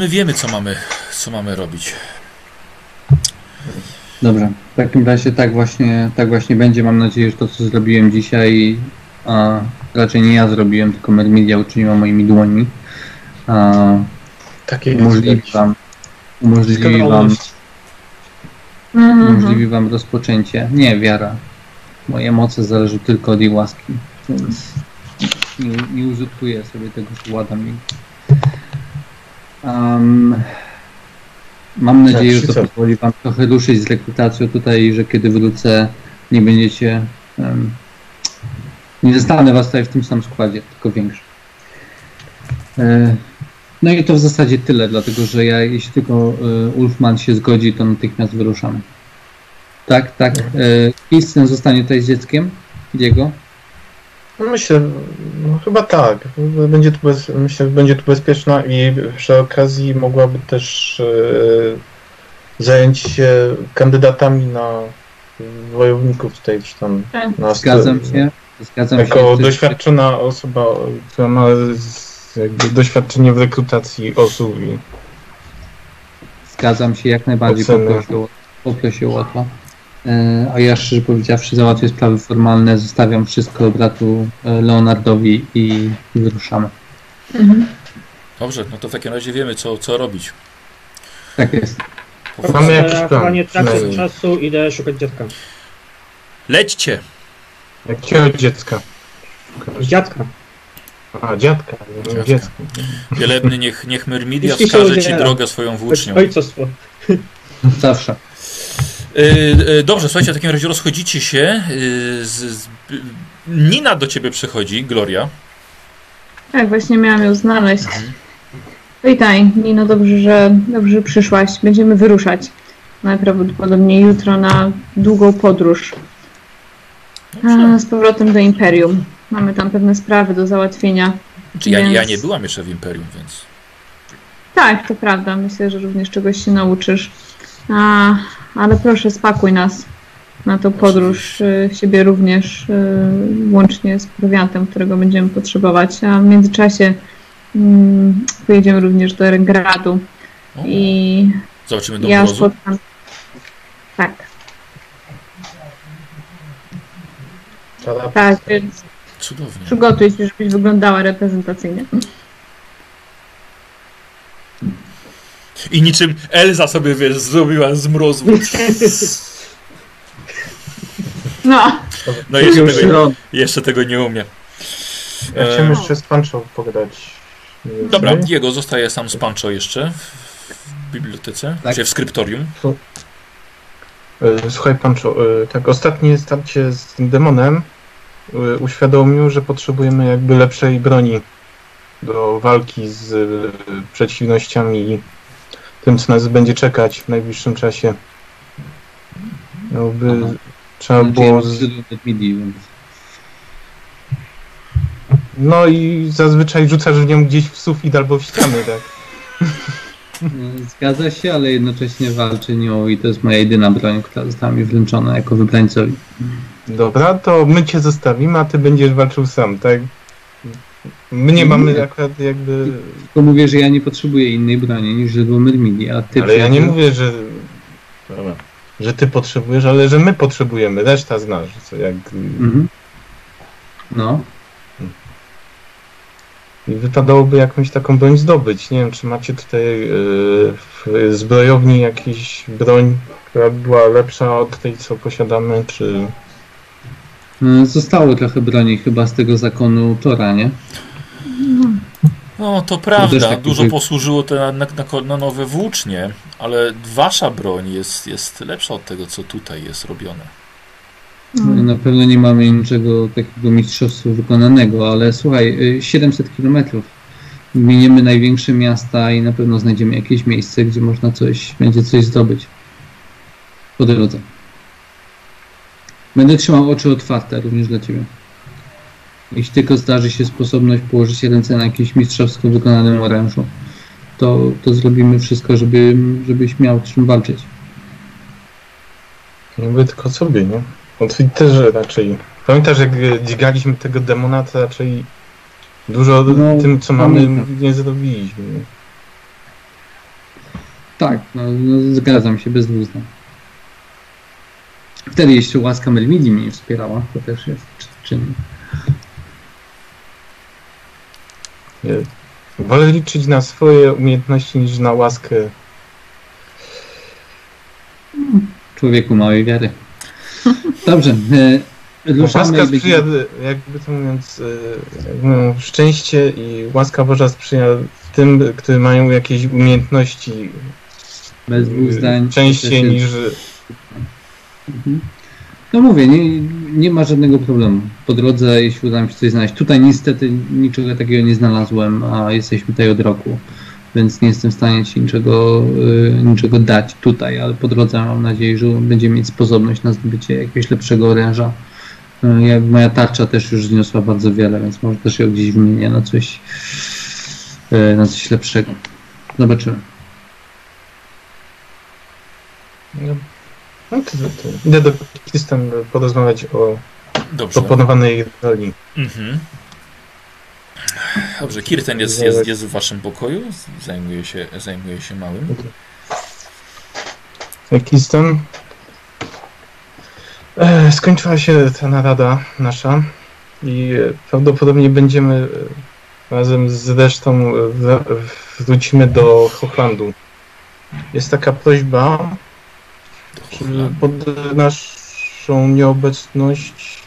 my wiemy, co mamy robić. Dobra, w takim razie tak właśnie będzie. Mam nadzieję, że to, co zrobiłem dzisiaj, a raczej nie ja zrobiłem, tylko Myrmidia uczyniła moimi dłoni. Umożliwi wam rozpoczęcie. Nie, wiara. Moje moce zależą tylko od jej łaski. Nie użytkuję sobie tego, że ładam jej. Mam nadzieję, że to pozwoli wam trochę ruszyć z rekrutacją tutaj, że kiedy wrócę, nie będziecie... nie zostanę was tutaj w tym samym składzie, tylko większy. No i to w zasadzie tyle, dlatego że ja, jeśli tylko Ulfman się zgodzi, to natychmiast wyruszamy. Tak, tak. Kirsten zostanie tutaj z dzieckiem? Diego? Myślę, no chyba tak. Będzie tu myślę, że będzie tu bezpieczna i przy okazji mogłaby też zająć się kandydatami na wojowników tutaj, czy tam. Na Zgadzam się. Jako doświadczona osoba, która ma doświadczenie w rekrutacji osób. I zgadzam się, jak najbardziej poprosił o to. A ja szczerze powiedziawszy załatwię sprawy formalne, zostawiam wszystko bratu Leonardowi i wyruszamy. Mhm. Dobrze, no to w takim razie wiemy co robić. Tak jest. Mamy jakiś plan. Nie tracę czasu, idę szukać dziadka. Lećcie! Jakiego dziecka? Dziadka. A, dziadka. Dziadka. Wielebny, niech Myrmidia wskaże ci drogę swoją włócznią. Ojcostwo. Zawsze. Dobrze, słuchajcie, w takim razie rozchodzicie się. Nina do ciebie przychodzi, Gloria. Tak, właśnie miałam ją znaleźć. Witaj, Nino, dobrze, że przyszłaś. Będziemy wyruszać najprawdopodobniej jutro na długą podróż. Z powrotem do Imperium. Mamy tam pewne sprawy do załatwienia. Znaczy, więc... ja nie byłam jeszcze w Imperium, więc... Tak, to prawda. Myślę, że również czegoś się nauczysz. Ale proszę, spakuj nas na tą podróż, siebie również, łącznie z prowiantem, którego będziemy potrzebować. A w międzyczasie pojedziemy również do Erengradu. I zobaczymy Dom Mrozu. Tak. Tak, więc cudownie. Przygotuj się, żebyś wyglądała reprezentacyjnie. I niczym Elza sobie, wiesz, zrobiła z Mrozu. No jeszcze tego nie umiem. Ja chciałem jeszcze z Pancho pogadać. Dobra, Diego zostaje sam z Pancho jeszcze w bibliotece, tak. Czy w skryptorium. Słuchaj, Pancho, tak ostatnie starcie z tym demonem uświadomił, że potrzebujemy jakby lepszej broni do walki z przeciwnościami, tym, co nas będzie czekać w najbliższym czasie. Jakby trzeba było... No i zazwyczaj rzucasz w nią gdzieś w sufit albo w ścianę, tak? Zgadza się, ale jednocześnie walczy nią i to jest moja jedyna broń, która została mi wręczona jako wybrańcowi. Dobra, to my cię zostawimy, a ty będziesz walczył sam, tak? My nie mamy akurat jakby... Tylko mówię, że ja nie potrzebuję innej broni niż źródło Myrmidii, a ty... Ale ja nie mówię, że ty potrzebujesz, ale że my potrzebujemy, reszta znasz, co jak... No. I wypadałoby jakąś taką broń zdobyć. Nie wiem, czy macie tutaj w zbrojowni jakąś broń, która była lepsza od tej, co posiadamy, czy... Zostało trochę broni chyba z tego zakonu Tora, nie? No to prawda, tak dużo posłużyło to na nowe włócznie, ale wasza broń jest lepsza od tego, co tutaj jest robione. No, na pewno nie mamy niczego takiego mistrzostwa wykonanego, ale słuchaj, 700 km. Miniemy największe miasta i na pewno znajdziemy jakieś miejsce, gdzie można będzie coś zdobyć po drodze. Będę trzymał oczy otwarte również dla ciebie. Jeśli tylko zdarzy się sposobność położyć ręce na jakimś mistrzowsko wykonanym orężu, to zrobimy wszystko, żebyś miał czym walczyć. Nie mówię tylko sobie, nie? Otwit też raczej... Pamiętasz, jak dźgaliśmy tego demona, to raczej dużo tym, co mamy, nie zrobiliśmy. Tak, no zgadzam się, bez dwóch zdań. Wtedy jeszcze łaska Myrmidii mnie wspierała, to też jest czynnik. Wolę liczyć na swoje umiejętności niż na łaskę. Człowieku małej wiary. Dobrze, ruszamy. Łaska sprzyja, jakby to mówiąc, szczęście i łaska Boża sprzyja tym, którzy mają jakieś umiejętności bez dwóch zdań. Częściej się... niż... Mhm. No mówię, nie ma żadnego problemu. Po drodze, jeśli uda mi się coś znaleźć. Tutaj niestety niczego takiego nie znalazłem, a jesteśmy tutaj od roku, więc nie jestem w stanie ci niczego dać tutaj, ale po drodze mam nadzieję, że będziemy mieć sposobność na zdobycie jakiegoś lepszego oręża. Moja tarcza też już zniosła bardzo wiele, więc może też ją gdzieś wymienię na coś lepszego. Zobaczymy. No. To idę do Kirsten porozmawiać o proponowanej roli. Mhm. Dobrze, Kirsten jest w waszym pokoju, zajmuje się małym. Kirsten, skończyła się ta narada nasza i prawdopodobnie będziemy razem z resztą wrócimy do Hochlandu. Jest taka prośba, pod naszą nieobecność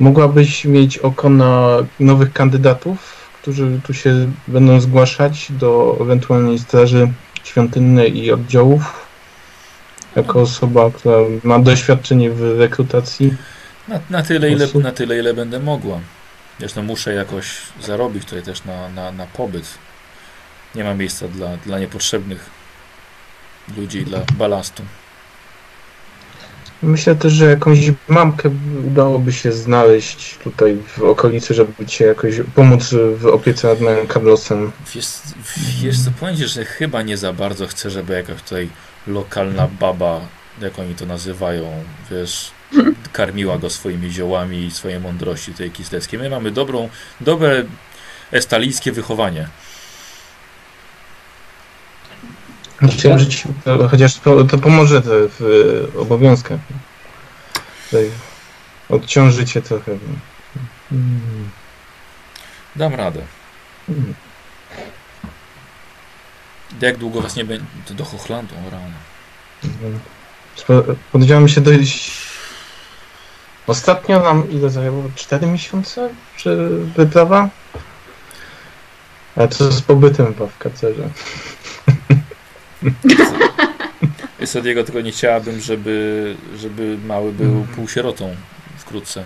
mogłabyś mieć oko na nowych kandydatów, którzy tu się będą zgłaszać do ewentualnej straży świątynnej i oddziałów, jako osoba, która ma doświadczenie w rekrutacji. Na tyle, ile będę mogła. Zresztą muszę jakoś zarobić tutaj też na pobyt. Nie ma miejsca dla niepotrzebnych ludzi, dla balastu. Myślę też, że jakąś mamkę udałoby się znaleźć tutaj w okolicy, żeby ci jakoś pomóc w opiece nad moim Carlosem. Wiesz co, powiem ci, że chyba nie za bardzo chcę, żeby jakaś tutaj lokalna baba, jak oni to nazywają, wiesz, karmiła go swoimi ziołami i swojej mądrości tej kisleckiej. My mamy dobre estalijskie wychowanie. Chociaż to pomoże w obowiązkach. Odciąży cię trochę. Dam radę. Jak długo was nie będzie? Do Hochlandu, rano. Podjęłam się dojść. Ostatnio nam ile zajęło? 4 miesiące? Czy wyprawa? A co z pobytem w Kacerze? Jest od jego, tylko nie chciałabym, żeby mały był półsierotą wkrótce.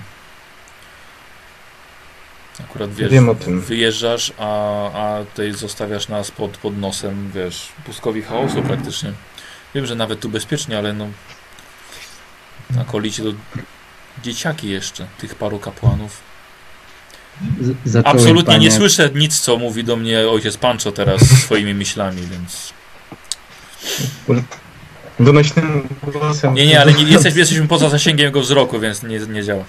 Akurat wiesz, wiem o tym. Wyjeżdżasz, a tutaj zostawiasz nas pod nosem, wiesz, pustkowi chaosu praktycznie. Wiem, że nawet tu bezpiecznie, ale no na kolicie do dzieciaki jeszcze, tych paru kapłanów. Absolutnie panie... nie słyszę nic, co mówi do mnie ojciec Pancho teraz swoimi myślami, więc... Donośnym głosem. Nie, ale jesteśmy poza zasięgiem jego wzroku, więc nie działa.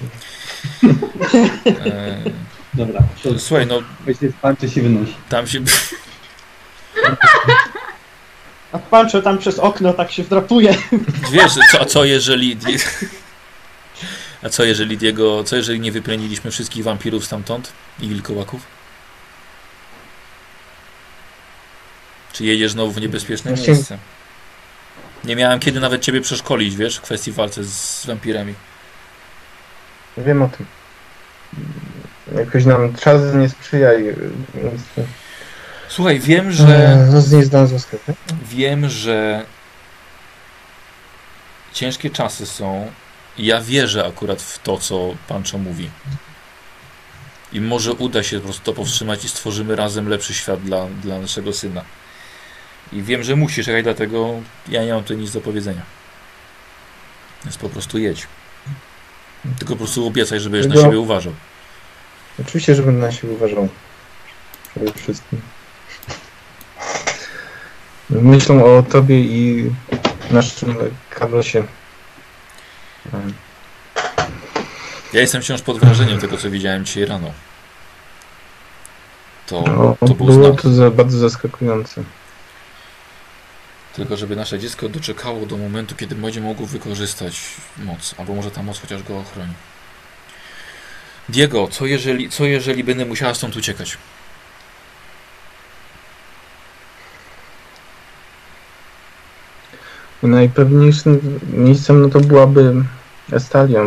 Dobra. To słuchaj, no... Pancho się wynosi. Tam się... A Pancho tam przez okno tak się wdrapuje. Wiesz, co jeżeli nie wypędziliśmy wszystkich wampirów stamtąd i wilkołaków? Czy jedziesz znowu w niebezpieczne miejsce? Nie miałem kiedy nawet ciebie przeszkolić, wiesz, w kwestii walce z wampirami. Wiem o tym. Jakoś nam czas nie sprzyja i... Słuchaj, wiem, że... Wiem, że... Ciężkie czasy są. Ja wierzę akurat w to, co Pancho mówi. I może uda się po prostu to powstrzymać i stworzymy razem lepszy świat dla naszego syna. I wiem, że musisz jechać, dlatego ja nie mam tutaj nic do powiedzenia. Więc po prostu jedź. Tylko po prostu obiecaj, że będziesz na siebie uważał. Oczywiście, że będę na siebie uważał. Przede wszystkim. Myślą o tobie i naszym Carlosie. Ja jestem wciąż pod wrażeniem tego, co widziałem dzisiaj rano. To było to bardzo zaskakujące. Tylko żeby nasze dziecko doczekało do momentu, kiedy będzie mogło wykorzystać moc. Albo może ta moc chociaż go ochroni. Diego, co jeżeli będę musiała stąd uciekać? Najpewniejszym miejscem no to byłaby Estalia,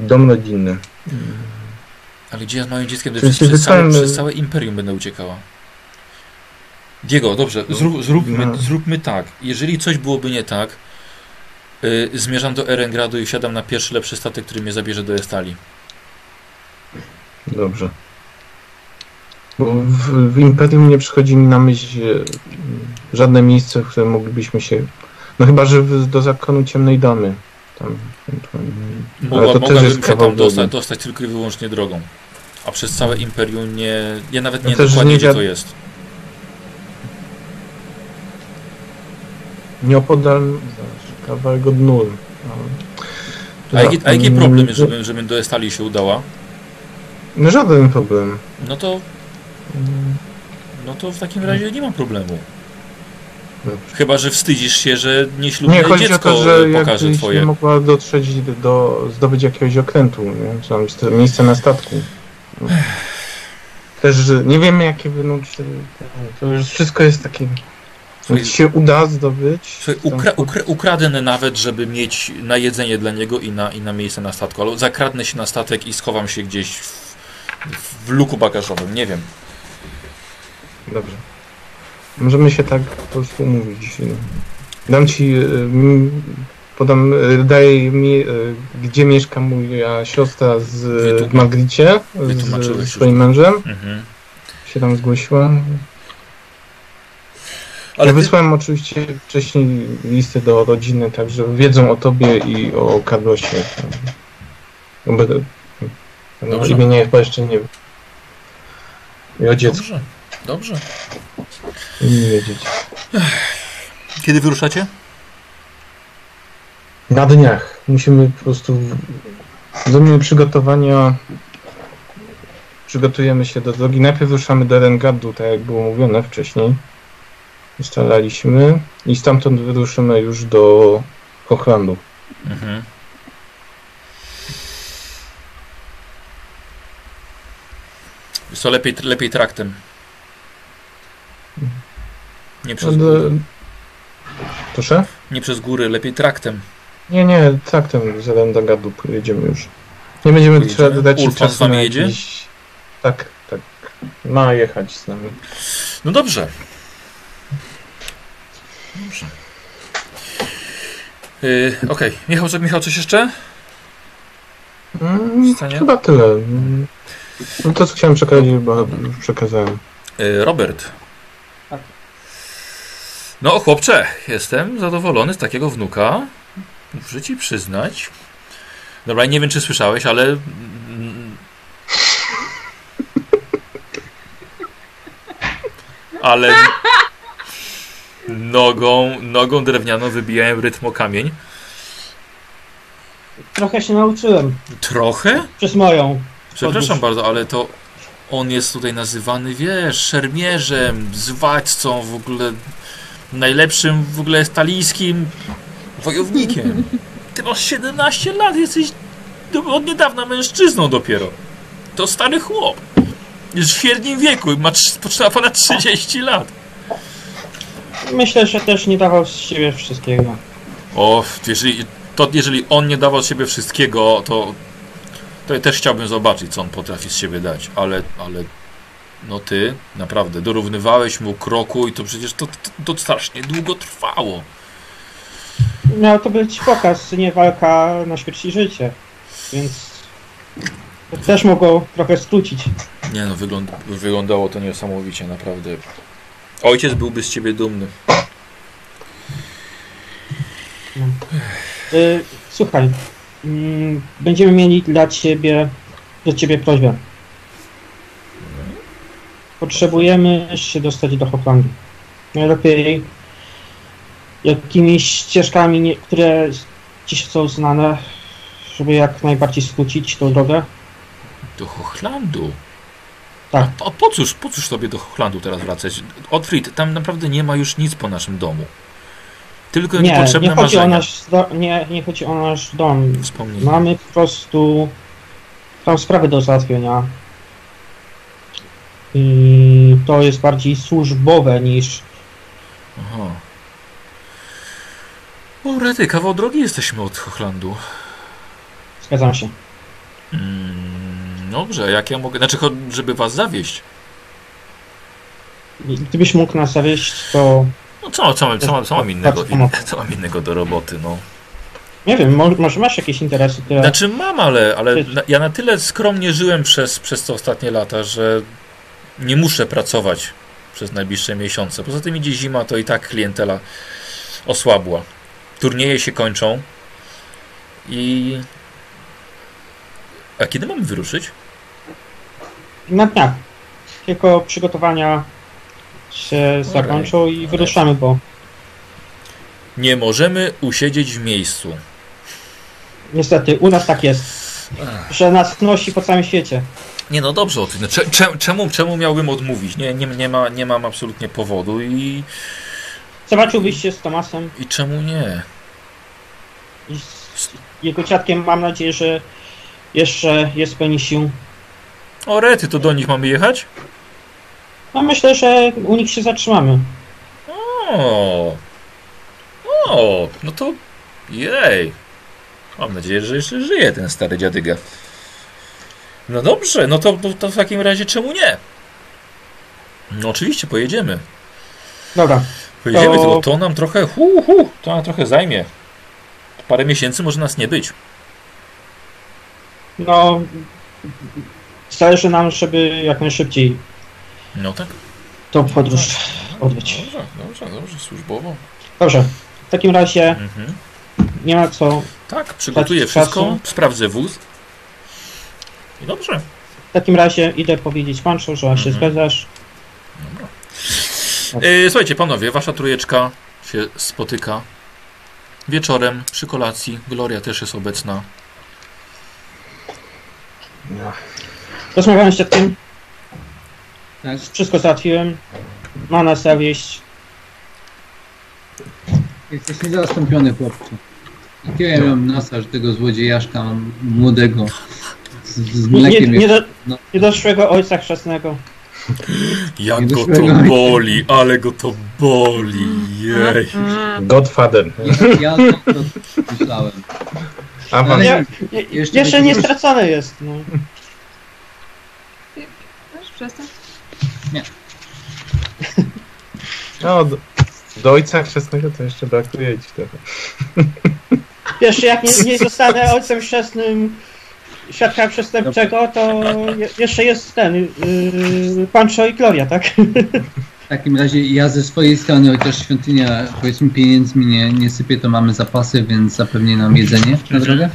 dom rodzinny. Ale gdzie ja z moim dzieckiem? Przez całe imperium będę uciekała. Diego, dobrze, zróbmy tak. Jeżeli coś byłoby nie tak, zmierzam do Erengradu i wsiadam na pierwszy lepszy statek, który mnie zabierze do Estalii. Dobrze. Bo w Imperium nie przychodzi mi na myśl żadne miejsce, w którym moglibyśmy się... No chyba, że do zakonu Ciemnej Damy. Tam ewentualnie... Mogłabym się tam dostać tylko i wyłącznie drogą. A przez całe Imperium nie... Ja nawet nie dokładnie gdzie to jest. Nieopodal kawałek od Nur. A jaki problem jest, żeby do Estalii się udała? No żaden problem. No to w takim razie nie ma problemu. Chyba że wstydzisz się, że nieślubne dziecko pokaże twoje. Nie, chodzi o to, że jakbyś nie mogła dotrzeć zdobyć jakiegoś okrętu, nie? Czy tam jest miejsce na statku. Też nie wiemy jakie będą... To już wszystko jest takie... Jeśli się uda zdobyć... Ukradnę nawet, żeby mieć na jedzenie dla niego i na miejsce na statku. Ale zakradnę się na statek i schowam się gdzieś w luku bagażowym. Nie wiem. Dobrze. Możemy się tak po prostu umówić. Dam ci... Daję mi, gdzie mieszka moja siostra w Magricie. Z swoim mężem. Mhm. Się tam zgłosiła. Ale ja wysłałem oczywiście wcześniej listy do rodziny, także wiedzą o tobie i o Carlosie. O imieniu chyba jeszcze nie wiem. I o dziecku. Dobrze. Nie wiedzieć. Kiedy wyruszacie? Na dniach. Musimy po prostu... Zrobimy przygotowania... Przygotujemy się do drogi. Najpierw ruszamy do Erengradu, tak jak było mówione wcześniej. Ustalaliśmy i stamtąd wyruszymy już do Hochlandu. Mhm. Wiesz co, lepiej traktem. Nie przez góry. Proszę? Nie przez góry, lepiej traktem. Nie, traktem z Erengradu pojedziemy już. Nie będziemy dać Ulfman z wami jedzie? Jakiś... Tak. Ma jechać z nami. No dobrze. Dobrze. Okej. Michał, coś jeszcze? Chyba tyle. No to, co chciałem przekazać, chyba już przekazałem. Robert. No, chłopcze, jestem zadowolony z takiego wnuka. Muszę ci przyznać. Dobra, nie wiem, czy słyszałeś, ale... Ale... Nogą drewnianą wybijałem rytm o kamień. Trochę się nauczyłem. Trochę? Przez moją. Przepraszam bardzo, ale to on jest tutaj nazywany, wiesz, szermierzem, zwadźcą, w ogóle najlepszym w ogóle estalijskim wojownikiem. Ty masz 17 lat, jesteś od niedawna mężczyzną dopiero. To stary chłop. Jest w średnim wieku i ma ponad 30 lat. Myślę, że też nie dawał z siebie wszystkiego. O, jeżeli on nie dawał z siebie wszystkiego, to ja też chciałbym zobaczyć, co on potrafi z siebie dać. Ale no ty, naprawdę, dorównywałeś mu kroku i to przecież to strasznie długo trwało. Miał to być pokaz, nie walka na śmierć i życie. Więc to też mogło trochę skrócić. Nie no, wyglądało to niesamowicie, naprawdę. Ojciec byłby z ciebie dumny. Słuchaj, będziemy mieli do ciebie prośbę. Potrzebujemy się dostać do Hochlandu. Najlepiej jakimiś ścieżkami, które ci są znane, żeby jak najbardziej skrócić tą drogę. Do Hochlandu? Tak. A po cóż sobie do Hochlandu teraz wracać? Otfried, tam naprawdę nie ma już nic po naszym domu. Tylko niepotrzebne marzenia. Nie chodzi o nasz dom. Wspomnij. Mamy po prostu tam sprawy do załatwienia. I to jest bardziej służbowe niż... Aha. O rety, kawał drogi jesteśmy od Hochlandu. Zgadzam się. Dobrze, jak ja mogę... Znaczy, żeby was zawieźć. Gdybyś mógł nas zawieźć, to... No co mam innego, do roboty, no. Nie wiem, może masz jakieś interesy? Tyle... Znaczy mam, ale ja na tyle skromnie żyłem przez te ostatnie lata, że nie muszę pracować przez najbliższe miesiące. Poza tym idzie zima, to i tak klientela osłabła. Turnieje się kończą i... A kiedy mamy wyruszyć? Na dniach. Tylko przygotowania się zakończą i wyruszamy, bo... Nie możemy usiedzieć w miejscu. Niestety, u nas tak jest, że nas nosi po całym świecie. Nie, no dobrze, o tym. Czemu miałbym odmówić? Nie mam absolutnie powodu i... Zobaczyłbyś się z Tomasem. I czemu nie? I z jego ciatkiem mam nadzieję, że jeszcze jest w pełni sił. O rety, to do nich mamy jechać? No myślę, że u nich się zatrzymamy. O, no to jej. Mam nadzieję, że jeszcze żyje ten stary dziadyga. No dobrze, no to w takim razie czemu nie? No oczywiście, pojedziemy. Dobra. Pojedziemy, tylko to nam trochę, zajmie. Parę miesięcy może nas nie być. No, zależy nam, żeby jak najszybciej. No tak. To podróż odbyć. Dobrze, służbowo. Dobrze. W takim razie nie ma co. Tak, przygotuję wszystko, sprawdzę wóz. I dobrze. W takim razie idę powiedzieć Pancho, że się zgadzasz. Dobra. Słuchajcie, panowie, wasza trójeczka się spotyka wieczorem przy kolacji. Gloria też jest obecna. No. Rozmawiałem z tym. Wszystko załatwiłem. Ma nas zawieść. Jesteś niezastąpiony, chłopcze. Jakiego ja mam nasa, że tego złodziejaszka młodego z mlekiem... Niedoszłego ojca chrzestnego. Jak go to boli, ale go to boli. Jej. Godfather. Ja to myślałem. Jeszcze nie stracone jest. No. Chcesz przestać? Nie. No, do ojca chrzestnego to jeszcze brakuje ci trochę. Wiesz, jak nie zostanę ojcem chrzestnym świadka przestępczego, to jeszcze jest ten Pancho i Gloria, tak? W takim razie ja ze swojej strony, chociaż świątynia, powiedzmy, pieniędzmi nie sypie, to mamy zapasy, więc zapewni nam jedzenie na drogę.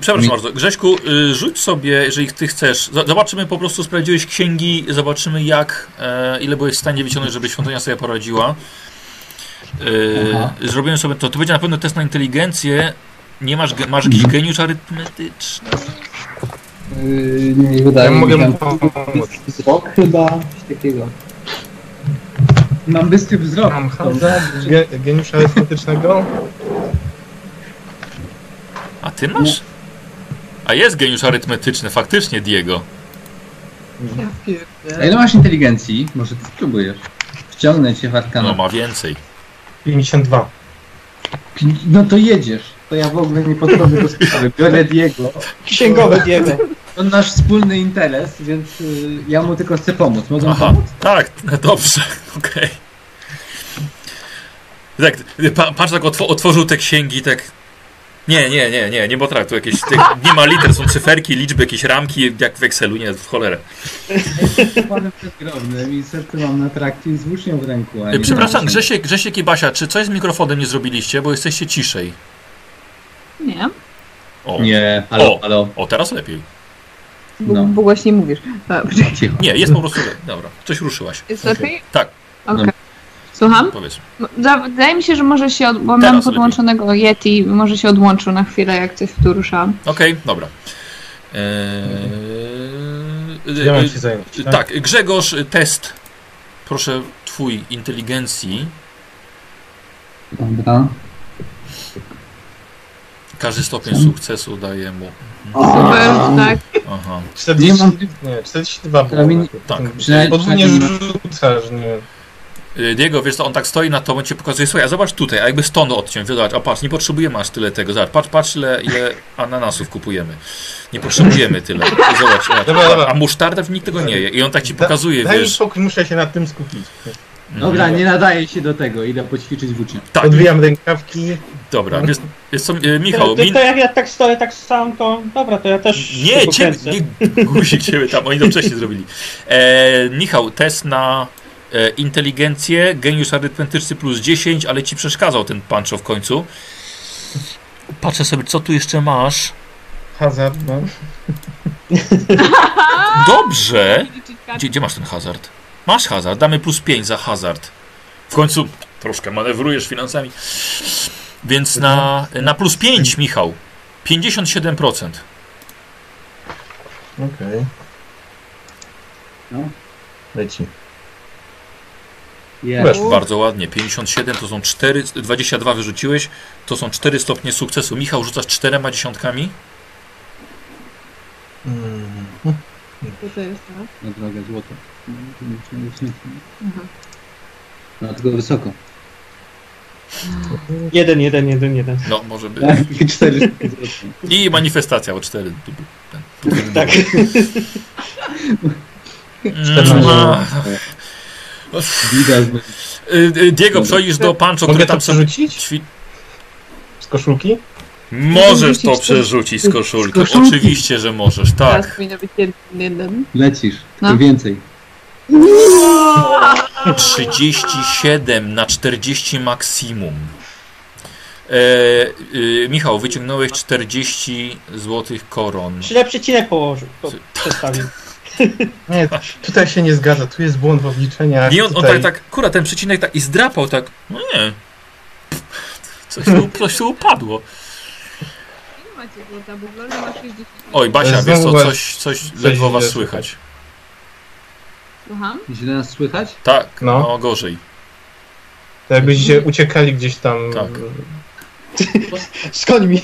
Przepraszam bardzo, Grześku, rzuć sobie, jeżeli ty chcesz, zobaczymy, po prostu sprawdziłeś księgi, zobaczymy jak, ile byłeś w stanie wyciągnąć, żeby świątynia sobie poradziła. Zrobimy sobie to będzie na pewno test na inteligencję. Nie masz jakiś geniusz arytmetyczny? Nie wydaje mi się. Ja mogę pomóc. Chyba coś takiego. Mam bystry wzrok. Geniusza arytmetycznego? A ty masz? A jest geniusz arytmetyczny, faktycznie, Diego. A ile masz inteligencji? Może ty spróbujesz wciągnąć się w arkanę. No ma więcej. 52. No to jedziesz. To ja w ogóle nie podchodzę do sprawy. Biorę Diego. Księgowe Diego. To nasz wspólny interes, więc ja mu tylko chcę pomóc. Mogę pomóc? Tak, dobrze, okej. Tak, patrz, tak otworzył te księgi, tak... Nie, bo tak, tu jakieś... Nie ma liter, są cyferki, liczby, jakieś ramki, jak w Excelu, nie, w cholerę. Panem przegrobnym i serce mam na trakcie i z włócznią w ręku. Przepraszam, Grzesiek i Basia, czy coś z mikrofonem nie zrobiliście, bo jesteście ciszej? Nie. O. Nie, halo. O, teraz lepiej. No. Bo właśnie mówisz. Nie, jest po prostu. Dobra, coś ruszyłaś. Jest lepiej? Tak. Okay. Słucham? Powiedz. Wydaje mi się, że może się. Bo mam podłączonego lepiej. Yeti, może się odłączył na chwilę, jak coś tu ruszam. Okej, dobra. Ja mam się zająć, tak, Grzegorz, test. Proszę, twój inteligencji. Dobra. Każdy stopień sukcesu daje mu. Super, tak. Aha. 42 było. Tak. Podwójnie rzucasz, nie. Diego, wiesz co, on tak stoi na tobą, cię pokazuje, słuchaj, a zobacz tutaj, a jakby stąd odciąć, zobacz, a patrz, nie potrzebujemy aż tyle tego, zobacz, patrz ile ananasów kupujemy, nie potrzebujemy tyle, zobacz, dobra. A musztardów nikt tego nie je i on tak ci pokazuje, wiesz. Spokój, muszę się nad tym skupić. Dobra, nie nadaje się do tego, idę poćwiczyć w uczniach. Tak. Odwijam rękawki. Dobra, jest co, Michał... To jak ja tak stoję tak sam, to dobra, to ja też... Nie, guzik ciebie tam, oni to wcześniej zrobili. Michał, test na inteligencję, geniusz arytmetyczny plus 10, ale ci przeszkadzał ten pancho w końcu. Patrzę sobie, co tu jeszcze masz. Hazard mam. Dobrze! Gdzie masz ten hazard? Masz hazard, damy plus 5 za hazard. W końcu troszkę manewrujesz finansami. Więc na plus 5, Michał. 57%. Okej. No, leci. Wiesz, bardzo ładnie. 57 to są 4, 22 wyrzuciłeś. To są 4 stopnie sukcesu. Michał, rzucasz 4 dziesiątkami. Co to jest? Na drogę złota. No tylko wysoko. 1, 1, 1, 1. No, może być. I manifestacja o 4. Tak. 14. Diego, przechodzisz do panczo, który tam sobie... Z koszulki? Możesz to przerzucić z koszulki. Oczywiście, że możesz, tak. Teraz powinno być 1. Lecisz, no. I więcej. 37 na 40 maksimum. Michał, wyciągnąłeś 40 złotych koron. Źle przecinek położył. Przestawił. Nie, tutaj się nie zgadza, tu jest błąd w obliczeniach. I on tak, kura, ten przecinek tak i zdrapał, tak, no nie. Coś tu upadło. Oj, Basia, wiesz co, coś ledwo was słychać. Słucham? Źle nas słychać? Tak, no gorzej. To jakbyście uciekali gdzieś tam. Tak. Z końmi.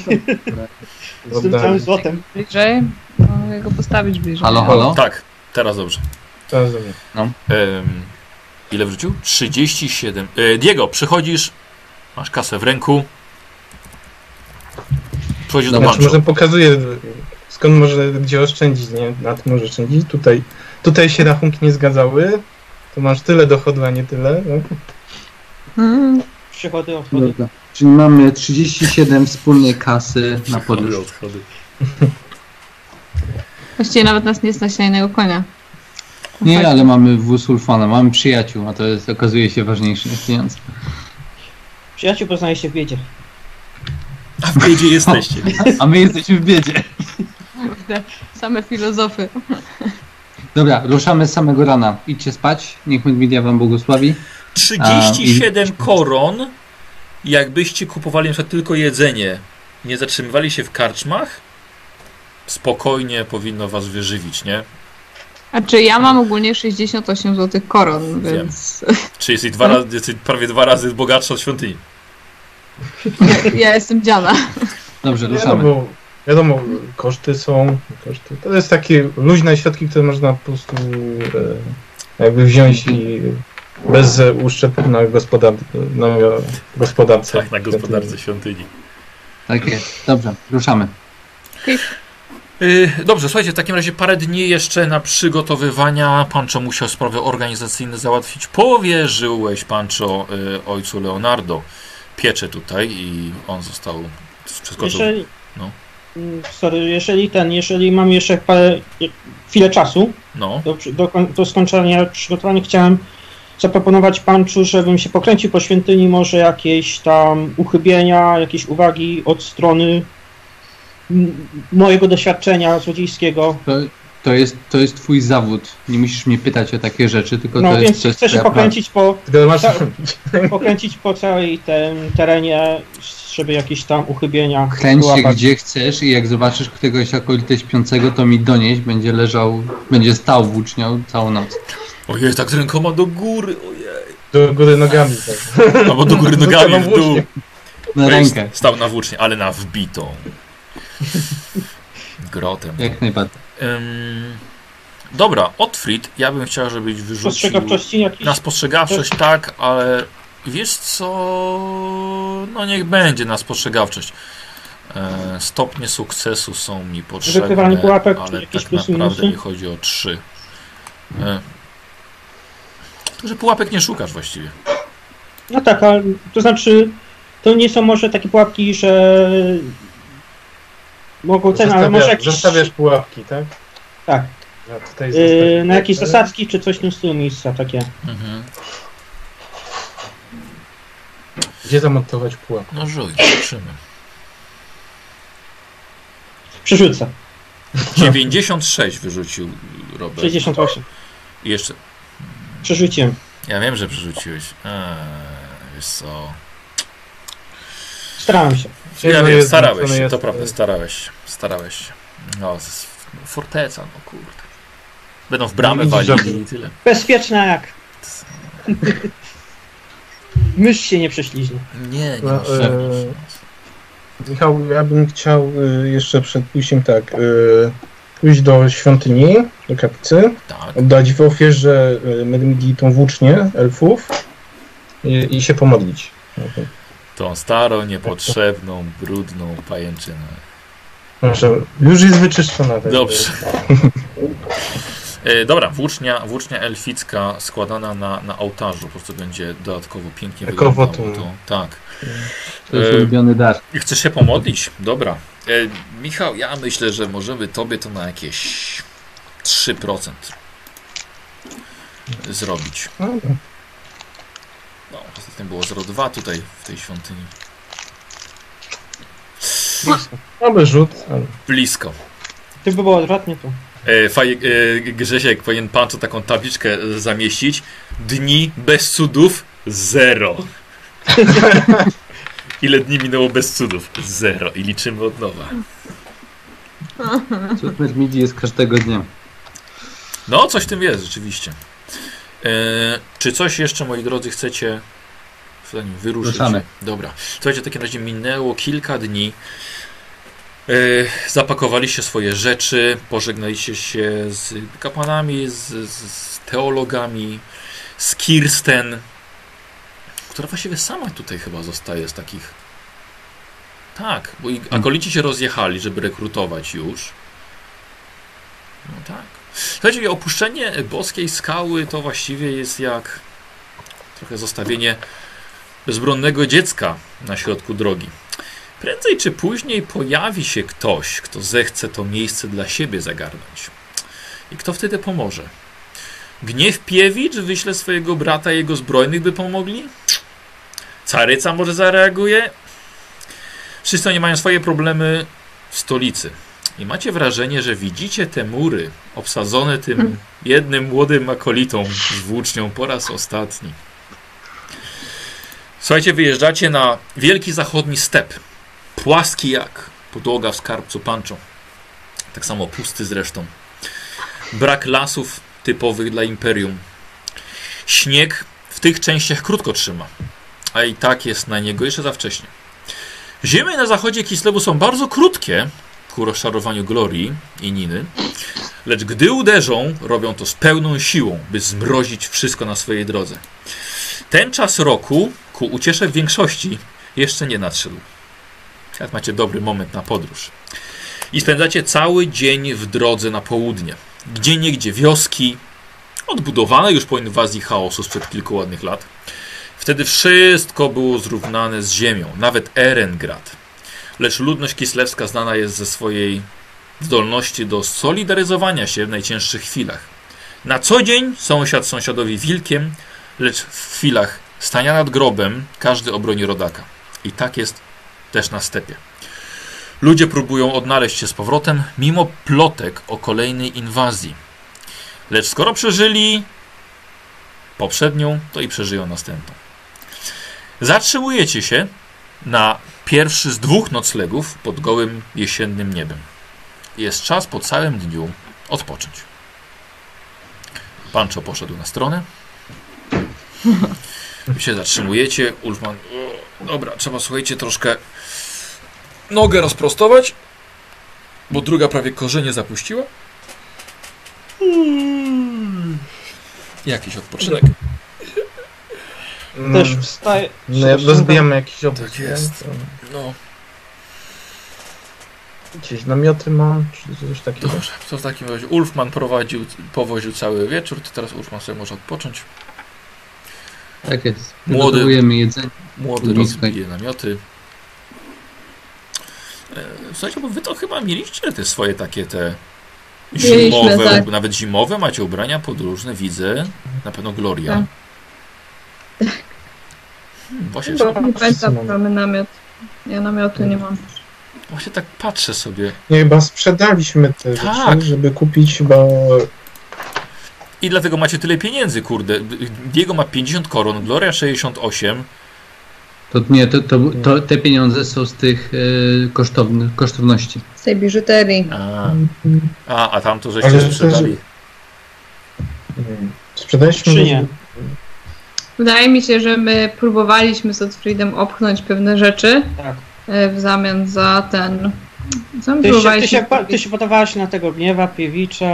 Z tym całym złotem. Bliżej? Mogę go postawić bliżej. Halo? Tak, teraz dobrze. Teraz dobrze. No. Ile wrzucił? 37. Diego, przychodzisz, masz kasę w ręku. Przychodzisz do manczu. Może pokazuję, skąd może, gdzie oszczędzić, nie? Na tym może oszczędzić. Tutaj się rachunki nie zgadzały. To masz tyle dochodu, a nie tyle. Przychody, odchody. Czyli mamy 37 wspólnej kasy na podróż. Właściwie nawet nas nie stać na innego konia. Nie, ale mamy wóz Ulfana, mamy przyjaciół, a to jest, okazuje się, ważniejsze niż pieniądze. Przyjaciół poznaje się w biedzie. A w biedzie jesteście. A my jesteśmy w biedzie. Same filozofy. Dobra, ruszamy z samego rana. Idźcie spać, niech Myrmidia wam błogosławi. 37 koron, jakbyście kupowali na przykład tylko jedzenie, nie zatrzymywali się w karczmach, spokojnie powinno was wyżywić, nie? A czy ja mam ogólnie 68 zł koron, więc... Czy jesteś prawie 2 razy bogatsza od świątyni? Ja jestem dziana. Dobrze, ruszamy. Wiadomo, koszty są... To jest takie luźne środki, które można po prostu jakby wziąć i... Bez uszczerbku na gospodarce. Tak, na gospodarce świątyni. Tak jest. Dobrze, ruszamy. Dobrze, słuchajcie, w takim razie parę dni jeszcze na przygotowywania. Pancho musiał sprawy organizacyjne załatwić. Powierzyłeś, Pancho, ojcu Leonardo. Piecze tutaj i on został przeskoczył. Jeżeli mam jeszcze chwilę czasu do skończenia przygotowania, chciałem zaproponować Panczu, żebym się pokręcił po świątyni, może jakieś tam uchybienia, jakieś uwagi od strony mojego doświadczenia złodziejskiego. To jest twój zawód. Nie musisz mnie pytać o takie rzeczy, tylko to jest... No więc chcę się pokręcić po całej tym terenie, żeby jakieś tam uchybienia... Kręć się gdzie chcesz i jak zobaczysz któregoś akolitę śpiącego, to mi donieś, będzie stał włócznią całą noc. Ojej, tak rękoma do góry, ojej. Do góry nogami, tak. Albo do góry nogami w dół. Na rękę. Stał na włócznie, ale na wbitą. Grotem. Jak najbardziej. Dobra, Otfried, ja bym chciał, żebyś wyrzucił... Spostrzegawczości jakiś? Na spostrzegawczość, tak, ale wiesz co... No niech będzie na spostrzegawczość. Stopnie sukcesu są mi potrzebne, pułapek, ale tak naprawdę nie chodzi o 3. To, że pułapek nie szukasz właściwie. No tak, ale to znaczy... To nie są może takie pułapki, że... Mogą cena, ale może jakieś... Zostawiasz pułapki, tak? Tak. Na jakieś zasadzki czy coś w tym miejsca takie. Mhm. Gdzie zamontować pułapkę? No rzuć, zobaczymy. Przerzucę. 96 wyrzucił Robert. 68. I jeszcze... Przerzuciłem. Ja wiem, że przerzuciłeś. Wiesz co... Starałem się. Ja wiem, starałeś się, to prawda, starałeś się. No, forteca, no kurde. Będą w bramę walili i tyle. Bezpieczna jak. Mysz się nie prześliźni. Nie, nie. Michał, ja bym chciał jeszcze przed pójściem tak, pójść do świątyni, do kaplicy, tak. Oddać w ofierze Myrmidii tą włócznię elfów i się pomodlić. Okay. Tą starą, niepotrzebną, brudną pajęczynę. Proszę, już jest wyczyszczona. Dobrze. Dobra, włócznia elficka składana na ołtarzu. Po prostu będzie dodatkowo pięknie wyglądało to. Tak. To jest ulubiony dar. Chcesz się pomodlić? Dobra. Michał, ja myślę, że możemy tobie to na jakieś 3% zrobić. No, ostatnio było 0,2 tutaj w tej świątyni. Mamy rzut. Blisko. Ty by było odwrotnie tu. Grzesiek powinien pan tu taką tabliczkę zamieścić. Dni bez cudów 0. Ile dni minęło bez cudów? 0. I liczymy od nowa. Cud Myrmidii jest każdego dnia. No, coś w tym jest rzeczywiście. Czy coś jeszcze, moi drodzy, chcecie wyruszyć? Dobra. Słuchajcie, w takim razie minęło kilka dni. Zapakowaliście swoje rzeczy, pożegnaliście się z kapłanami, z teologami, z Kirsten, która właściwie sama tutaj chyba zostaje z takich... Tak, bo akolici się rozjechali, żeby rekrutować już. No tak. Słuchajcie, opuszczenie boskiej skały to właściwie jest jak trochę zostawienie bezbronnego dziecka na środku drogi. Prędzej czy później pojawi się ktoś, kto zechce to miejsce dla siebie zagarnąć. I kto wtedy pomoże? Gniewpiewicz wyśle swojego brata i jego zbrojnych, by pomogli? Caryca może zareaguje? Wszyscy oni mają swoje problemy w stolicy. I macie wrażenie, że widzicie te mury obsadzone tym jednym młodym akolitą z włócznią po raz ostatni. Słuchajcie, wyjeżdżacie na wielki zachodni step. Płaski jak podłoga w skarbcu panczo. Tak samo pusty zresztą. Brak lasów typowych dla imperium. Śnieg w tych częściach krótko trzyma. A i tak jest na niego jeszcze za wcześnie. Ziemie na zachodzie Kislewu są bardzo krótkie ku rozczarowaniu Glorii i Niny, lecz gdy uderzą, robią to z pełną siłą, by zmrozić wszystko na swojej drodze. Ten czas roku, ku uciesze większości, jeszcze nie nadszedł. Teraz macie dobry moment na podróż. I spędzacie cały dzień w drodze na południe. Gdzieniegdzie wioski, odbudowane już po inwazji chaosu sprzed kilku ładnych lat. Wtedy wszystko było zrównane z ziemią, nawet Erengrad. Lecz ludność kislewska znana jest ze swojej zdolności do solidaryzowania się w najcięższych chwilach. Na co dzień sąsiad sąsiadowi wilkiem, lecz w chwilach stania nad grobem każdy obroni rodaka. I tak jest też na stepie. Ludzie próbują odnaleźć się z powrotem mimo plotek o kolejnej inwazji. Lecz skoro przeżyli poprzednią, to i przeżyją następną. Zatrzymujecie się na pierwszy z 2 noclegów pod gołym jesiennym niebem. Jest czas po całym dniu odpocząć. Pancho poszedł na stronę. Wy się zatrzymujecie. Ulfman. Dobra, trzeba, słuchajcie, troszkę nogę rozprostować, bo druga prawie korzenie zapuściła. Jakiś odpoczynek. No, też wstaje. No, rozbijamy jakiś obóz. Tak jest. No. Gdzieś namioty mam, czy coś takiego. Dobrze, to w takim razie Ulfman powoził cały wieczór, to teraz Ulfman sobie może odpocząć. Tak jest. Młodujemy jedzenie. Młody rozbije namioty. Słuchajcie, bo wy to chyba mieliście te swoje takie te zimowe, tak. Nawet zimowe macie ubrania podróżne, widzę. Na pewno Gloria. Tak. Właśnie nie pamiętam, mamy namiot. Ja namiotu nie mam. Właśnie tak patrzę sobie. Nie, chyba sprzedaliśmy te rzeczy, żeby kupić chyba... I dlatego macie tyle pieniędzy, kurde. Diego ma 50 koron, Gloria 68. To nie, to te pieniądze są z tych kosztowności. Z tej biżuterii. A tam to żeście sprzedali. Sprzedaliśmy? Czy nie? Wydaje mi się, że my próbowaliśmy z Otfriedem opchnąć pewne rzeczy. Tak. W zamian za ten... Ty się podawałaś na tego Gniewpiewicza.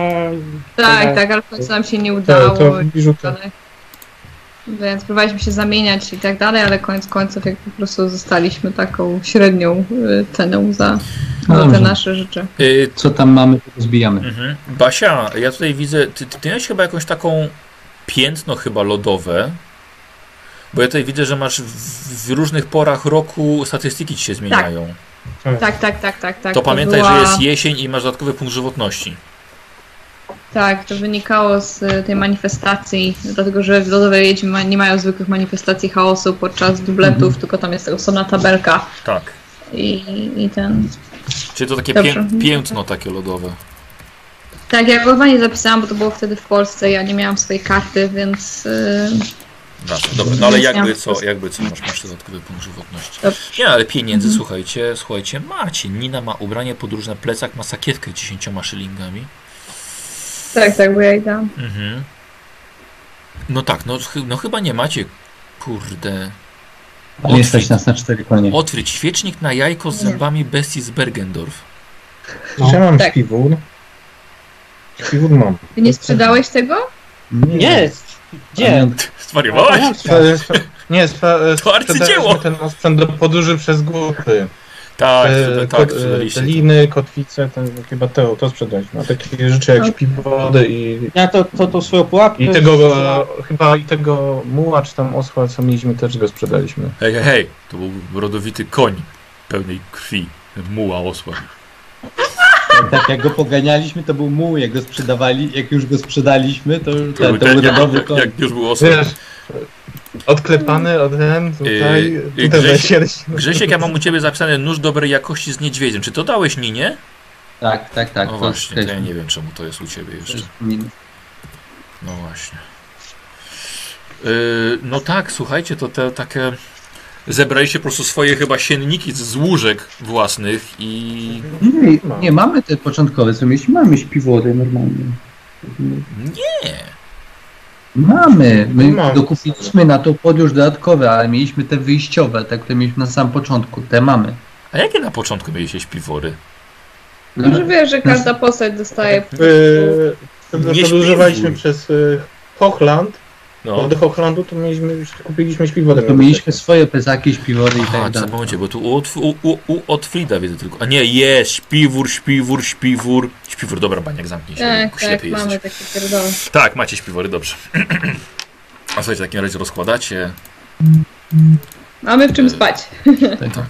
Tak, ale w końcu nam się nie udało. To więc próbowaliśmy się zamieniać i tak dalej, ale koniec końców jak po prostu zostaliśmy taką średnią cenę za te nasze rzeczy. Co tam mamy, to zbijamy. Basia, ja tutaj widzę, ty miałeś chyba jakąś taką piętno chyba lodowe, bo ja tutaj widzę, że masz w różnych porach roku statystyki ci się zmieniają. Tak. To pamiętaj, że jest jesień i masz dodatkowy punkt żywotności. Tak, to wynikało z tej manifestacji, dlatego że lodowe wiedźmy nie mają zwykłych manifestacji chaosu podczas dubletów, tylko tam jest osobna tabelka. Tak. I ten... Czyli to takie piętno takie lodowe. Tak, ja go nie zapisałam, bo to było wtedy w Polsce, ja nie miałam swojej karty, więc... Dobra, no ale jakby co, masz dodatkowy punkt żywotności. Nie, ale pieniędzy, słuchajcie, macie. Nina ma ubranie podróżne, plecak, ma sakiewkę 10 szylingami. Tak, bo ja i dam. No tak, no chyba nie macie, kurde. Nie stać nas na 4 konie. Otwórz świecznik na jajko z zębami bestii z Bergendorf. Ja mam śpiwór. Śpiwór mam. Ty nie sprzedałeś tego? Nie. Gdzie? Zwariowałeś? Nie, to arcydzieło. Ten osprzęt do podróży przez góry. Tak, liny, kotwice, chyba to sprzedaliśmy. A takie rzeczy jak śpiwody i... Ja to swoją pułapkę... I tego muła, czy tam osła, co mieliśmy, też go sprzedaliśmy. Hej, to był rodowity koń pełnej krwi. Muła, osła. Tak, jak go poganialiśmy, to był muł, jak go sprzedawali, jak już go sprzedaliśmy, to był rodowy koń. Jak już był osła. Odklepany od ręki Grzesiek, ja mam u ciebie zapisane nóż dobrej jakości z niedźwiedziem. Czy to dałeś Ninie? Tak. No właśnie, to ja nie wiem, czemu to jest u ciebie jeszcze. No właśnie. No tak, słuchajcie, to te takie... Zebraliście po prostu swoje chyba sienniki z łóżek własnych i... Nie, mamy te początkowe, co mieliśmy. Mamy śpiwory normalnie. Nie! Mamy. My dokupiliśmy na tą podróż dodatkowe, ale mieliśmy te wyjściowe, te, które mieliśmy na sam początku. Te mamy. A jakie na początku mieliście śpiwory? No, że wiesz, że każda postać dostaje... Podróżowaliśmy przez Hochland. No. Do Hochlandu to mieliśmy, już kupiliśmy śpiwory. To mieliśmy swoje pezaki, śpiwory i tak dalej. Bo tu u Otfrida widzę tylko. A nie, jest śpiwór. Śpiwór, dobra, Baniak, zamknij się. Tak, mamy takie pierdolone. Tak, macie śpiwory, dobrze. A słuchajcie, w takim razie rozkładacie. Mamy w czym spać. Tak.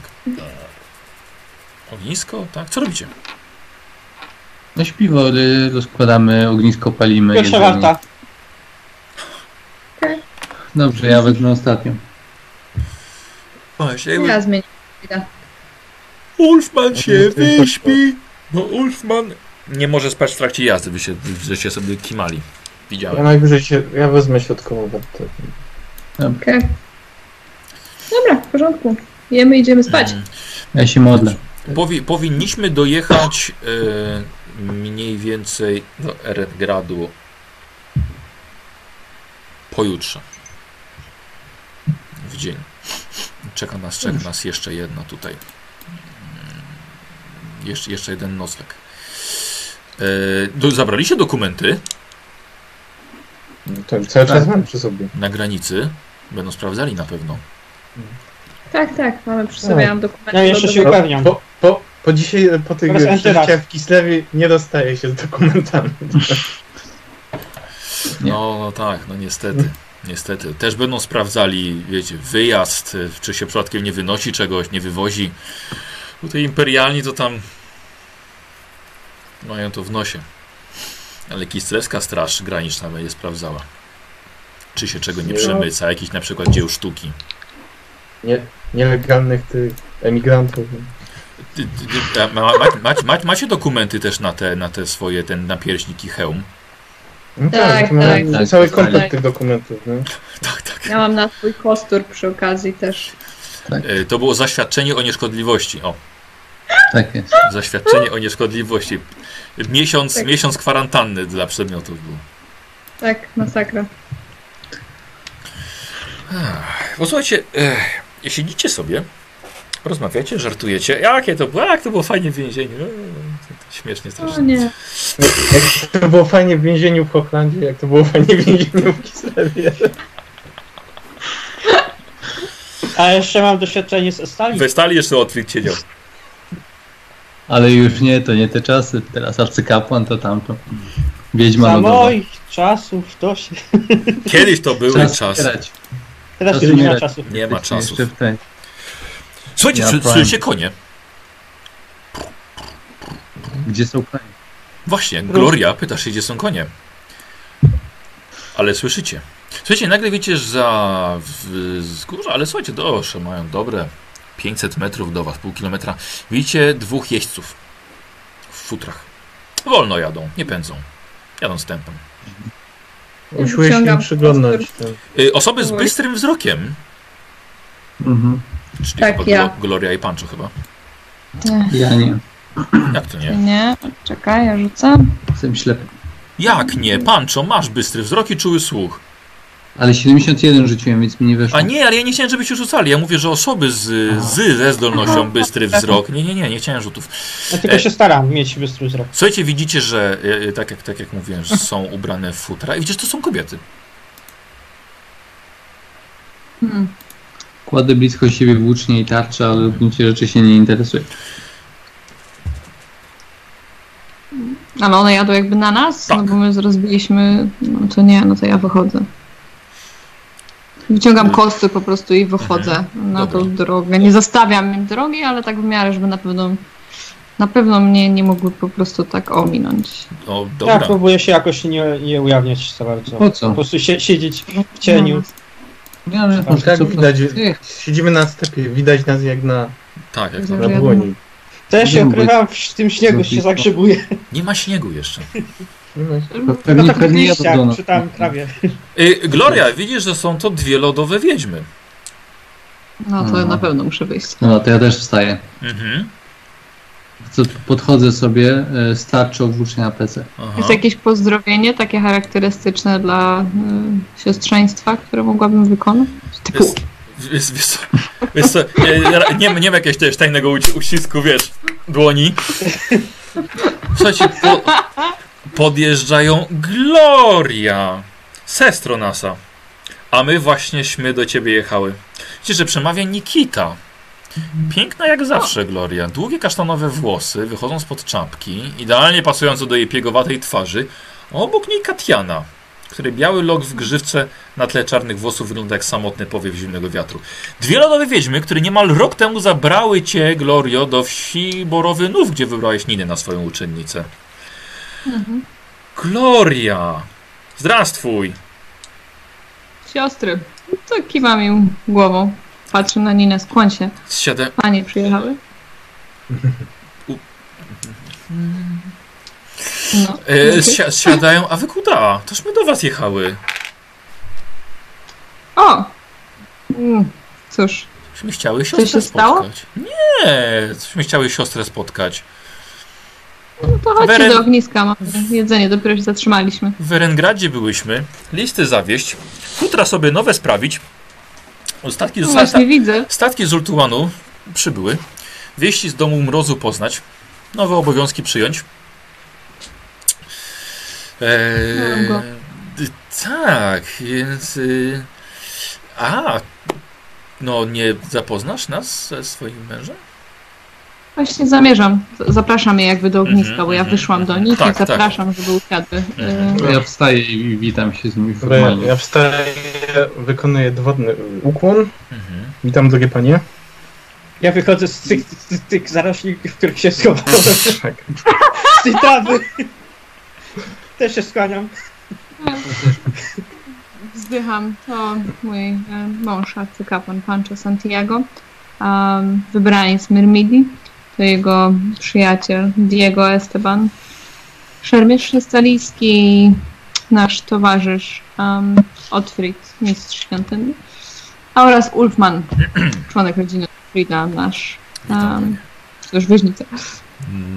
Ognisko, tak? Co robicie? No śpiwory rozkładamy, ognisko palimy. Pierwsza warta. Dobrze, ja wezmę ostatnią. Ja zmienię. Ulfman się wyśpi, bo Ulfman nie może spać w trakcie jazdy, żeście sobie kimali. Widziałem. Ja najwyżej ja wezmę środkową wartę. Okej. Dobra, w porządku. Jemy, idziemy spać. Ja się modlę. Powinniśmy dojechać mniej więcej do Erengradu pojutrze. W dzień. Czeka nas jeszcze jedna tutaj. Jeszcze jeden nocleg. Zabraliście dokumenty? To już cały czas mamy przy sobie. Na granicy będą sprawdzali na pewno. Tak, tak, mamy przy sobie, mam dokumenty. Ja jeszcze się upewniam. Po dzisiaj, po tych przeżyciach w Kislewie nie dostaje się z dokumentami. No tak, no niestety. Niestety. Też będą sprawdzali, wiecie, wyjazd, czy się przypadkiem nie wynosi czegoś, nie wywozi. Tutaj imperialni to tam mają to w nosie. Ale Kislewska Straż Graniczna będzie sprawdzała, czy się czego nie przemyca, jakiś na przykład dzieł sztuki. Nielegalnych tych emigrantów. Macie dokumenty też na te swoje, ten napierśnik i hełm? No tak, tak. Cały komplet tych dokumentów. No? Tak, tak. Ja mam na swój kostur przy okazji też. Tak. To było zaświadczenie o nieszkodliwości. O. Tak jest. Zaświadczenie o nieszkodliwości. Miesiąc kwarantanny dla przedmiotów był. Tak, masakra. Posłuchajcie, siedzicie sobie, rozmawiacie, żartujecie. Jakie to było? Jak to było fajnie w więzieniu. Śmiesznie strasznie. Jak to było fajnie w więzieniu w Hochlandzie, jak to było fajnie w więzieniu w Kislewie. A jeszcze mam doświadczenie z Estalii. W Estalii jeszcze Otfried siedział. Ale już nie, to nie te czasy. Teraz arcykapłan to tamto. Wiedźma za lodowa. Moich czasów to się... Kiedyś to były czasy. Teraz już nie ma czasu. Nie ma czasu. Słuchajcie, słyszycie konie. Gdzie są konie? Właśnie, Gloria pyta się, gdzie są konie. Ale słyszycie. Słuchajcie, nagle wiecie, że z górze, ale słuchajcie, dobrze, mają dobre 500 metrów do was, pół kilometra. Widzicie dwóch jeźdźców w futrach. Wolno jadą, nie pędzą. Jadą z tempem. Musiałeś się przyglądać. Osoby z bystrym wzrokiem. Mhm. Czyli tak, chyba ja. Gloria i Pancho chyba. Ja nie. Jak to nie? Nie, czekaj, ja rzucę. Jestem ślepy. Jak nie? Pancho, masz bystry wzrok i czuły słuch. Ale 71 rzuciłem, więc mi nie weszło. A nie, ale ja nie chciałem, żebyście rzucali. Ja mówię, że osoby ze zdolnością bystry wzrok. Nie chciałem rzutów. Ja tylko się staram mieć bystry wzrok. Słuchajcie, widzicie, że tak jak mówiłem, że są ubrane w futra i widzisz, to są kobiety. Kładę blisko siebie włócznie i tarczę, ale w gruncie rzeczy się nie interesuje. Ale one jadą jakby na nas? Tak. No bo my rozbiliśmy... No to nie, no to ja wychodzę. Wyciągam kosty po prostu i wychodzę na tą drogę. Nie zastawiam im drogi, ale tak w miarę, żeby na pewno mnie nie mogły po prostu tak ominąć. O, dobra. Tak, próbuję się jakoś nie ujawniać za bardzo. Po co? Po prostu siedzieć w cieniu. No, ale tak, tak widać, siedzimy na stepie, widać nas jak na... Tak, jak na dłoni. To ja się ukrywam, w tym śniegu się zagrzebuję. Nie ma śniegu jeszcze. No to pewnie liściach, czy tam trawie. Gloria, widzisz, że są to dwie lodowe wiedźmy. No to ja na pewno muszę wyjść. No to ja też wstaję. Podchodzę sobie z tarczą włócznie na plecach. Jest jakieś pozdrowienie takie charakterystyczne dla siostrzeństwa, które mogłabym wykonać? Typu... Wiesz co, nie ma jakiegoś też tajnego uścisku, wiesz, dłoni. Słuchajcie, podjeżdżają Gloria, sestro nasza, a my właśnieśmy do ciebie jechały. Widzicie, że przemawia Nikita. Piękna jak zawsze Gloria, długie kasztanowe włosy wychodzą spod czapki, idealnie pasujące do jej piegowatej twarzy. Obok niej Katiana, której biały lok w grzywce na tle czarnych włosów wygląda jak samotny powiew zimnego wiatru. Dwie lodowe wiedźmy, które niemal rok temu zabrały cię, Glorio, do wsi Borowy Nów, gdzie wybrałeś Ninę na swoją uczennicę. Gloria! Zdrastwuj! Siostry, to kiwam im głową. Patrzę na Ninę, skłon się. Panie przyjechały. No. Siadają, a wy kuda? Toż my do was jechały. O! Cóż. Myśmy chciały siostrę spotkać. Stało? Nie! Myśmy chciały siostrę spotkać. No to chodźcie do ogniska, mamy jedzenie, dopiero się zatrzymaliśmy. W Erengradzie byłyśmy, listy zawieść, futra sobie nowe sprawić. Statki, statki z Ulthuanu przybyły, wieści z domu Mrozu poznać, nowe obowiązki przyjąć. Miałem go. Tak, więc... No nie zapoznasz nas ze swoim mężem? Właśnie zamierzam. Zapraszam je jakby do ogniska, bo ja wyszłam do nich i zapraszam, żeby usiadły. Ja wstaję i witam się z nimi formalnie. Ja wstaję, wykonuję dowodny ukłon. Witam, drogie panie. Ja wychodzę z tych zarośników, w których się schowałem. Z tej trawy. Też się skłaniam. Zdycham. To mój mąż, arcykapłan Pancho Santiago, wybraniec Myrmidii, to jego przyjaciel Diego Esteban, szermierz estalijski, nasz towarzysz Otfried, mistrz świątyni, oraz Ulfman, członek rodziny Otfrieda, nasz też woźnica.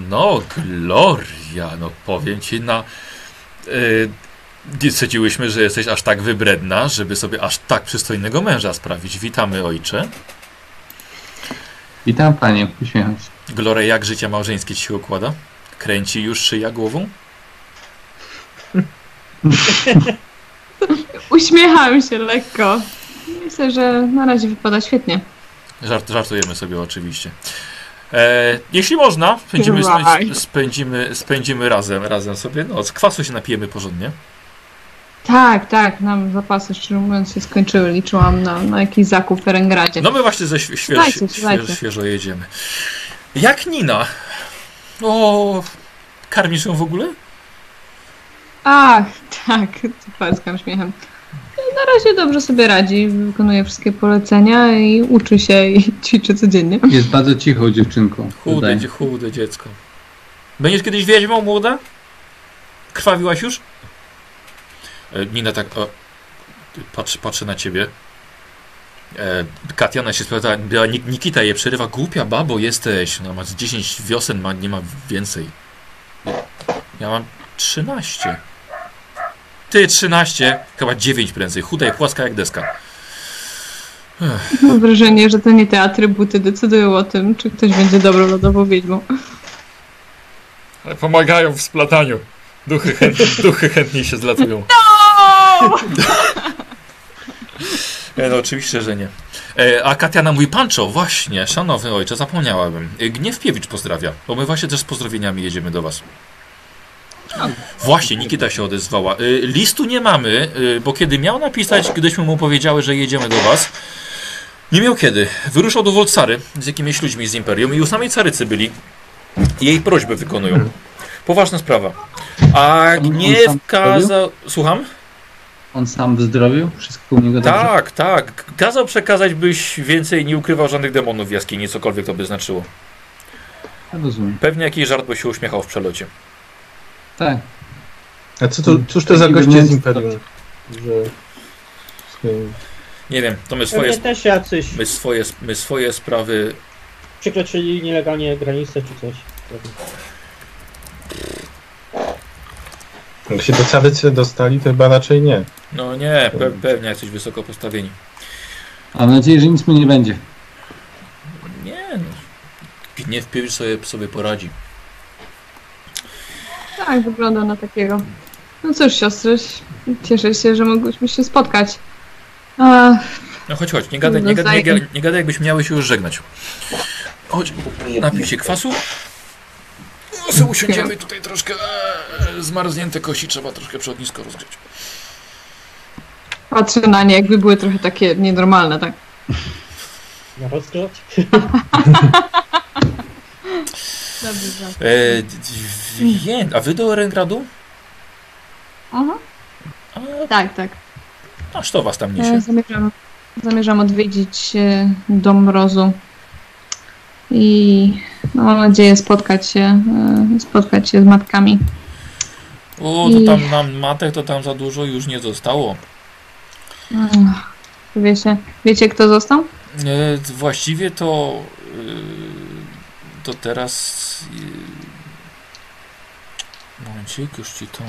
No, Gloria, no powiem ci, nie sądziłyśmy, że jesteś aż tak wybredna, żeby sobie aż tak przystojnego męża sprawić. Witamy, ojcze. Witam, panie. Uśmiecham się. Gloria, jak życie małżeńskie ci się układa? Kręci już szyja głową? Uśmiecham się lekko. Myślę, że na razie wypada świetnie. Żartujemy sobie oczywiście. Jeśli można, spędzimy razem sobie noc. Kwasu się napijemy porządnie. Tak, nam zapasy, szczerze mówiąc, się skończyły. Liczyłam na jakiś zakup w Erengradzie. No my właśnie ze świeżo jedziemy. Jak Nina? O, karmisz ją w ogóle? Ach, tak, paskam śmiechem. Na razie dobrze sobie radzi, wykonuje wszystkie polecenia i uczy się i ćwiczy codziennie. Jest bardzo cichą dziewczynką. Chude dziecko. Będziesz kiedyś wiedźmą, młoda? Krwawiłaś już? Nina tak patrzy na ciebie. Katiana się spyta, Nikita je przerywa. Głupia babo jesteś. Ona ma 10 wiosen, nie ma więcej. Ja mam 13. Ty 13, chyba 9 prędzej. Chuda i płaska jak deska. Mam wrażenie, że to nie te atrybuty decydują o tym, czy ktoś będzie dobrą lodową wiedźmą. Ale pomagają w splataniu. Duchy chętniej się zlatują. No! No oczywiście, że nie. A Katiana mówi, Pancho, właśnie, szanowny ojcze, zapomniałabym. Gniewpiewicz pozdrawia, bo my właśnie też z pozdrowieniami jedziemy do was. Właśnie, Nikita się odezwała. Listu nie mamy, bo kiedy miał napisać, gdyśmy mu powiedziały, że jedziemy do was, nie miał kiedy. Wyruszał do Wolcary z jakimiś ludźmi z Imperium i u samej carycy byli. Jej prośbę wykonują. Poważna sprawa. A Gniew kazał... Słucham? On sam wyzdrowił? Wszystko u niego dobrze? Tak. Kazał przekazać, byś więcej nie ukrywał żadnych demonów w jaskini, cokolwiek to by znaczyło. Ja rozumiem. Pewnie jakiś żart, bo się uśmiechał w przelocie. Tak. A cóż to za goście z Imperium? Nie wiem, to my swoje sprawy... Przekroczyli nielegalnie granicę czy coś. Jak się do carycy dostali, to chyba raczej nie. No nie, pewnie jesteś wysoko postawieni. Mam nadzieję, że nic mu nie będzie. Nie, no. Nie wpierw sobie poradzi. Tak, wygląda na takiego. No cóż, siostry, cieszę się, że mogłyśmy się spotkać. No chodź, nie gadaj, jakbyś miały się już żegnać. Chodź, napij się kwasu. No, usiądziemy tutaj troszkę. Zmarznięte kości trzeba troszkę przy ognisku rozgrzeć. Patrzę na nie, jakby były trochę takie nienormalne, tak? Na rozgrzeć? A wy do Erengradu? Aha. Tak. Aż to was tam niesie. Zamierzam odwiedzić Dom Mrozu. I no, mam nadzieję spotkać się z matkami. To tam nam matek to tam za dużo już nie zostało. Wiecie kto został? Właściwie to teraz... Momencik, już ci to...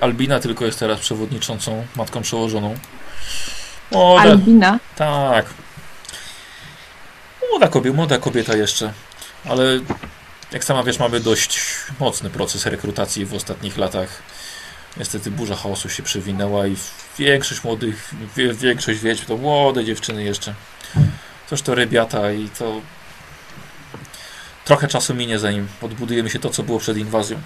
Albina tylko jest teraz przewodniczącą, matką przełożoną. Albina? Tak. Młoda kobieta jeszcze, ale Jak sama wiesz, mamy dość mocny proces rekrutacji w ostatnich latach. Niestety burza chaosu się przewinęła i większość wiedźm to młode dziewczyny jeszcze. Toż to rybiata i to... Trochę czasu minie, zanim odbudujemy się to, co było przed inwazją.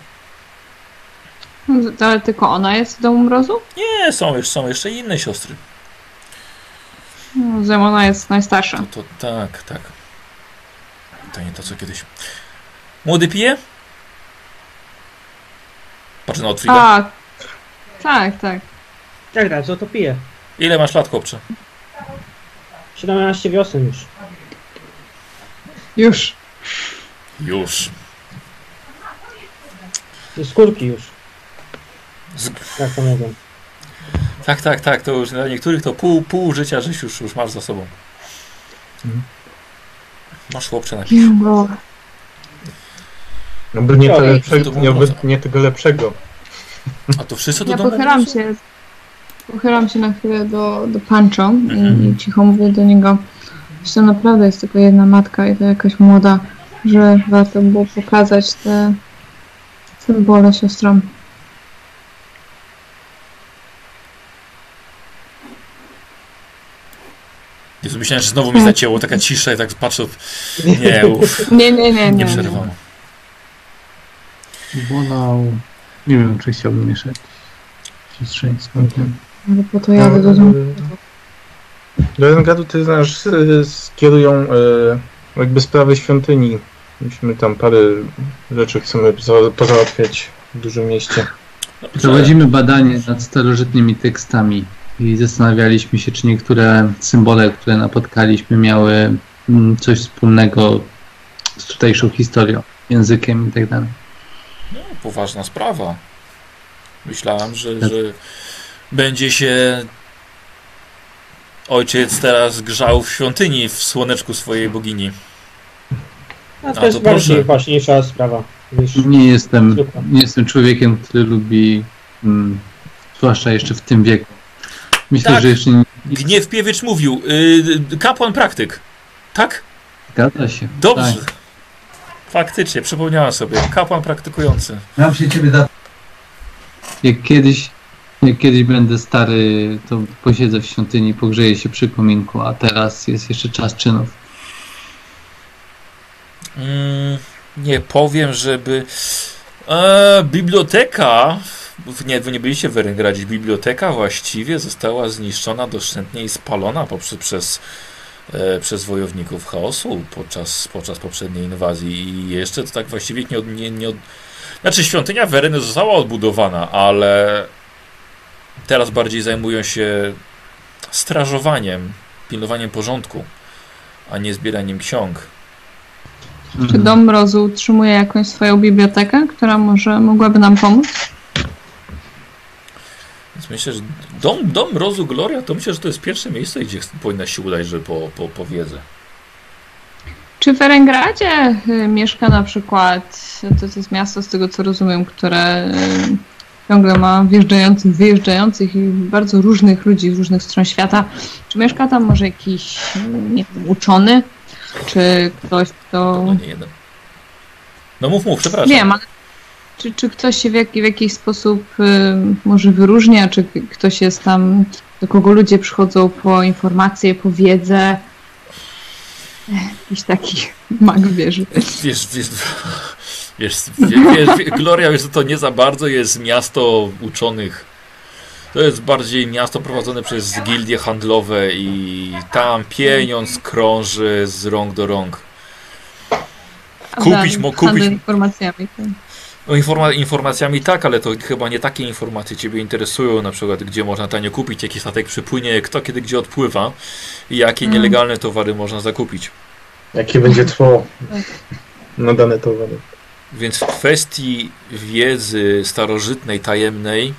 Ale tylko ona jest w Domu Mrozu? Nie, są jeszcze inne siostry. No, ona jest najstarsza. To tak, tak. To nie to, co kiedyś. Młody pije? Patrz na Otfrieda. A, tak, tak. Tak, co to pije. Ile masz lat, chłopcze? 17 wiosen już. Już. Skórki już. Tak to mówię. Tak, to już dla niektórych to pół życia żeś już masz za sobą. Masz chłopcze na pisze. No by nie tego lepszego. A to wszyscy do domu? Pochylam się na chwilę do Pancho i cicho mówię do niego. Zresztą naprawdę jest tylko jedna matka i to jakaś młoda, że warto było pokazać te symbole siostrom. Jezu, myślałem, że znowu mi zacięło, taka cisza i tak patrzę... Nie, uff. Nie przerwam. Bolał... Nie wiem, czy chciałbym mieszać siostrzeństwo. No bo to ja do domu. Do Erengradu, ty znasz, skierują jakby sprawy świątyni. Musimy tam parę rzeczy chcemy pozałatwiać w dużym mieście. Prowadzimy badanie nad starożytnymi tekstami. I zastanawialiśmy się, czy niektóre symbole, które napotkaliśmy, miały coś wspólnego z tutejszą historią, językiem i tak dalej. No, poważna sprawa. Myślałem, że będzie się ojciec teraz grzał w świątyni w słoneczku swojej bogini. A to jest bardziej ważniejsza sprawa. Nie jestem człowiekiem, który lubi, zwłaszcza jeszcze w tym wieku. Myślę, tak, że jeszcze nie... Gniewpiewicz mówił. Kapłan praktyk. Tak? Zgadza się. Dobrze. Tak. Faktycznie, przypomniałem sobie. Kapłan praktykujący. Mam się ciebie da... Jak kiedyś będę stary, to posiedzę w świątyni, pogrzeję się przy kominku, a teraz jest jeszcze czas czynów. Nie powiem, żeby... biblioteka... Nie, wy nie byliście w Erengradzie. Biblioteka właściwie została zniszczona doszczętnie i spalona przez wojowników chaosu podczas poprzedniej inwazji. I jeszcze to tak właściwie nie... Znaczy świątynia Wereny została odbudowana, ale teraz bardziej zajmują się strażowaniem, pilnowaniem porządku, a nie zbieraniem ksiąg. Czy Dom Mrozu utrzymuje jakąś swoją bibliotekę, która może mogłaby nam pomóc? Myślę, że dom Mrozu Gloria, to myślę, że to jest pierwsze miejsce, gdzie powinna się udać, żeby po wiedzę. Czy w Erengradzie mieszka na przykład, to jest miasto, z tego co rozumiem, które ciągle ma wjeżdżających, wyjeżdżających i bardzo różnych ludzi z różnych stron świata. Czy mieszka tam może jakiś, nie wiem, uczony? Czy ktoś, kto... No, nie jeden. No mów, przepraszam. Wiem, ale... Czy ktoś się w jakiś sposób może wyróżnia, czy ktoś jest tam, do kogo ludzie przychodzą po informacje, po wiedzę? Jakiś taki mag wierzy. Wiesz, Gloria, wiesz, to nie za bardzo jest miasto uczonych. To jest bardziej miasto prowadzone przez gildie handlowe i tam pieniądz krąży z rąk do rąk. Kupić informacjami. Informacjami tak, ale to chyba nie takie informacje ciebie interesują, na przykład gdzie można tanio kupić, jaki statek przypłynie, kto kiedy gdzie odpływa i jakie nielegalne towary można zakupić. Jakie będzie trwało na dane towary. Więc w kwestii wiedzy starożytnej, tajemnej,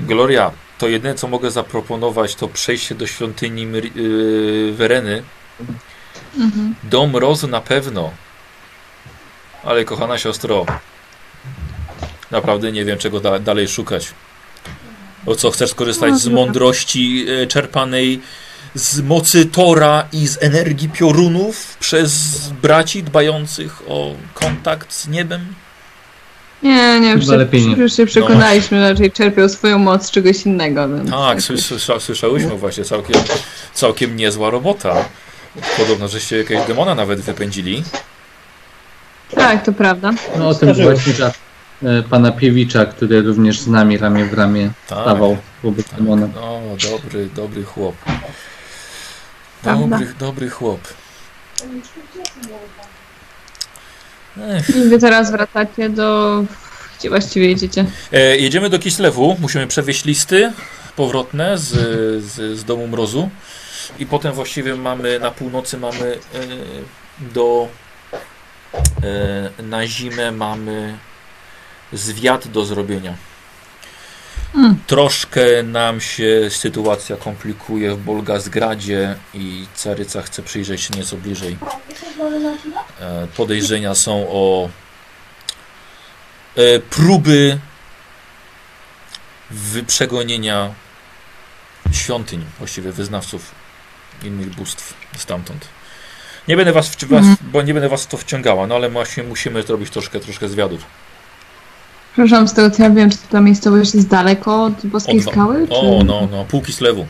Gloria, to jedyne co mogę zaproponować to przejście do świątyni Wereny. Dom Mrozu na pewno. Ale kochana siostro, naprawdę nie wiem czego dalej szukać. O co chcesz skorzystać z mądrości czerpanej z mocy Tora i z energii piorunów przez braci dbających o kontakt z niebem? Nie, już się przekonaliśmy, raczej czerpią swoją moc z czegoś innego. Więc... Tak, słyszałyśmy właśnie, całkiem niezła robota. Podobno, żeście jakiegoś demona nawet wypędzili. Tak, to prawda. No o tym właśnie pana Piewicza, który również z nami ramię w ramię stawał wobec demona. No, dobry chłop. Dobry chłop. I wy teraz wracacie do... Gdzie właściwie jedziecie? Jedziemy do Kislewu. Musimy przewieźć listy powrotne z Domu Mrozu. I potem właściwie mamy, na północy mamy na zimę mamy zwiat do zrobienia. Troszkę nam się sytuacja komplikuje w Bolgasgradzie i caryca chce przyjrzeć się nieco bliżej. Podejrzenia są o próby przegonienia świątyń, właściwie wyznawców innych bóstw stamtąd. Nie będę was, bo nie będę was w to wciągała, no ale właśnie musimy zrobić troszkę zwiadów. Przepraszam, z tego co ja wiem, czy ta miejscowość jest daleko od Boskiej Skały? Czy... O, no, pół Kislewu.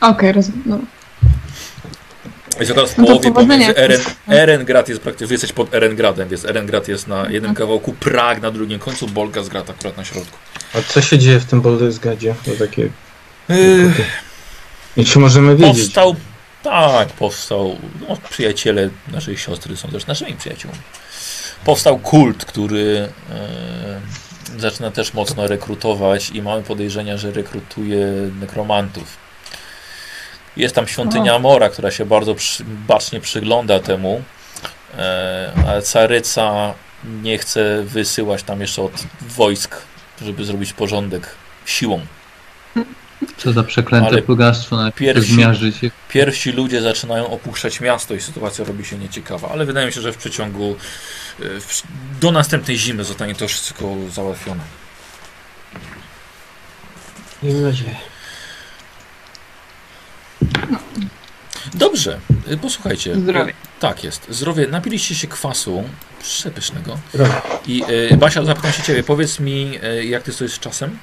Okej, rozumiem. No. Jest teraz w połowie, pomiędzy Erengrad jest praktycznie, wy jesteście pod Erengradem, więc Erengrad jest na jednym kawałku, Prag na drugim końcu, Bolgasgrad akurat na środku. A co się dzieje w tym Bolgasgradzie? I czy możemy wiedzieć? Powstał, no, przyjaciele naszej siostry są też naszymi przyjaciółmi. Powstał kult, który zaczyna też mocno rekrutować i mamy podejrzenia, że rekrutuje nekromantów. Jest tam świątynia Amora, która się bardzo bacznie przygląda temu, ale caryca nie chce wysyłać tam jeszcze od wojsk, żeby zrobić porządek siłą. Co za przeklęte plugastwo na się. Pierwsi ludzie zaczynają opuszczać miasto i sytuacja robi się nieciekawa, ale wydaje mi się, że w przeciągu do następnej zimy zostanie to wszystko załatwione. Miejmy nadzieję. Dobrze, posłuchajcie. Zdrowie. Tak jest. Zdrowie. Napiliście się kwasu przepysznego. Zdrowie. I Basia, zapytam się ciebie, powiedz mi, jak ty stoisz z czasem?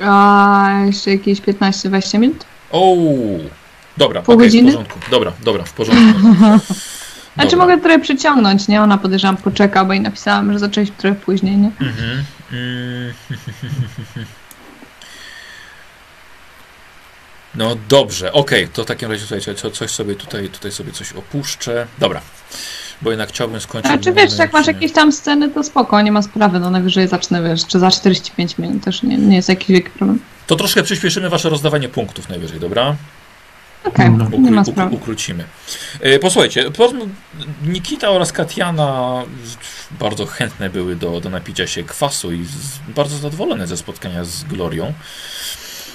A jeszcze jakieś 15-20 minut? Dobra, pół godziny? W porządku. Dobra, w porządku. Czy mogę trochę przyciągnąć, nie? Ona podejrzewam poczeka, bo jej napisałam, że zaczęliśmy trochę później, nie? No dobrze, to w takim razie słuchajcie, coś sobie tutaj sobie coś opuszczę. Dobra, bo jednak chciałbym skończyć... Czy wiesz, jak masz jakieś tam sceny, to spoko, nie ma sprawy, no najwyżej zacznę, czy za 45 minut też nie jest jakiś wielki problem. To troszkę przyspieszymy wasze rozdawanie punktów najwyżej, dobra? Okej, nie ma sprawy. Ukrócimy. Posłuchajcie, Nikita oraz Katiana bardzo chętne były do napicia się kwasu i bardzo zadowolone ze spotkania z Glorią.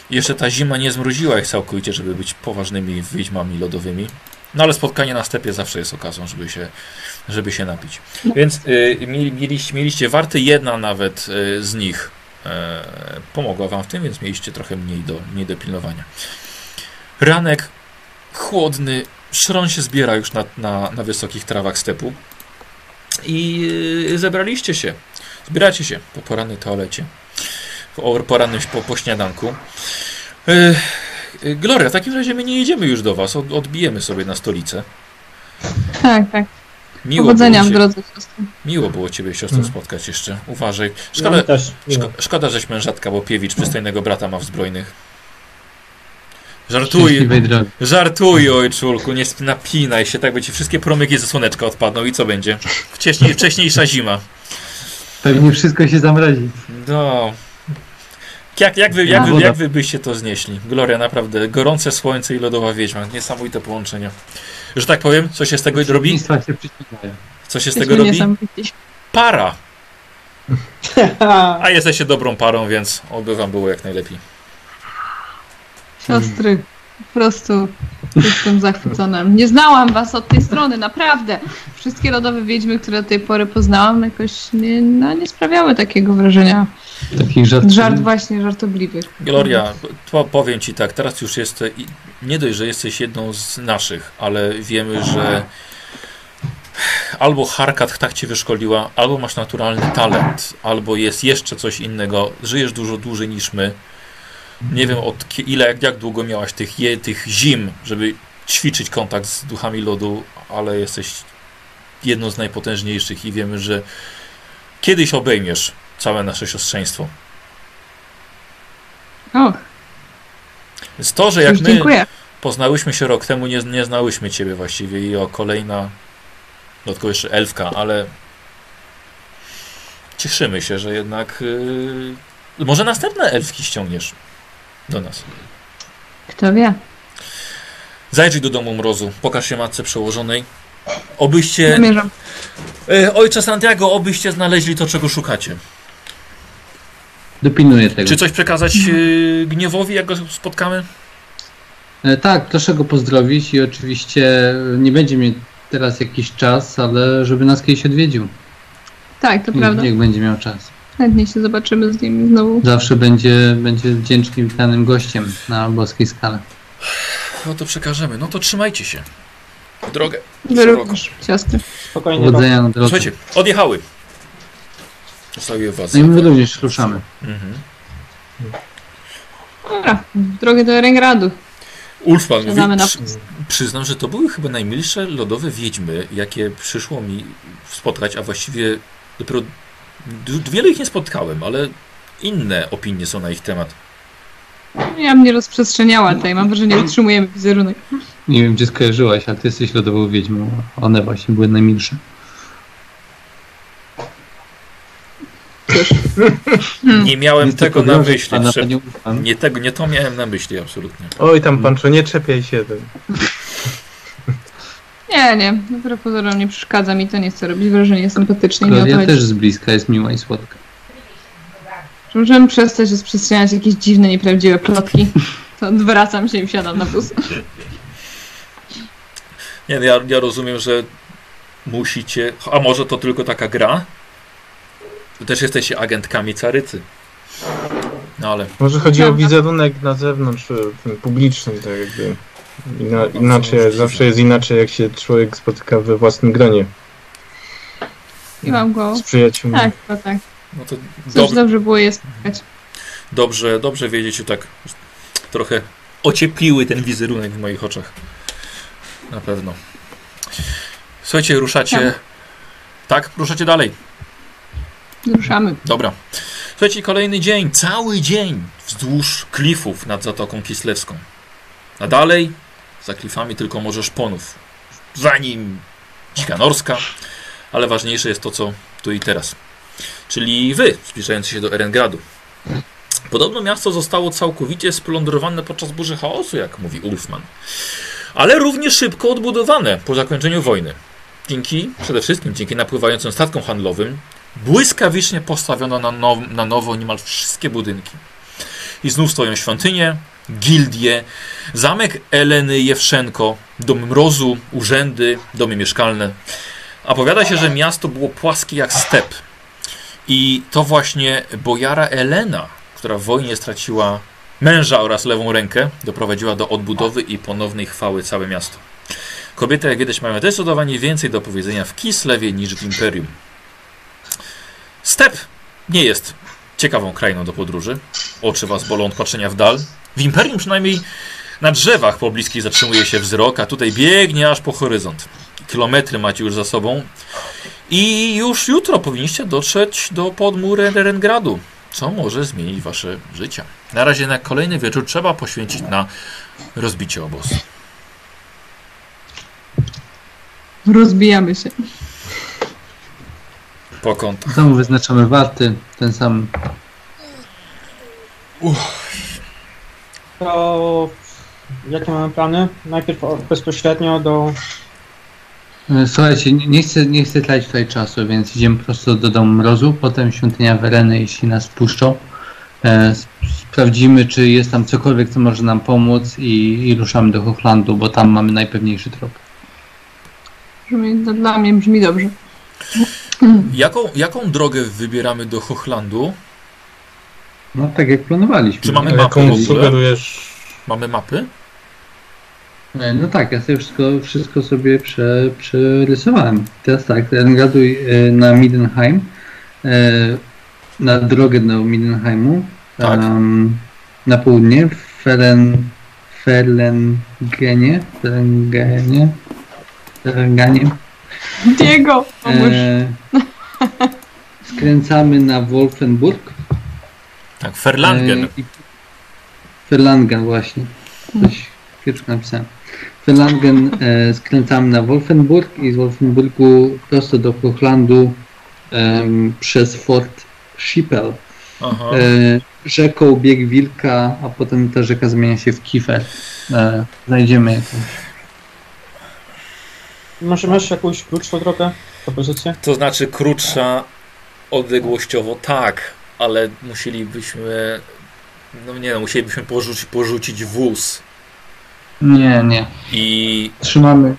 Jeszcze ta zima nie zmroziła ich całkowicie, żeby być poważnymi wiedźmami lodowymi. No ale spotkanie na stepie zawsze jest okazją, żeby się napić. Więc mieliście warty, jedna nawet z nich pomogła wam w tym, więc mieliście trochę mniej do pilnowania. Ranek chłodny, szron się zbiera już na wysokich trawach stepu. I zebraliście się, zbieracie się po porannej toalecie. Po śniadanku. Gloria, w takim razie my nie jedziemy już do was, odbijemy sobie na stolicę. Tak. Powodzenia w drodze, siostro. Miło było ciebie, siostro, spotkać jeszcze. Uważaj. Szkoda, żeś mężatka, bo Piewicz przystojnego brata ma w zbrojnych. Żartuj, ojczulku, nie napinaj się, tak by ci wszystkie promyki ze słoneczka odpadną i co będzie? Wcześniejsza zima. Pewnie wszystko się zamrozi. No... Jak wy byście to znieśli? Gloria, naprawdę, gorące słońce i lodowa wiedźma. Niesamowite połączenie. Że tak powiem, co się z tego robi? Co się z tego robi? Para! A jesteście dobrą parą, więc oby wam było jak najlepiej. Siostry, po prostu jestem zachwycona. Nie znałam was od tej strony, naprawdę. Wszystkie lodowe wiedźmy, które do tej pory poznałam, jakoś nie sprawiały takiego wrażenia. Takich żartów. Właśnie żartobliwych. Gloria, powiem ci tak, teraz już jest, nie dość, że jesteś jedną z naszych, ale wiemy, że albo Harkat tak cię wyszkoliła, albo masz naturalny talent, albo jest jeszcze coś innego, żyjesz dużo dłużej niż my. Nie wiem od ile, jak długo miałaś tych zim, żeby ćwiczyć kontakt z duchami lodu, ale jesteś jedną z najpotężniejszych i wiemy, że kiedyś obejmiesz całe nasze siostrzeństwo. Och. Więc to, że jak my poznałyśmy się rok temu, nie znałyśmy ciebie właściwie i kolejna dodatkowo jeszcze elfka, ale cieszymy się, że jednak może następne elfki ściągniesz do nas. Kto wie. Zajrzyj do domu Mrozu, pokaż się matce przełożonej. Obyście... Zamierzam. Ojcze Santiago, obyście znaleźli to, czego szukacie. Dopilnuję tego. Czy coś przekazać Gniewowi, jak go spotkamy? Tak, proszę go pozdrowić i oczywiście nie będzie mnie teraz jakiś czas, ale żeby nas kiedyś odwiedził. Tak, to prawda. Niech będzie miał czas. Chętnie się zobaczymy z nim znowu. Zawsze będzie wdzięcznym, witanym gościem na Boskiej Skale. No to przekażemy. No to trzymajcie się. W drogę. Siostry. Spokojnie. Słuchajcie, odjechały. Zostawiłem was. No i my również ruszamy. Mhm. Dobra, w drogę do Erengradu. Ulfman mówi, przyznam, że to były chyba najmilsze lodowe wiedźmy, jakie przyszło mi spotkać, a właściwie dopiero wiele ich nie spotkałem, ale inne opinie są na ich temat. Ja mnie rozprzestrzeniała tutaj, mam wrażenie, że utrzymujemy wizerunek. Nie wiem, gdzie skojarzyłaś, ale ty jesteś lodową wiedźmą. One właśnie były najmilsze. Nie miałem nie tego na myśli. Nie to miałem na myśli, absolutnie. Oj, tam panczo, nie czepiaj się. Nie. Dopiero pozorom nie przeszkadza mi, to nie chcę robić wrażenie sympatyczne. Gloria też z bliska jest miła i słodka. Czy możemy przestać rozprzestrzeniać jakieś dziwne, nieprawdziwe plotki? To odwracam się i wsiadam na bus. Nie, ja rozumiem, że musicie... A może to tylko taka gra? Wy też jesteście agentkami carycy. No ale... Może chodzi o wizerunek na zewnątrz, ten publiczny, tak jakby. Inaczej, zawsze jest inaczej, jak się człowiek spotyka we własnym gronie. I mam go. Z przyjaciółmi. Tak, to tak. No to dobrze było je spotkać. Dobrze wiedzieć, że tak trochę ociepliły ten wizerunek w moich oczach. Na pewno. Słuchajcie, ruszacie... Tak, ruszacie dalej. Ruszamy. Dobra. Słuchajcie, kolejny dzień, cały dzień wzdłuż klifów nad Zatoką Kislewską. A dalej za klifami tylko Morze Szponów. Za nim Dzika Norska, ale ważniejsze jest to, co tu i teraz. Czyli wy, zbliżający się do Erengradu. Podobno miasto zostało całkowicie splądrowane podczas burzy chaosu, jak mówi Ulfman. Ale równie szybko odbudowane po zakończeniu wojny. Przede wszystkim dzięki napływającym statkom handlowym błyskawicznie postawiono na nowo niemal wszystkie budynki. I znów stoją świątynie, gildie, zamek Eleny Jewszenko, dom Mrozu, urzędy, domy mieszkalne. A powiada się, że miasto było płaskie jak step. I to właśnie bojara Elena, która w wojnie straciła męża oraz lewą rękę, doprowadziła do odbudowy i ponownej chwały całe miasto. Kobiety, jak widać, mają zdecydowanie więcej do powiedzenia w Kislewie niż w Imperium. Step nie jest ciekawą krainą do podróży. Oczy was bolą od patrzenia w dal. W Imperium przynajmniej na drzewach pobliskich zatrzymuje się wzrok, a tutaj biegnie aż po horyzont. Kilometry macie już za sobą. I już jutro powinniście dotrzeć do podmuru Erengradu, co może zmienić wasze życie. Na razie na kolejny wieczór trzeba poświęcić na rozbicie obozu. Rozbijamy się. Po kątach. Znowu wyznaczamy warty, ten sam. To jakie mamy plany? Najpierw bezpośrednio do... Słuchajcie, nie chcę tlać tutaj czasu, więc idziemy prosto do domu Mrozu, potem świątynia Wereny, jeśli nas wpuszczą. Sprawdzimy, czy jest tam cokolwiek, co może nam pomóc i ruszamy do Hochlandu, bo tam mamy najpewniejszy trop. Dla mnie brzmi dobrze. Jaką drogę wybieramy do Hochlandu? No tak jak planowaliśmy. Czy mamy mapę? Sugerujesz, mamy mapy? No tak, ja sobie wszystko sobie przerysowałem. Teraz tak, Erengraduj na Middenheim, na drogę do Middenheimu, tak. Na południe, w Ferlangenie. Diego, pomóż. Skręcamy na Wolfenburg. Tak, Ferlangen. Ferlangen właśnie. Pierwszy napisałem. Ferlangen skręcamy na Wolfenburg i z Wolfenburgu prosto do Hochlandu przez Fort Schippel. Rzeką bieg Wilka, a potem ta rzeka zmienia się w Kiefer. Znajdziemy jakąś. Masz jakąś krótszą drogę? Propozycję? To znaczy krótsza odległościowo tak, ale musielibyśmy, no nie no, musielibyśmy porzucić wóz. Nie. I trzymamy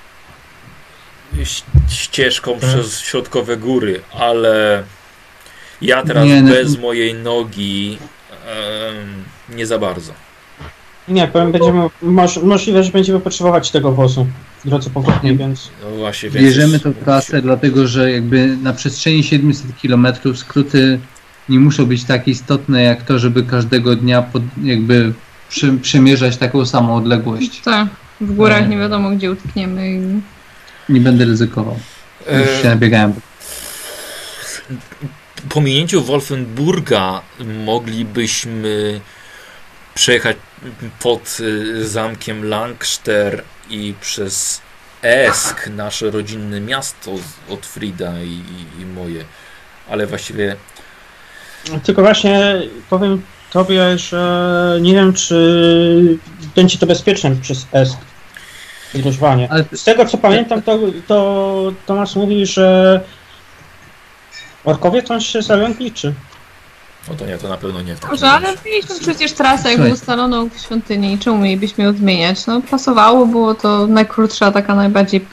ścieżką przez środkowe góry, ale ja teraz bez mojej nogi nie za bardzo. Nie, powiem, będziemy możliwe, że będziemy potrzebować tego wozu w drodze powrotnej, więc... No właśnie, więc... Bierzemy tą trasę, dlatego że jakby na przestrzeni 700 km skróty nie muszą być tak istotne jak to, żeby każdego dnia jakby przemierzać taką samą odległość. Tak, w górach nie wiadomo gdzie utkniemy. I... Nie będę ryzykował. Już się nabiegałem. Po minięciu Wolfenburga moglibyśmy przejechać pod zamkiem Langster i przez Esk, nasze rodzinne miasto od Frida i moje, ale właściwie... Tylko właśnie powiem tobie, że nie wiem, czy będzie to bezpieczne przez Esk podróżowanie. Z tego co pamiętam, to Tomasz mówi, że orkowie tam się zalękli, czy? No to nie, to na pewno nie. Dobrze, ale mieliśmy przecież trasę jakby ustaloną w świątyni i czemu mielibyśmy ją zmieniać? No pasowało, było to najkrótsza, taka najbardziej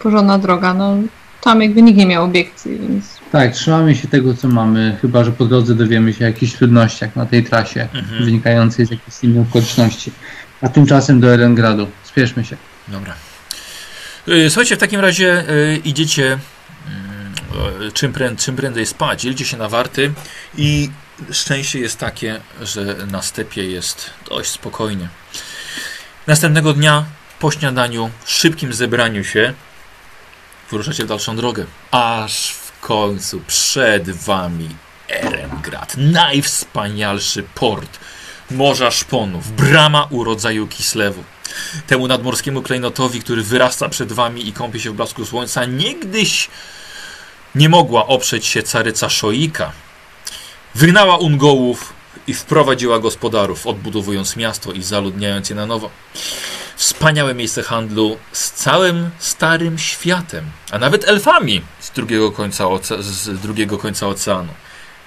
porządna droga. No tam jakby nikt nie miał obiekcji, więc... Tak, trzymamy się tego co mamy, chyba że po drodze dowiemy się o jakichś trudnościach na tej trasie, wynikających z jakichś innych okoliczności. A tymczasem do Erengradu. Spieszmy się. Dobra. Słuchajcie, w takim razie idziecie... Czym prędzej spać, dzielcie się na warty i szczęście jest takie, że na stepie jest dość spokojnie. Następnego dnia po śniadaniu, szybkim zebraniu się, wyruszacie w dalszą drogę, aż w końcu przed wami Erengrad, najwspanialszy port Morza Szponów, brama urodzaju Kislewu. Temu nadmorskiemu klejnotowi, który wyrasta przed wami i kąpie się w blasku słońca, niegdyś nie mogła oprzeć się caryca Szoika. Wygnała Ungołów i wprowadziła gospodarów, odbudowując miasto i zaludniając je na nowo. Wspaniałe miejsce handlu z całym starym światem, a nawet elfami z drugiego końca oceanu.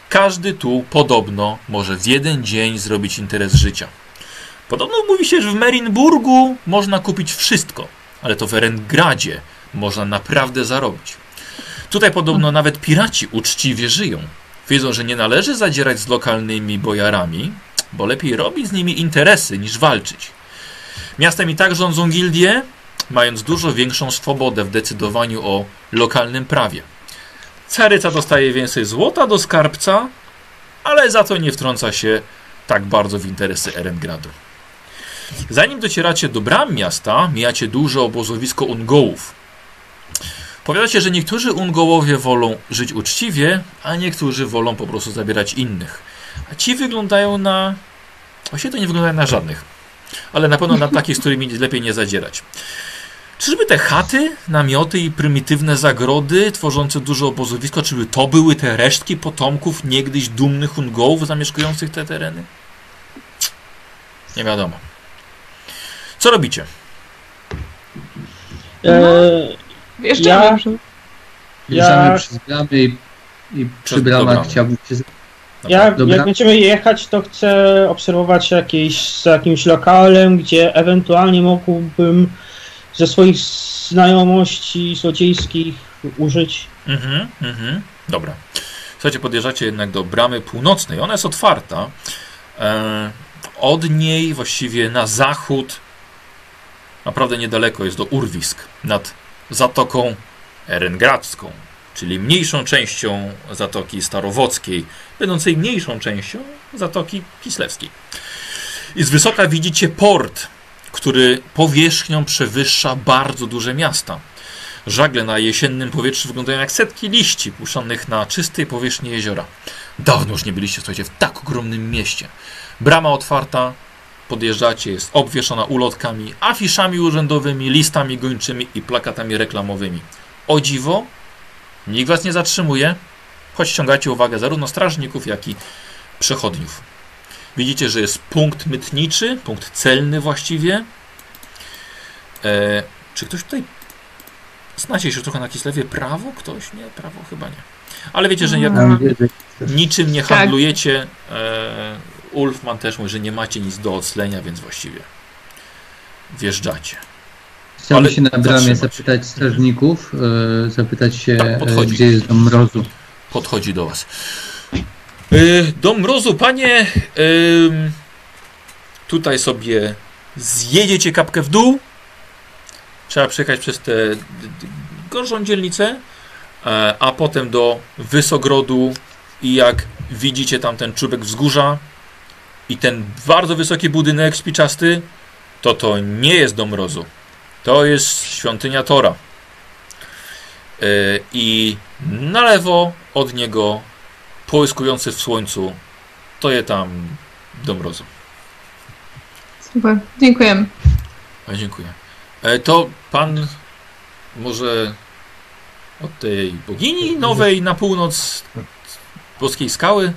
Każdy tu podobno może w jeden dzień zrobić interes życia. Podobno mówi się, że w Merinburgu można kupić wszystko, ale to w Erengradzie można naprawdę zarobić. Tutaj podobno nawet piraci uczciwie żyją. Wiedzą, że nie należy zadzierać z lokalnymi bojarami, bo lepiej robić z nimi interesy niż walczyć. Miastem i tak rządzą gildie, mając dużo większą swobodę w decydowaniu o lokalnym prawie. Caryca dostaje więcej złota do skarbca, ale za to nie wtrąca się tak bardzo w interesy Erengradu. Zanim docieracie do bram miasta, mijacie duże obozowisko Ungołów. Powiadacie, że niektórzy Ungołowie wolą żyć uczciwie, a niektórzy wolą po prostu zabierać innych. A ci wyglądają na... Właściwie to nie wyglądają na żadnych. Ale na pewno na takich, z którymi lepiej nie zadzierać. Czyżby te chaty, namioty i prymitywne zagrody tworzące duże obozowisko, czyby to były te resztki potomków niegdyś dumnych Ungołów zamieszkujących te tereny? Nie wiadomo. Co robicie? Wjeżdżamy przez bramy i przy bramach chciałbym się... Jak będziemy jechać, to chcę obserwować jakimś lokalem, gdzie ewentualnie mógłbym ze swoich znajomości złodziejskich użyć. Dobra. Słuchajcie, podjeżdżacie jednak do bramy północnej. Ona jest otwarta. Od niej właściwie na zachód, naprawdę niedaleko jest do urwisk nad Zatoką Erengradzką, czyli mniejszą częścią Zatoki Starowockiej, będącej mniejszą częścią Zatoki Kislewskiej. I z wysoka widzicie port, który powierzchnią przewyższa bardzo duże miasta. Żagle na jesiennym powietrzu wyglądają jak setki liści puszczanych na czystej powierzchni jeziora. Dawno już nie byliście, słuchajcie, w tak ogromnym mieście. Brama otwarta, podjeżdżacie, jest obwieszona ulotkami, afiszami urzędowymi, listami gończymi i plakatami reklamowymi. O dziwo, nikt was nie zatrzymuje, choć ściągacie uwagę zarówno strażników, jak i przechodniów. Widzicie, że jest punkt mytniczy, punkt celny właściwie. Czy ktoś tutaj... Znacie się trochę na Kislewie. Prawo? Ktoś? Nie, prawo chyba nie. Ale wiecie, że jak niczym nie handlujecie... Ulfman też mówi, że nie macie nic do oclenia, więc właściwie wjeżdżacie. Chciałbym się na bramie zapytać strażników, zapytać się, tak, gdzie jest Dom Mrozu. Podchodzi do was. Dom Mrozu, panie, tutaj sobie zjedziecie kapkę w dół. Trzeba przejechać przez tę gorszą dzielnicę, a potem do Wysogrodu i jak widzicie tam ten czubek wzgórza i ten bardzo wysoki budynek spiczasty, to nie jest Dom Mrozu. To jest świątynia Tora. I na lewo od niego połyskujący w słońcu to jest tam Dom Mrozu. Super, dziękuję. Dziękuję. To pan może od tej bogini nowej na północ Boskiej Skały?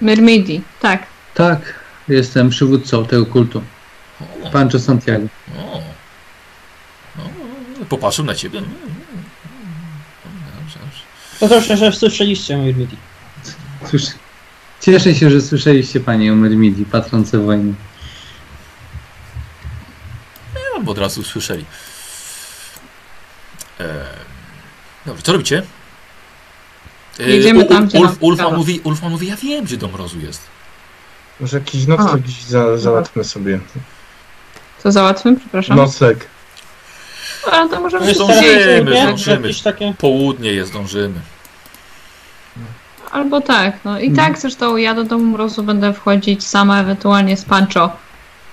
Myrmidii, tak. Tak, jestem przywódcą tego kultu. Pan Jose Santiago. Popatrzył na ciebie. Proszę, że słyszeliście o Myrmidii. Cieszę się, że słyszeliście panie o Myrmidii, patronce wojny. No, bo od razu usłyszeli. Dobrze, co robicie? Jedziemy tam, Ulfman mówi, ja wiem, gdzie Dom Mrozu jest. Może jakiś nocleg dziś załatwmy sobie. Co załatwmy? Przepraszam. Nocleg. A to możemy się zdążymy. Południe jest, zdążymy. Albo tak, no i tak zresztą ja do Domu Mrozu będę wchodzić sama, ewentualnie z Pancho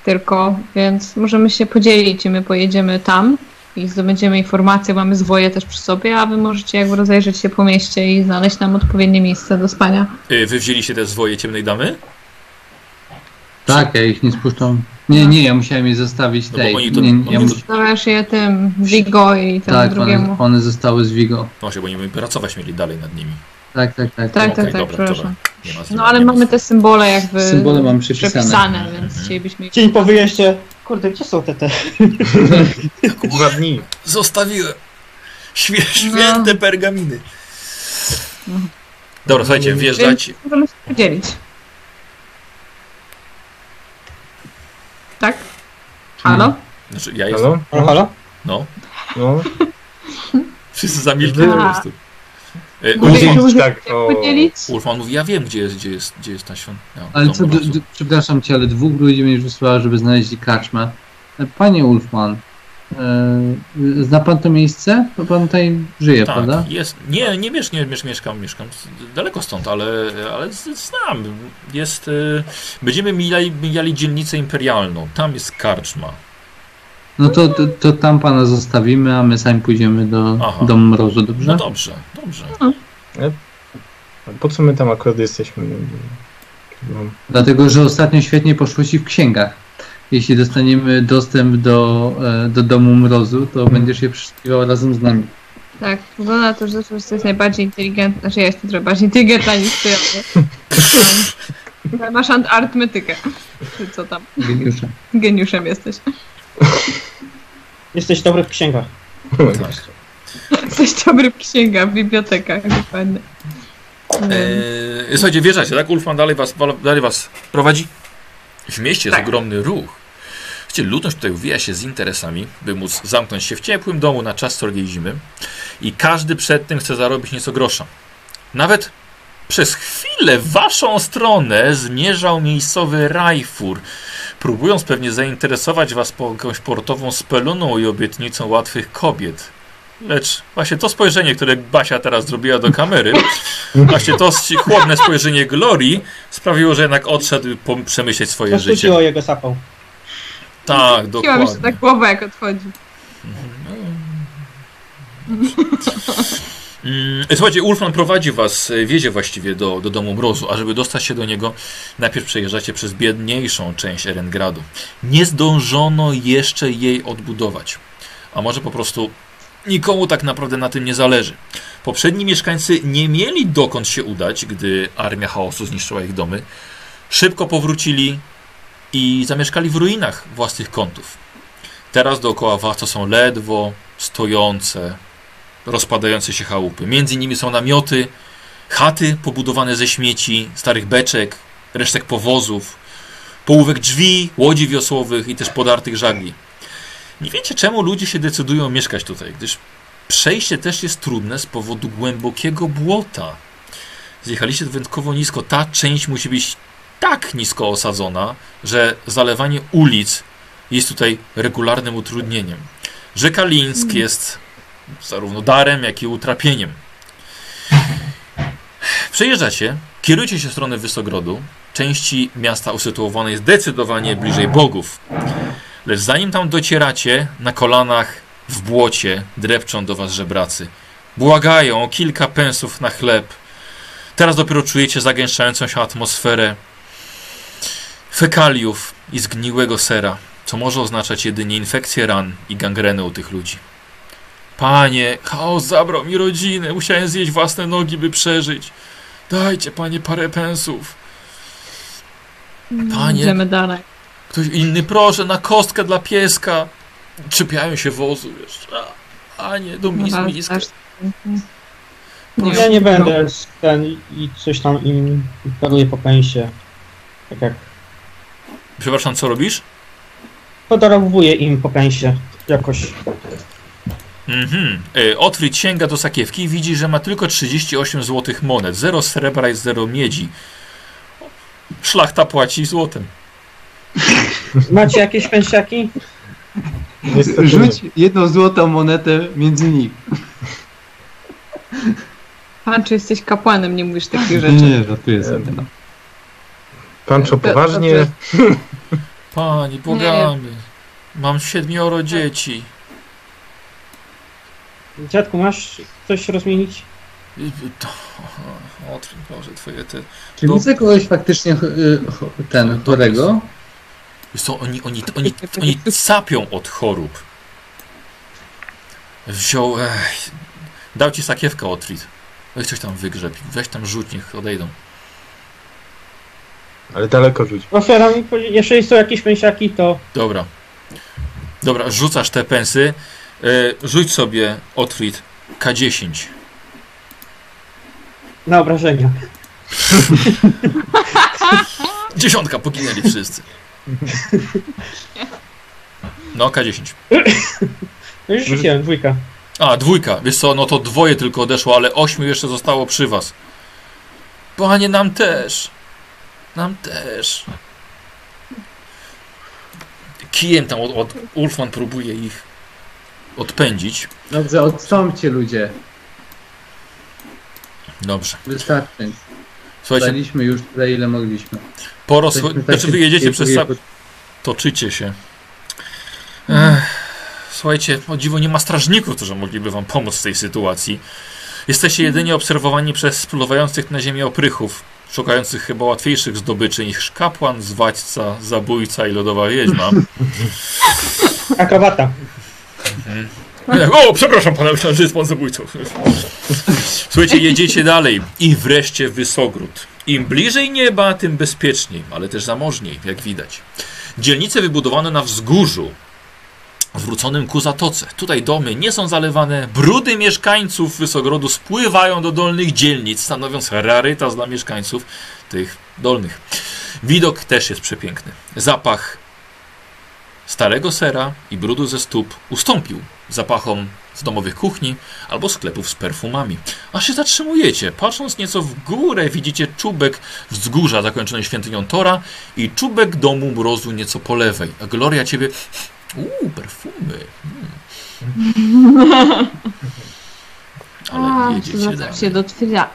tylko, więc możemy się podzielić i my pojedziemy tam i zdobędziemy informacje, mamy zwoje też przy sobie, a wy możecie jakby rozejrzeć się po mieście i znaleźć nam odpowiednie miejsce do spania. Wy wzięliście te zwoje Ciemnej Damy? Tak, ja ich nie spuszczam. Nie, ja musiałem je zostawić tej. Zostawiasz je tym Wigo i temu drugiemu. Tak, one zostały z Wigo. No się, bo nie pracować mieli dalej nad nimi. Tak, dobra. No ale mamy te symbole jakby przepisane, więc chcielibyśmy... Dzień po wyjeździe. Kurde, gdzie są te? Dwa dni. Zostawiłem. Święte pergaminy. Dobra, słuchajcie, wjeżdżać. Możemy się podzielić. Tak? Halo? Znaczy, ja jestem. Halo? No. Wszyscy zamilkli po prostu. Ulfman mówi, ja wiem, gdzie jest ta świątynia. Ale co, przepraszam cię, ale dwóch ludzi mnie już wysłała, żeby znaleźli karczmę. Panie Ulfman, zna pan to miejsce? Bo pan tutaj żyje, tak, prawda? Jest. Nie mieszkam. Daleko stąd, ale znam. Będziemy mijali dzielnicę imperialną. Tam jest karczma. No to tam pana zostawimy, a my sami pójdziemy do Domu Mrozu, dobrze? No dobrze. Po co my tam akurat jesteśmy? Dlatego, że ostatnio świetnie poszło ci w księgach. Jeśli dostaniemy dostęp do Domu Mrozu, to będziesz je przeszukiwał razem z nami. Tak, wygląda na to, że to jest najbardziej inteligentna. Znaczy ja jestem trochę bardziej inteligentna niż ty. Masz artmetykę. Czy co tam? Geniuszem. Geniuszem jesteś. Jesteś dobry w księgach. Jesteś dobry w księgach, w bibliotekach. Dokładnie. Słuchajcie, wjeżdżacie, tak? Ulfman dalej was prowadzi. W mieście jest ogromny ruch. Wiecie, ludność tutaj uwija się z interesami, by móc zamknąć się w ciepłym domu na czas srogiej zimy i każdy przed tym chce zarobić nieco grosza. Nawet Przez chwilę w waszą stronę zmierzał miejscowy Rajfur, próbując pewnie zainteresować was jakąś portową speluną i obietnicą łatwych kobiet. Lecz właśnie to spojrzenie, które Basia teraz zrobiła do kamery, właśnie to chłodne spojrzenie Glorii sprawiło, że jednak odszedł przemyśleć swoje życie. Zastudziło jego sapą. Tak, dokładnie. Chciałam się tak głowę jak odchodzi. Słuchajcie, Ulfman prowadzi was, wiezie właściwie do domu Mrozu, a żeby dostać się do niego, najpierw przejeżdżacie przez biedniejszą część Erengradu. Nie zdążono jeszcze jej odbudować, a może po prostu nikomu tak naprawdę na tym nie zależy. Poprzedni mieszkańcy nie mieli dokąd się udać, gdy armia chaosu zniszczyła ich domy. Szybko powrócili i zamieszkali w ruinach własnych kątów. Teraz dookoła was to są ledwo stojące, rozpadające się chałupy. Między nimi są namioty, chaty pobudowane ze śmieci, starych beczek, resztek powozów, połówek drzwi, łodzi wiosłowych i też podartych żagli. Nie wiecie, czemu ludzie się decydują mieszkać tutaj, gdyż przejście też jest trudne z powodu głębokiego błota. Zjechaliście wyjątkowo nisko. Ta część musi być tak nisko osadzona, że zalewanie ulic jest tutaj regularnym utrudnieniem. Rzeka Linsk jest zarówno darem, jak i utrapieniem. Przejeżdżacie, kierujcie się w stronę Wysogrodu. Części miasta usytuowanej zdecydowanie bliżej bogów. Lecz zanim tam docieracie, na kolanach w błocie drepczą do was żebracy. Błagają o kilka pensów na chleb. Teraz dopiero czujecie zagęszczającą się atmosferę fekaliów i zgniłego sera, co może oznaczać jedynie infekcję ran i gangrenę u tych ludzi. Panie, chaos zabrał mi rodzinę, musiałem zjeść własne nogi, by przeżyć. Dajcie, panie, parę pensów. Panie, idziemy dalej. Ktoś inny, proszę, na kostkę dla pieska. Czepiają się wozu, wiesz. A nie, do miska. Ja nie będę ten i coś tam im paruję po pęsie. Tak jak... Przepraszam, co robisz? Podarowuję im po pęsie jakoś. Otfried sięga do sakiewki i widzi, że ma tylko 38 złotych monet. 0 srebra i 0 miedzi. Szlachta płaci złotem. Macie jakieś pęsiaki? Rzuć jedną złotą monetę między nich. Pan, czy jesteś kapłanem, nie mówisz takich rzeczy. Nie, żartuję sobie. Pan, czy poważnie? Pani, bogamy. Mam 7 dzieci. Dziadku, masz coś rozmienić? Otwórz, proszę, twoje te... Czy widzę kogoś faktycznie ten chorego? So, oni capią od chorób. Wziął... dał ci sakiewkę, Otfried. Weź coś tam wygrzeb. Weź tam rzuć, niech odejdą. Ale daleko rzuć. Jeżeli są jakieś pęsiaki, to... Dobra. Dobra, rzucasz te pensy. Rzuć sobie, Otfried, K10. Na obrażenia. 10, poginęli wszyscy. No, K10. No już rzuciłem, 2. A, 2. Wiesz co, no to 2 tylko odeszło, ale 8 jeszcze zostało przy was. Panie, nam też. Nam też. Kijem tam od Ulfman próbuje ich odpędzić. Dobrze, odstąpcie ludzie. Dobrze. Wystarczy. Daliśmy już za ile mogliśmy. Znaczy wy jedziecie przez... Toczycie się. Słuchajcie, o dziwo nie ma strażników, którzy mogliby wam pomóc w tej sytuacji. Jesteście jedynie obserwowani przez spluwających na ziemię oprychów, szukających chyba łatwiejszych zdobyczy niż kapłan, zwadźca, zabójca i lodowa wiedźma. Akawata. O, przepraszam pana, myślałem, że jest pan zabójcą. Słuchajcie, jedziecie dalej i wreszcie Wysogród. Im bliżej nieba, tym bezpieczniej, ale też zamożniej, jak widać. Dzielnice wybudowane na wzgórzu, zwróconym ku zatoce. Tutaj domy nie są zalewane, brudy mieszkańców Wysogrodu spływają do dolnych dzielnic, stanowiąc rarytas dla mieszkańców tych dolnych. Widok też jest przepiękny. Zapach starego sera i brudu ze stóp ustąpił zapachom z domowych kuchni albo sklepów z perfumami. A się zatrzymujecie. Patrząc nieco w górę, widzicie czubek wzgórza zakończony świątynią Tora i czubek domu Mrozu nieco po lewej. A Gloria ciebie... perfumy. Ale jedziecie się do twierdza.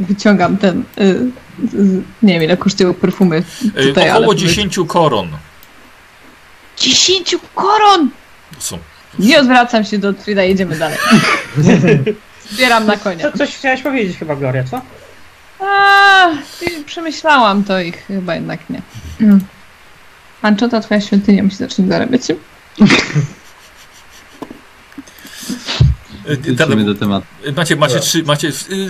Wyciągam ten... nie wiem, ile kosztują perfumy. Tutaj, około 10 koron. 10 koron! Są. Nie odwracam się do Otfrieda, jedziemy dalej. Zbieram na konia. Coś chciałaś powiedzieć chyba, Gloria, co? Przemyślałam to i chyba jednak nie. Anczota, twoja świątynia musi zacząć zarabiać. Do tematu. Macie trzy.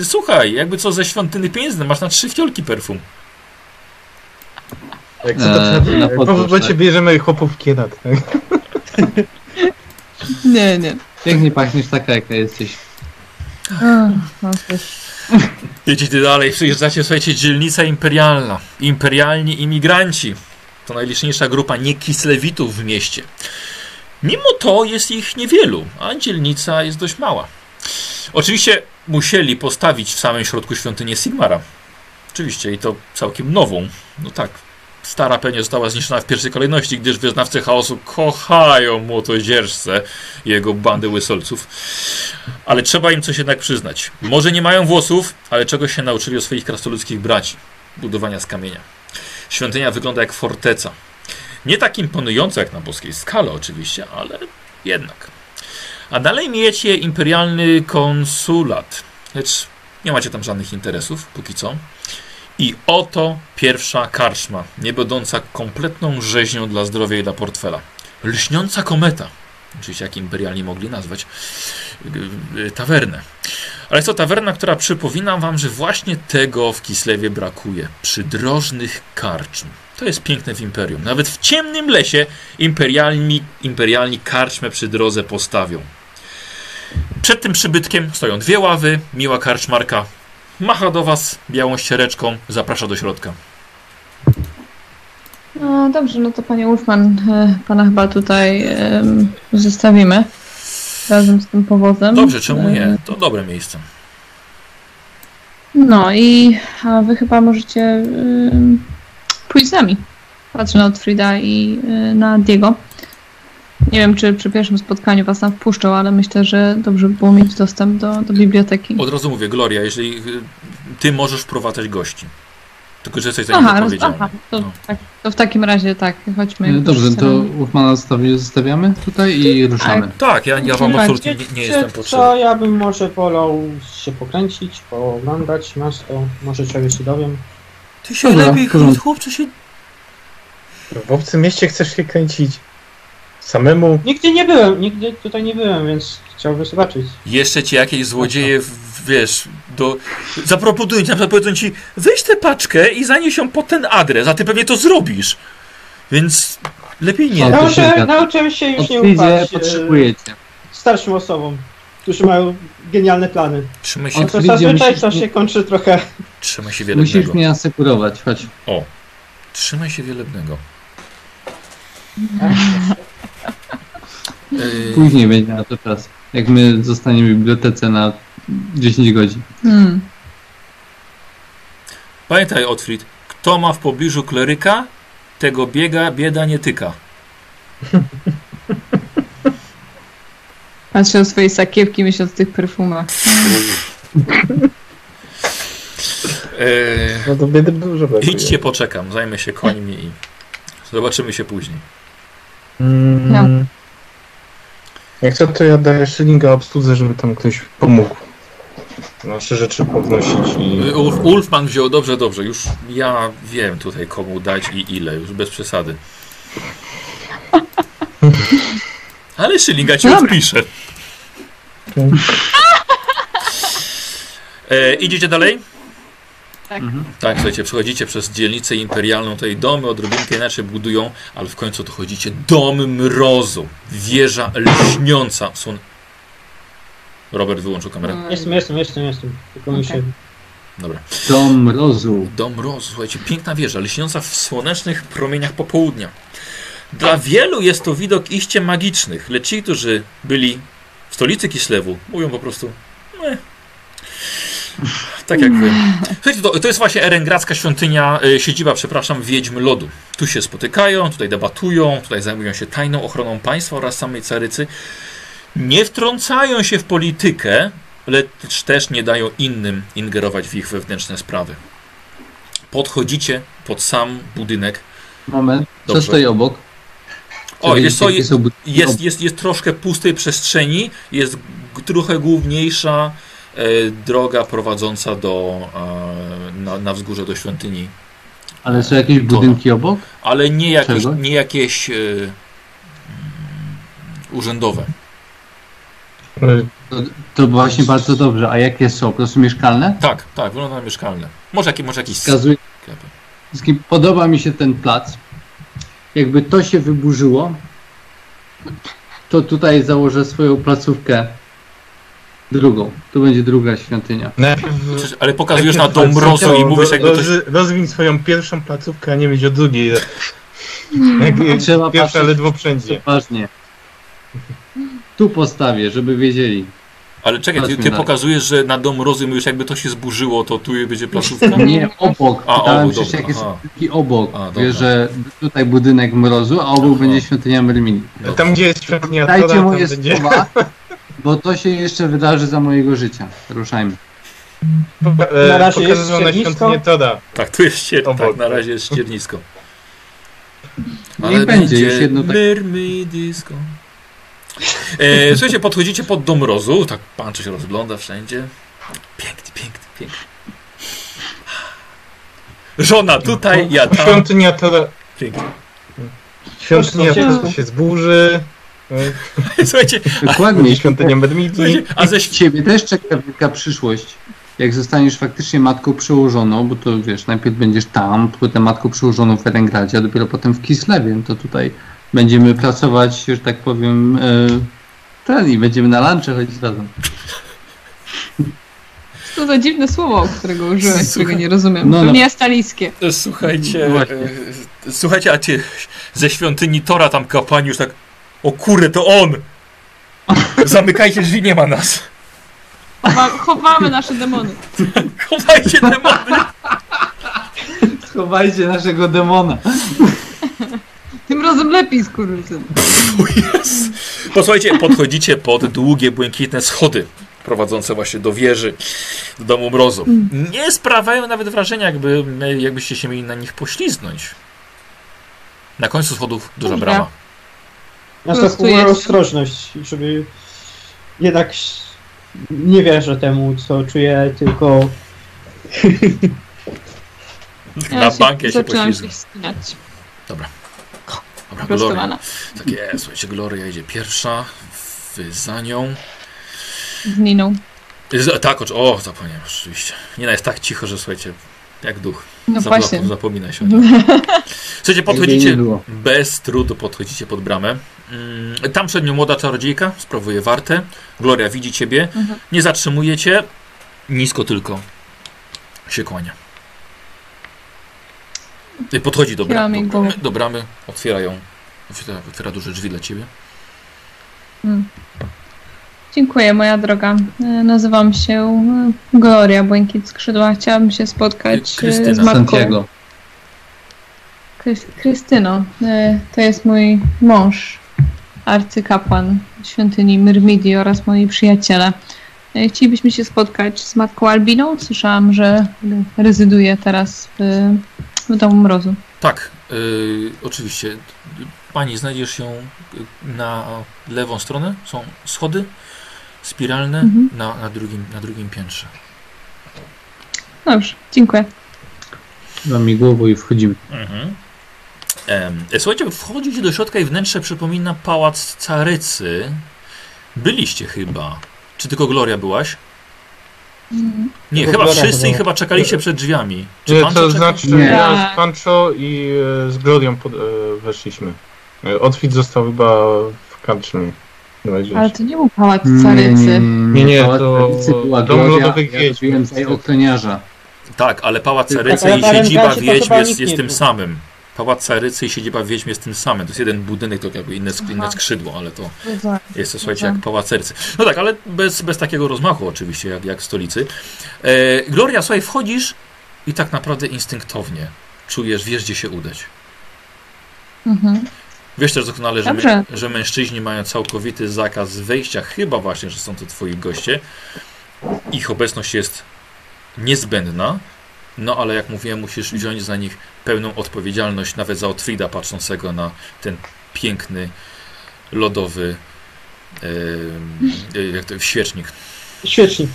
Słuchaj, jakby co ze świątyny pieniędzy, masz na 3 wciolki perfum. Jak co to tak? Bierzemy chłopów kierat, tak? Nie. Pięknie pachniesz taka, jaka jesteś. Jedziecie dalej, przyjeżdżacie, słuchajcie, dzielnica imperialna. Imperialni imigranci. To najliczniejsza grupa niekislewitów w mieście. Mimo to jest ich niewielu, a dzielnica jest dość mała. Oczywiście musieli postawić w samym środku świątynię Sigmara. Oczywiście i to całkiem nową. No tak. Stara pewnie została zniszczona w pierwszej kolejności, gdyż wyznawcy chaosu kochają młotodzieżce i jego bandy łysolców. Ale trzeba im coś jednak przyznać. Może nie mają włosów, ale czegoś się nauczyli o swoich krasnoludzkich braci. Budowania z kamienia. Świątynia wygląda jak forteca. Nie tak imponująca jak na boskiej skale oczywiście, ale jednak. A dalej miecie imperialny konsulat. Lecz nie macie tam żadnych interesów póki co. I oto pierwsza karczma, nie będąca kompletną rzeźnią dla zdrowia i dla portfela. Lśniąca kometa. Oczywiście jak imperialni mogli nazwać tawernę. Ale jest to tawerna, która przypomina wam, że właśnie tego w Kislewie brakuje. Przydrożnych karczm. To jest piękne w imperium. Nawet w ciemnym lesie imperialni karczmę przy drodze postawią. Przed tym przybytkiem stoją 2 ławy. Miła karczmarka macha do was białą ściereczką, zaprasza do środka. No dobrze, no to panie Ulfman, pana chyba tutaj zostawimy razem z tym powozem. Dobrze, czemu nie? To dobre miejsce. No i a wy chyba możecie pójść z nami. Patrzę na Otfrieda i na Diego. Nie wiem, czy przy pierwszym spotkaniu was tam wpuszczą, ale myślę, że dobrze by było mieć dostęp do biblioteki. Od razu mówię, Gloria, jeżeli ty możesz wprowadzać gości. Tylko, że coś za nim powiedziałem. To w takim razie tak, chodźmy. Dobrze, to Ulfmana zostawiamy tutaj i ruszamy. Tak, ja wam absolutnie nie jestem potrzebny. Co, ja bym może wolał się pokręcić, pooglądać miasto, może czegoś się dowiem. Ty się lepiej chłopcze się... W obcym mieście chcesz się kręcić. Samemu? Nigdy tutaj nie byłem, więc chciałbym zobaczyć. Jeszcze ci jakieś złodzieje, wiesz, zaproponują ci, na przykład powiedzą ci, weź tę paczkę i zanieś ją pod ten adres, a ty pewnie to zrobisz. Więc lepiej nie. Nauczyłem się już nie ufać starszym osobom, którzy mają genialne plany. Trzymaj się. To zazwyczaj to się kończy trochę... Trzymaj się wielebnego. Musisz mnie asekurować, chodź. O, trzymaj się wielebnego. Później będzie na to czas. Jak my zostaniemy w bibliotece na 10 godzin. Pamiętaj, Otfried, kto ma w pobliżu kleryka, tego bieda nie tyka. Patrzę na swojej sakiewki, myśląc o tych perfumach. No to biedy dużo brakuje. Idźcie, poczekam, zajmę się końmi i zobaczymy się później. No. Jak co, to ja daję szylinga obsłudze, żeby tam ktoś pomógł nasze rzeczy podnosić. I... Ulfman wziął, dobrze, już ja wiem tutaj komu dać i ile, już bez przesady. Ale szylinga ci odpiszę. Idziecie dalej? Tak. Tak, słuchajcie, przechodzicie przez dzielnicę imperialną, tutaj domy odrobinkę inaczej budują, ale w końcu dochodzicie. Dom Mrozu, wieża lśniąca. Robert wyłączył kamerę. Jestem. Tylko mi się... Dobra. Dom Mrozu, słuchajcie, piękna wieża, lśniąca w słonecznych promieniach popołudnia. Dla wielu jest to widok iście magicznych, lecz ci, którzy byli w stolicy Kislewu. Mówią po prostu... Tak jak wy. Słuchajcie, to jest właśnie erengradzka świątynia, siedziba, przepraszam, wiedźm lodu. Tu się spotykają, tutaj debatują, tutaj zajmują się tajną ochroną państwa oraz samej carycy. Nie wtrącają się w politykę, lecz też nie dają innym ingerować w ich wewnętrzne sprawy. Podchodzicie pod sam budynek. Moment, co stoi obok? O, jest troszkę pustej przestrzeni, jest trochę główniejsza droga prowadząca do, na wzgórze do świątyni. Ale są jakieś budynki obok? Ale nie jakieś urzędowe. To właśnie bardzo dobrze. A jakie są? Po prostu mieszkalne? Tak, tak, wygląda na mieszkalne. Może jakiś sklepy. Podoba mi się ten plac. Jakby to się wyburzyło, to tutaj założę swoją placówkę drugą. Tu będzie druga świątynia. Ale pokazujesz na Dom Mrozu i mówisz jakby coś... Rozwiń swoją pierwszą placówkę, a nie mieć o drugiej. Trzeba patrzeć ledwo wszędzie. Ważnie. Tu postawię, żeby wiedzieli. Ale czekaj, ty pokazujesz, że na Dom Mrozu mówisz jakby to się zburzyło, to tu będzie placówka? Nie, obok. Pytałem się, jak jest obok. Wie, że tutaj budynek Mrozu, a obok będzie świątynia Myrmidii. Tam gdzie jest świątynia Tora, tam będzie... Słowa, bo to się jeszcze wydarzy za mojego życia. Ruszajmy. Na razie jest ściernisko. Tak, tu jest ściernisko. Tak, na razie jest ściernisko. Ale nie będzie już jedno tak... Myrmidisko. Słuchajcie, podchodzicie pod Dom Mrozu. Tak, pan się rozgląda wszędzie. Piękny. Żona tutaj, ja tam. Świątynia Tora. Pięknie. Świątynia Tora się zburzy. Słuchajcie, dokładnie, świątynia Myrmidii. A ze ciebie też czeka wielka przyszłość. Jak zostaniesz faktycznie matką przełożoną, bo to wiesz, najpierw będziesz tam, potem matką przełożoną w Erengradzie, a dopiero potem w Kislewie. To tutaj będziemy pracować, że tak powiem, i będziemy na lunche chodzić razem. To za dziwne słowo, którego użyłeś, którego nie rozumiem. No, nie astalijskie. Słuchajcie, słuchajcie, a ty ze świątyni Tora tam kapłani już tak. O kurde, to on! Zamykajcie drzwi, nie ma nas. Chowamy nasze demony. Chowajcie demony! Schowajcie naszego demona. Tym razem lepiej, skurwysyn. Yes. Posłuchajcie, podchodzicie pod długie, błękitne schody prowadzące właśnie do wieży, do Domu Mrozu. Nie sprawiają nawet wrażenia, jakbyście się mieli na nich poślizgnąć. Na końcu schodów duża brama. Nasza wspólna ostrożność, żeby jednak nie wierzę temu, co czuję, tylko... Na bankiecie się poślizgnę. Dobra, Gloria. Tak jest, słuchajcie, Gloria idzie pierwsza, wy za nią. Z Niną. Tak, o, zapomniałem oczywiście. Nina jest tak cicho, że słuchajcie, jak duch. No właśnie. Zapomina się o nim. Słuchajcie, podchodzicie, bez trudu podchodzicie pod bramę. Tam przed nią młoda czarodziejka sprawuje wartę. Gloria widzi ciebie. Nie zatrzymujecie. Nisko tylko się kłania. Podchodzi do bramy. Otwiera ją. Otwiera duże drzwi dla ciebie. Dziękuję, moja droga. Nazywam się Gloria Błękit Skrzydła. Chciałabym się spotkać z matką. Santiago. Krystyno, to jest mój mąż, arcykapłan świątyni Myrmidii oraz moi przyjaciele. Chcielibyśmy się spotkać z matką Albiną. Słyszałam, że rezyduje teraz w Domu Mrozu. Tak, oczywiście. Pani, znajdziesz ją na lewą stronę. Są schody spiralne na drugim piętrze. Dobrze, dziękuję. Dam mi głową i wchodzimy. Słuchajcie, wchodzicie do środka i wnętrze przypomina pałac carycy. Byliście chyba. Czy tylko Gloria byłaś? Nie, tylko chyba Gloria, wszyscy i chyba czekaliście przed drzwiami. Czy nie, to znaczy nie. Ja z Pancho i z Glorią weszliśmy. Otfried został chyba w karczmie. Ale to nie był pałac carycy. Nie, to była Dom Lodowych Wiedźm. Ja okroniarza. Tak, ale pałac carycy i siedziba wiedźm jest tym samym. Pałac Arycy i siedziba wiedźm jest tym samym. To jest jeden budynek, to jakby inne skrzydło, ale to jest to, słuchajcie, jak Pałac Arycy. No tak, ale bez takiego rozmachu oczywiście, jak w stolicy. Gloria, słuchaj, wchodzisz i tak naprawdę instynktownie czujesz, wiesz, gdzie się udać. Mhm. Wiesz też doskonale, że mężczyźni mają całkowity zakaz wejścia, chyba właśnie, że są to twoi goście. Ich obecność jest niezbędna, no ale jak mówiłem, musisz wziąć za nich pełną odpowiedzialność, nawet za Otfrida patrzącego na ten piękny, lodowy świecznik. Świecznik.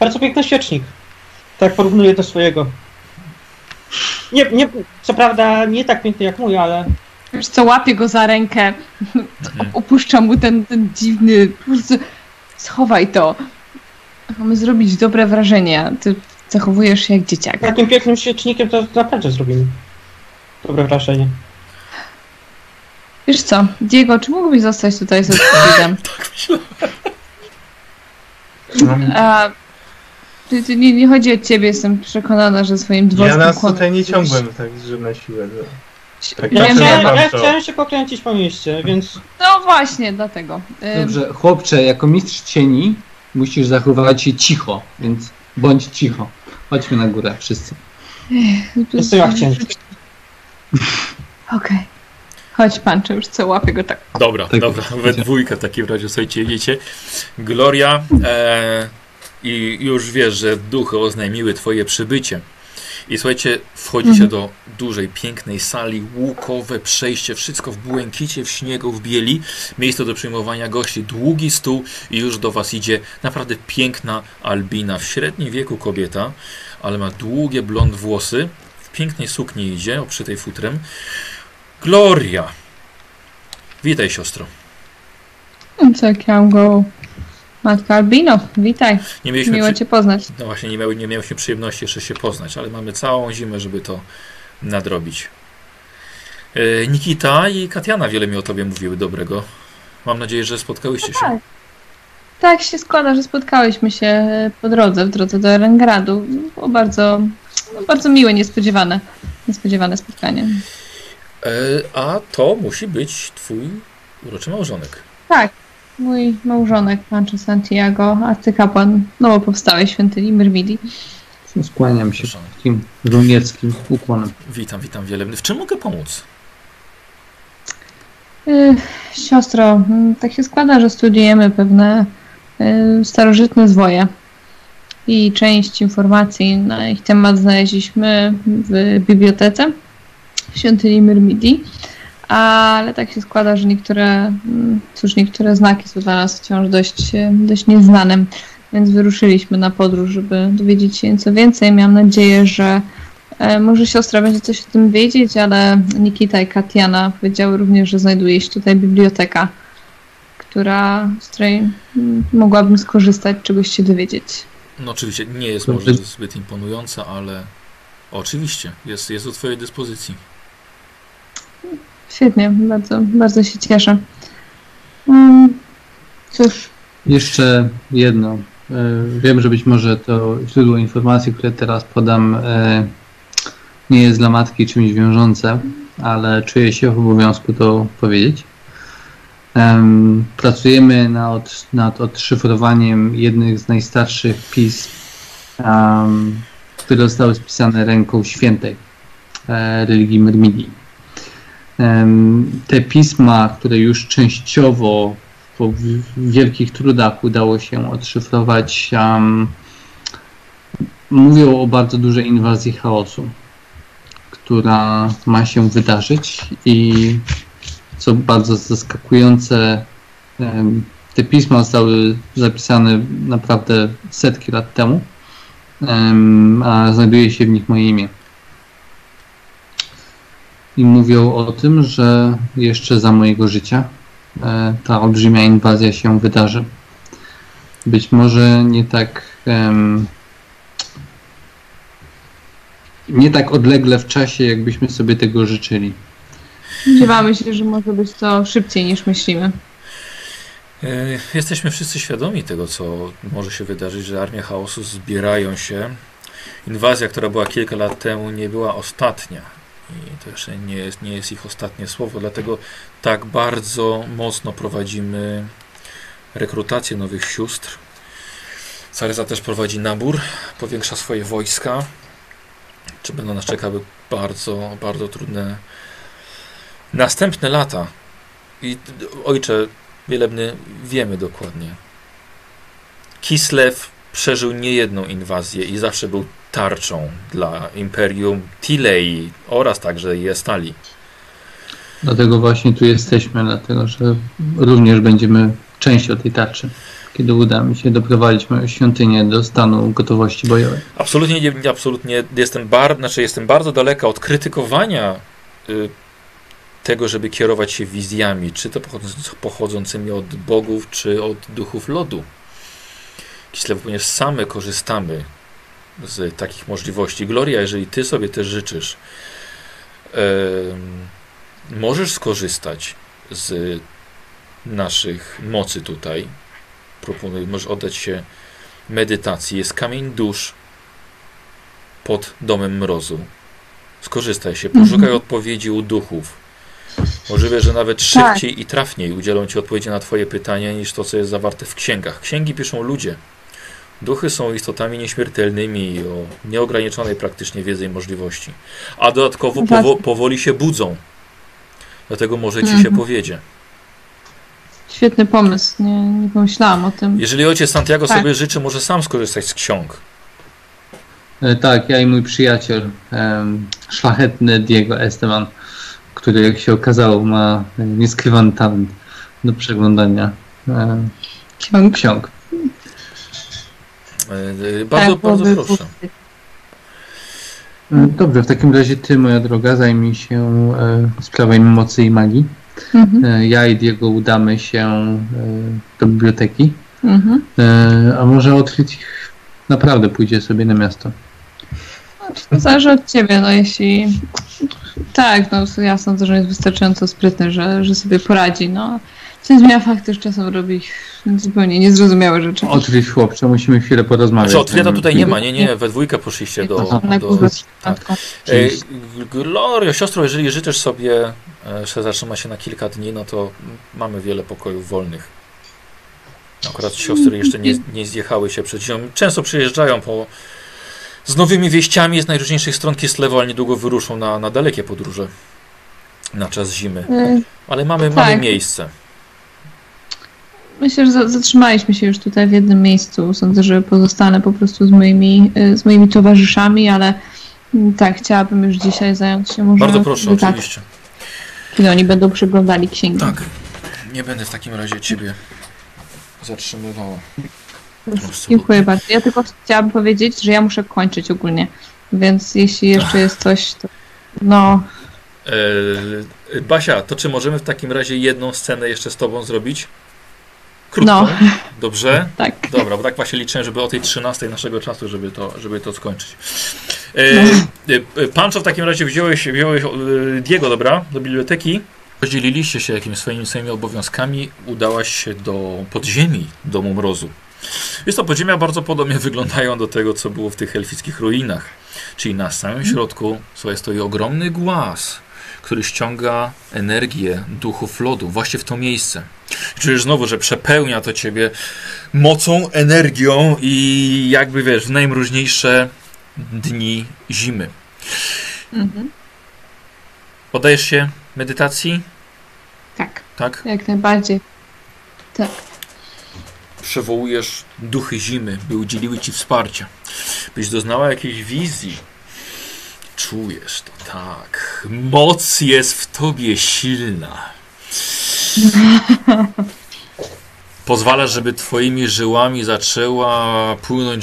Bardzo piękny świecznik. Tak porównuję do swojego. Nie, co prawda nie tak piękny jak mój, ale... Wiesz co, łapię go za rękę, opuszczam mu ten dziwny... Schowaj to. Mamy zrobić dobre wrażenie. Ty zachowujesz się jak dzieciak. Takim pięknym świecznikiem to naprawdę zrobimy dobre wrażenie. Wiesz co, Diego, czy mógłbyś zostać tutaj z odpowiedem? Nie chodzi o ciebie, jestem przekonana, że swoim dworskim... Ja nas tutaj nie ciągłem tak, że na siłę. Tak, ja chciałem się pokręcić po mieście, więc... No właśnie, dlatego. Dobrze, chłopcze, jako mistrz cieni musisz zachowywać się cicho, więc bądź cicho. Chodźmy na górę, wszyscy. Jestem jak ciężko. Okej. Chodź pan, czy już co, łapię go tak. Dobra, we dwójkę w takim razie, słuchajcie, jedziecie. Gloria, i już wiesz, że duchy oznajmiły twoje przybycie. I słuchajcie, wchodzicie do dużej, pięknej sali, łukowe przejście, wszystko w błękicie, w śniegu, w bieli, miejsce do przyjmowania gości, długi stół i już do was idzie naprawdę piękna Albina, w średnim wieku kobieta, ale ma długie blond włosy, w pięknej sukni idzie, oprzytej futrem. Gloria! Witaj, siostro. Matka Albino, witaj. Miło cię poznać. No właśnie, nie miałyśmy przyjemności jeszcze się poznać, ale mamy całą zimę, żeby to nadrobić. Nikita i Katiana wiele mi o tobie mówiły dobrego. Mam nadzieję, że spotkałyście się. Tak. Tak się składa, że spotkałyśmy się po drodze, w drodze do Erengradu. Było bardzo, bardzo miłe, niespodziewane spotkanie. A to musi być twój uroczy małżonek. Tak. Mój małżonek, pan Santiago, arcykapłan nowo powstałej świątyni Myrmidii. Skłaniam się takim żołnierskim ukłonem. Witam, wielebny. W czym mogę pomóc? Siostro, tak się składa, że studiujemy pewne starożytne zwoje i część informacji na ich temat znaleźliśmy w bibliotece w świątyni Myrmidii. Ale tak się składa, że niektóre znaki są dla nas wciąż dość nieznane, więc wyruszyliśmy na podróż, żeby dowiedzieć się nieco więcej. Miałam nadzieję, że może siostra będzie coś o tym wiedzieć, ale Nikita i Katiana powiedziały również, że znajduje się tutaj biblioteka, z której mogłabym skorzystać, czegoś się dowiedzieć. No oczywiście, nie jest może zbyt imponująca, ale oczywiście, jest do twojej dyspozycji. Świetnie, bardzo, bardzo się cieszę. Cóż. Jeszcze jedno. Wiem, że być może to źródło informacji, które teraz podam, nie jest dla matki czymś wiążące, ale czuję się w obowiązku to powiedzieć. Pracujemy nad odszyfrowaniem jednych z najstarszych pism, które zostały spisane ręką świętej religii Myrmidii. Te pisma, które już częściowo po wielkich trudach udało się odszyfrować, mówią o bardzo dużej inwazji chaosu, która ma się wydarzyć i co bardzo zaskakujące, te pisma zostały zapisane naprawdę setki lat temu, a znajduje się w nich moje imię. I mówią o tym, że jeszcze za mojego życia ta olbrzymia inwazja się wydarzy. Być może nie tak odlegle w czasie, jakbyśmy sobie tego życzyli. Spodziewamy się, że może być to szybciej niż myślimy. Jesteśmy wszyscy świadomi tego, co może się wydarzyć, że armie chaosu zbierają się. Inwazja, która była kilka lat temu, nie była ostatnia. I to jeszcze nie jest ich ostatnie słowo, dlatego tak bardzo mocno prowadzimy rekrutację nowych sióstr. Caryza też prowadzi nabór, powiększa swoje wojska. Czy będą nas czekały bardzo, bardzo trudne następne lata. I ojcze wielebny, wiemy dokładnie. Kislew przeżył niejedną inwazję i zawsze był tarczą dla Imperium Tilei oraz także i Estalii. Dlatego właśnie tu jesteśmy, dlatego że również będziemy częścią tej tarczy, kiedy uda mi się doprowadzić moją świątynię do stanu gotowości bojowej. Absolutnie jestem bardzo daleka od krytykowania tego, żeby kierować się wizjami, czy to pochodzącymi od bogów, czy od duchów lodu. Kislew, ponieważ same korzystamy z takich możliwości. Gloria, jeżeli ty sobie też życzysz, możesz skorzystać z naszych mocy tutaj. Proponuję, możesz oddać się medytacji. Jest kamień dusz pod Domem Mrozu. Skorzystaj się, poszukaj odpowiedzi u duchów. Możliwe, że nawet szybciej i trafniej udzielą ci odpowiedzi na twoje pytania niż to, co jest zawarte w księgach. Księgi piszą ludzie. Duchy są istotami nieśmiertelnymi o nieograniczonej praktycznie wiedzy i możliwości. A dodatkowo powoli się budzą. Dlatego może ci się powiedzie. Świetny pomysł, nie pomyślałam o tym. Jeżeli ojciec Santiago sobie życzy, może sam skorzystać z ksiąg. Tak, ja i mój przyjaciel, szlachetny Diego Esteban, który jak się okazało ma nieskrywany talent do przeglądania ksiąg. Bardzo, bardzo proszę. Dobrze, w takim razie ty, moja droga, zajmij się sprawami mocy i magii. Ja i Diego udamy się do biblioteki, a może Otfried ich naprawdę pójdzie sobie na miasto. To zależy od ciebie, no jeśli... Tak, no ja sądzę, że jest wystarczająco sprytny, że sobie poradzi, no. Zmienia faktycznie czasem robi zupełnie niezrozumiałe rzeczy. Otwórz chłopcze, musimy chwilę porozmawiać. Znaczy, Otwrieda tutaj nie ma, nie, we dwójkę poszliście do tak. Glorio, siostro, jeżeli życzysz sobie, że zatrzyma się na kilka dni, no to mamy wiele pokojów wolnych. Akurat siostry jeszcze nie zjechały się przed ziemią. Często przyjeżdżają z nowymi wieściami z najróżniejszych stron Kislewu, ale niedługo wyruszą na dalekie podróże na czas zimy. Ale mamy miejsce. Myślę, że zatrzymaliśmy się już tutaj w jednym miejscu. Sądzę, że pozostanę po prostu z moimi towarzyszami, ale tak, chciałabym już dzisiaj zająć się może... Bardzo proszę, oczywiście. Kiedy oni będą przeglądali księgi. Tak, nie będę w takim razie ciebie zatrzymywała. Dziękuję bardzo. Ja tylko chciałabym powiedzieć, że ja muszę kończyć ogólnie, więc jeśli jeszcze jest coś, to no... Basia, to czy możemy w takim razie jedną scenę jeszcze z tobą zrobić? Krótko, no. Dobrze? Tak. Dobra, bo tak właśnie liczyłem, żeby o tej 13 naszego czasu, żeby to skończyć. Pancho, w takim razie wziąłeś Diego, dobra, do biblioteki. Podzieliliście się jakimiś swoimi obowiązkami, udałaś się do podziemi Domu Mrozu. Jest to podziemia, bardzo podobnie wyglądają do tego, co było w tych elfickich ruinach. Czyli na samym środku stoi ogromny głaz, który ściąga energię duchów lodu właśnie w to miejsce. Czujesz znowu, że przepełnia to ciebie mocą, energią i jakby wiesz, w najmroźniejsze dni zimy. Poddajesz się medytacji? Tak. Jak najbardziej. Tak. Przywołujesz duchy zimy, by udzieliły ci wsparcia. Byś doznała jakiejś wizji. Czujesz to, tak. Moc jest w tobie silna. Pozwalasz, żeby twoimi żyłami zaczęła płynąć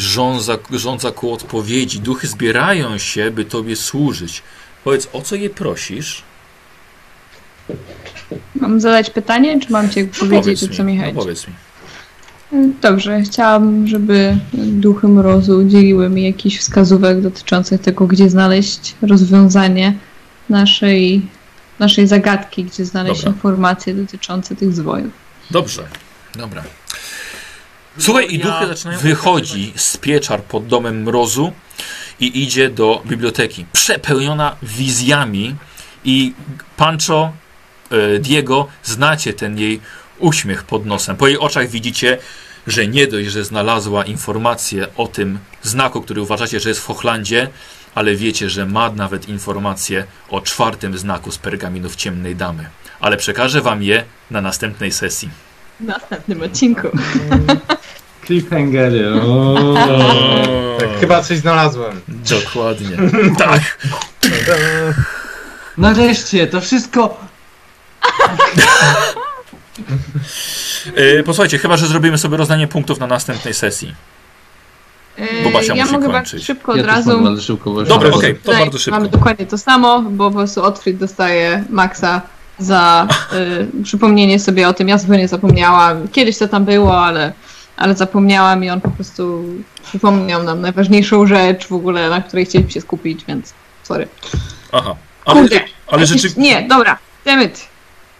żądza ku odpowiedzi. Duchy zbierają się, by tobie służyć. Powiedz, o co je prosisz? Mam zadać pytanie, czy mam cię powiedzieć, o co mi chodzi? No powiedz mi. Dobrze, chciałabym, żeby duchy mrozu udzieliły mi jakichś wskazówek dotyczących tego, gdzie znaleźć rozwiązanie naszej zagadki, gdzie znaleźć informacje dotyczące tych zwojów. Dobrze, dobra. Słuchaj, i duchy zaczynają wychodzi z pieczar pod Domem Mrozu i idzie do biblioteki, przepełniona wizjami. I Pancho, Diego, znacie ten jej uśmiech pod nosem. Po jej oczach widzicie, że nie dość, że znalazła informację o tym znaku, który uważacie, że jest w Hochlandzie, ale wiecie, że ma nawet informację o 4. znaku z pergaminów Ciemnej Damy. Ale przekażę wam je na następnej sesji. W następnym odcinku. Cliffhangery. Tak, chyba coś znalazłem. Dokładnie. Tak. Nareszcie, to wszystko... Posłuchajcie, chyba że zrobimy sobie rozdanie punktów na następnej sesji. Bo Basia musi mogę kończyć. Szybko od razu. Dobra, okej, to bardzo szybko. Mamy dokładnie to samo, bo po prostu Otfried dostaje maksa za przypomnienie sobie o tym. Ja zupełnie zapomniałam. Kiedyś to tam było, ale zapomniałam i on po prostu przypomniał nam najważniejszą rzecz w ogóle, na której chcieliśmy się skupić, więc sorry. Aha. Ale rzeczywiście... Nie, dobra, dammit.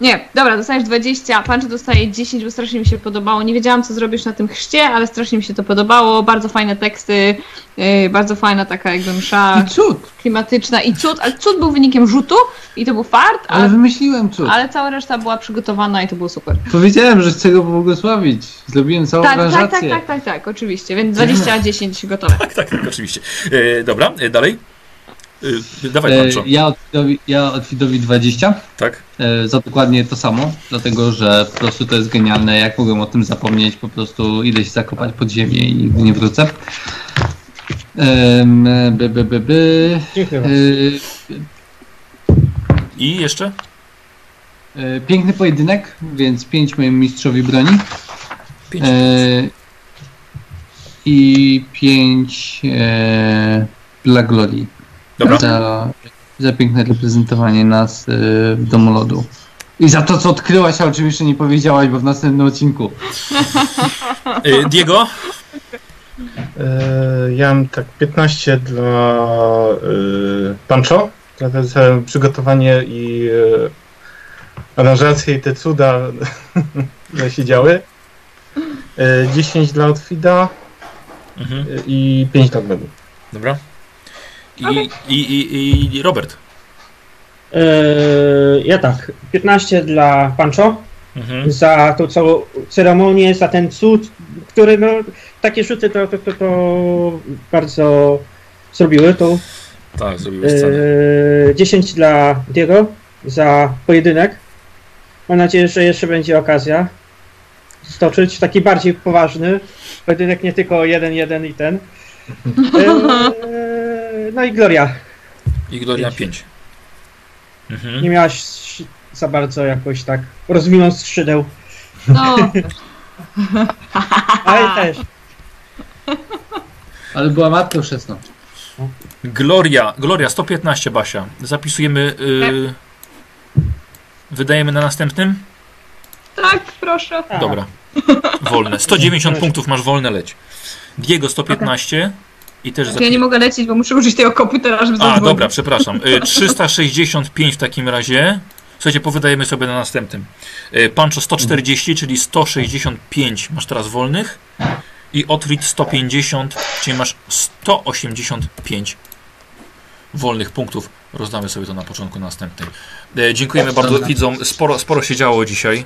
Nie, dobra, dostajesz 20, Pancho dostaje 10, bo strasznie mi się podobało. Nie wiedziałam, co zrobisz na tym chrzcie, ale strasznie mi się to podobało. Bardzo fajne teksty, bardzo fajna taka jakby msza i cud. Klimatyczna i cud, ale cud był wynikiem rzutu i to był fart. Ale wymyśliłem cud. Ale cała reszta była przygotowana i to było super. Powiedziałem, że chcę go błogosławić. Zrobiłem całą aranżację. Tak, oczywiście, więc 20-10 gotowe. Tak, oczywiście. Dobra, dalej. Dawaj, Pancho. Ja Otfridowi 20. Tak. Za dokładnie to samo, dlatego że po prostu to jest genialne. Jak mogłem o tym zapomnieć, po prostu idę się zakopać pod ziemię i nigdy nie wrócę. I jeszcze? Piękny pojedynek, więc 5 mojemu mistrzowi broni. 5. I 5 dla Glorii. Dobra. Za piękne reprezentowanie nas w Domu Lodu. I za to, co odkryłaś, a oczywiście nie powiedziałaś, bo w następnym odcinku. Diego? Ja mam tak 15 dla Pancho, za przygotowanie i aranżację i te cuda, które się działy. 10 dla Otfrida i 5 dla Gledu. Dobra. I Robert. Ja tak. 15 dla Pancho za tą całą ceremonię, za ten cud, który no, takie rzuty to bardzo zrobiły tą. Tak, zrobiły scenę. 10 dla Diego za pojedynek. Mam nadzieję, że jeszcze będzie okazja stoczyć taki bardziej poważny pojedynek, nie tylko 1-1 i ten. No i Gloria. I Gloria 5. Nie miałaś za bardzo jakoś tak rozwinąć skrzydeł. No. Ale też. Ale była matką chrzestną. Gloria 115, Basia. Zapisujemy. Wydajemy na następnym? Tak, proszę. Dobra. Wolne. 190 punktów masz wolne, leć. Diego 115. Okay. I też ja nie mogę lecieć, bo muszę użyć tego komputera, żeby zadzwonić. Dobra, przepraszam. 365 w takim razie. Słuchajcie, powydajemy sobie na następnym. Pancho 140, czyli 165 masz teraz wolnych. I Otfried 150, czyli masz 185 wolnych punktów. Rozdamy sobie to na początku następnej. Dziękujemy bardzo widzom. Sporo się działo dzisiaj.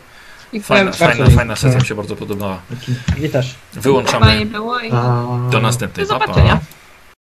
Fajna sesja mi się bardzo podobała. Wyłączamy do następnej. Do zobaczenia.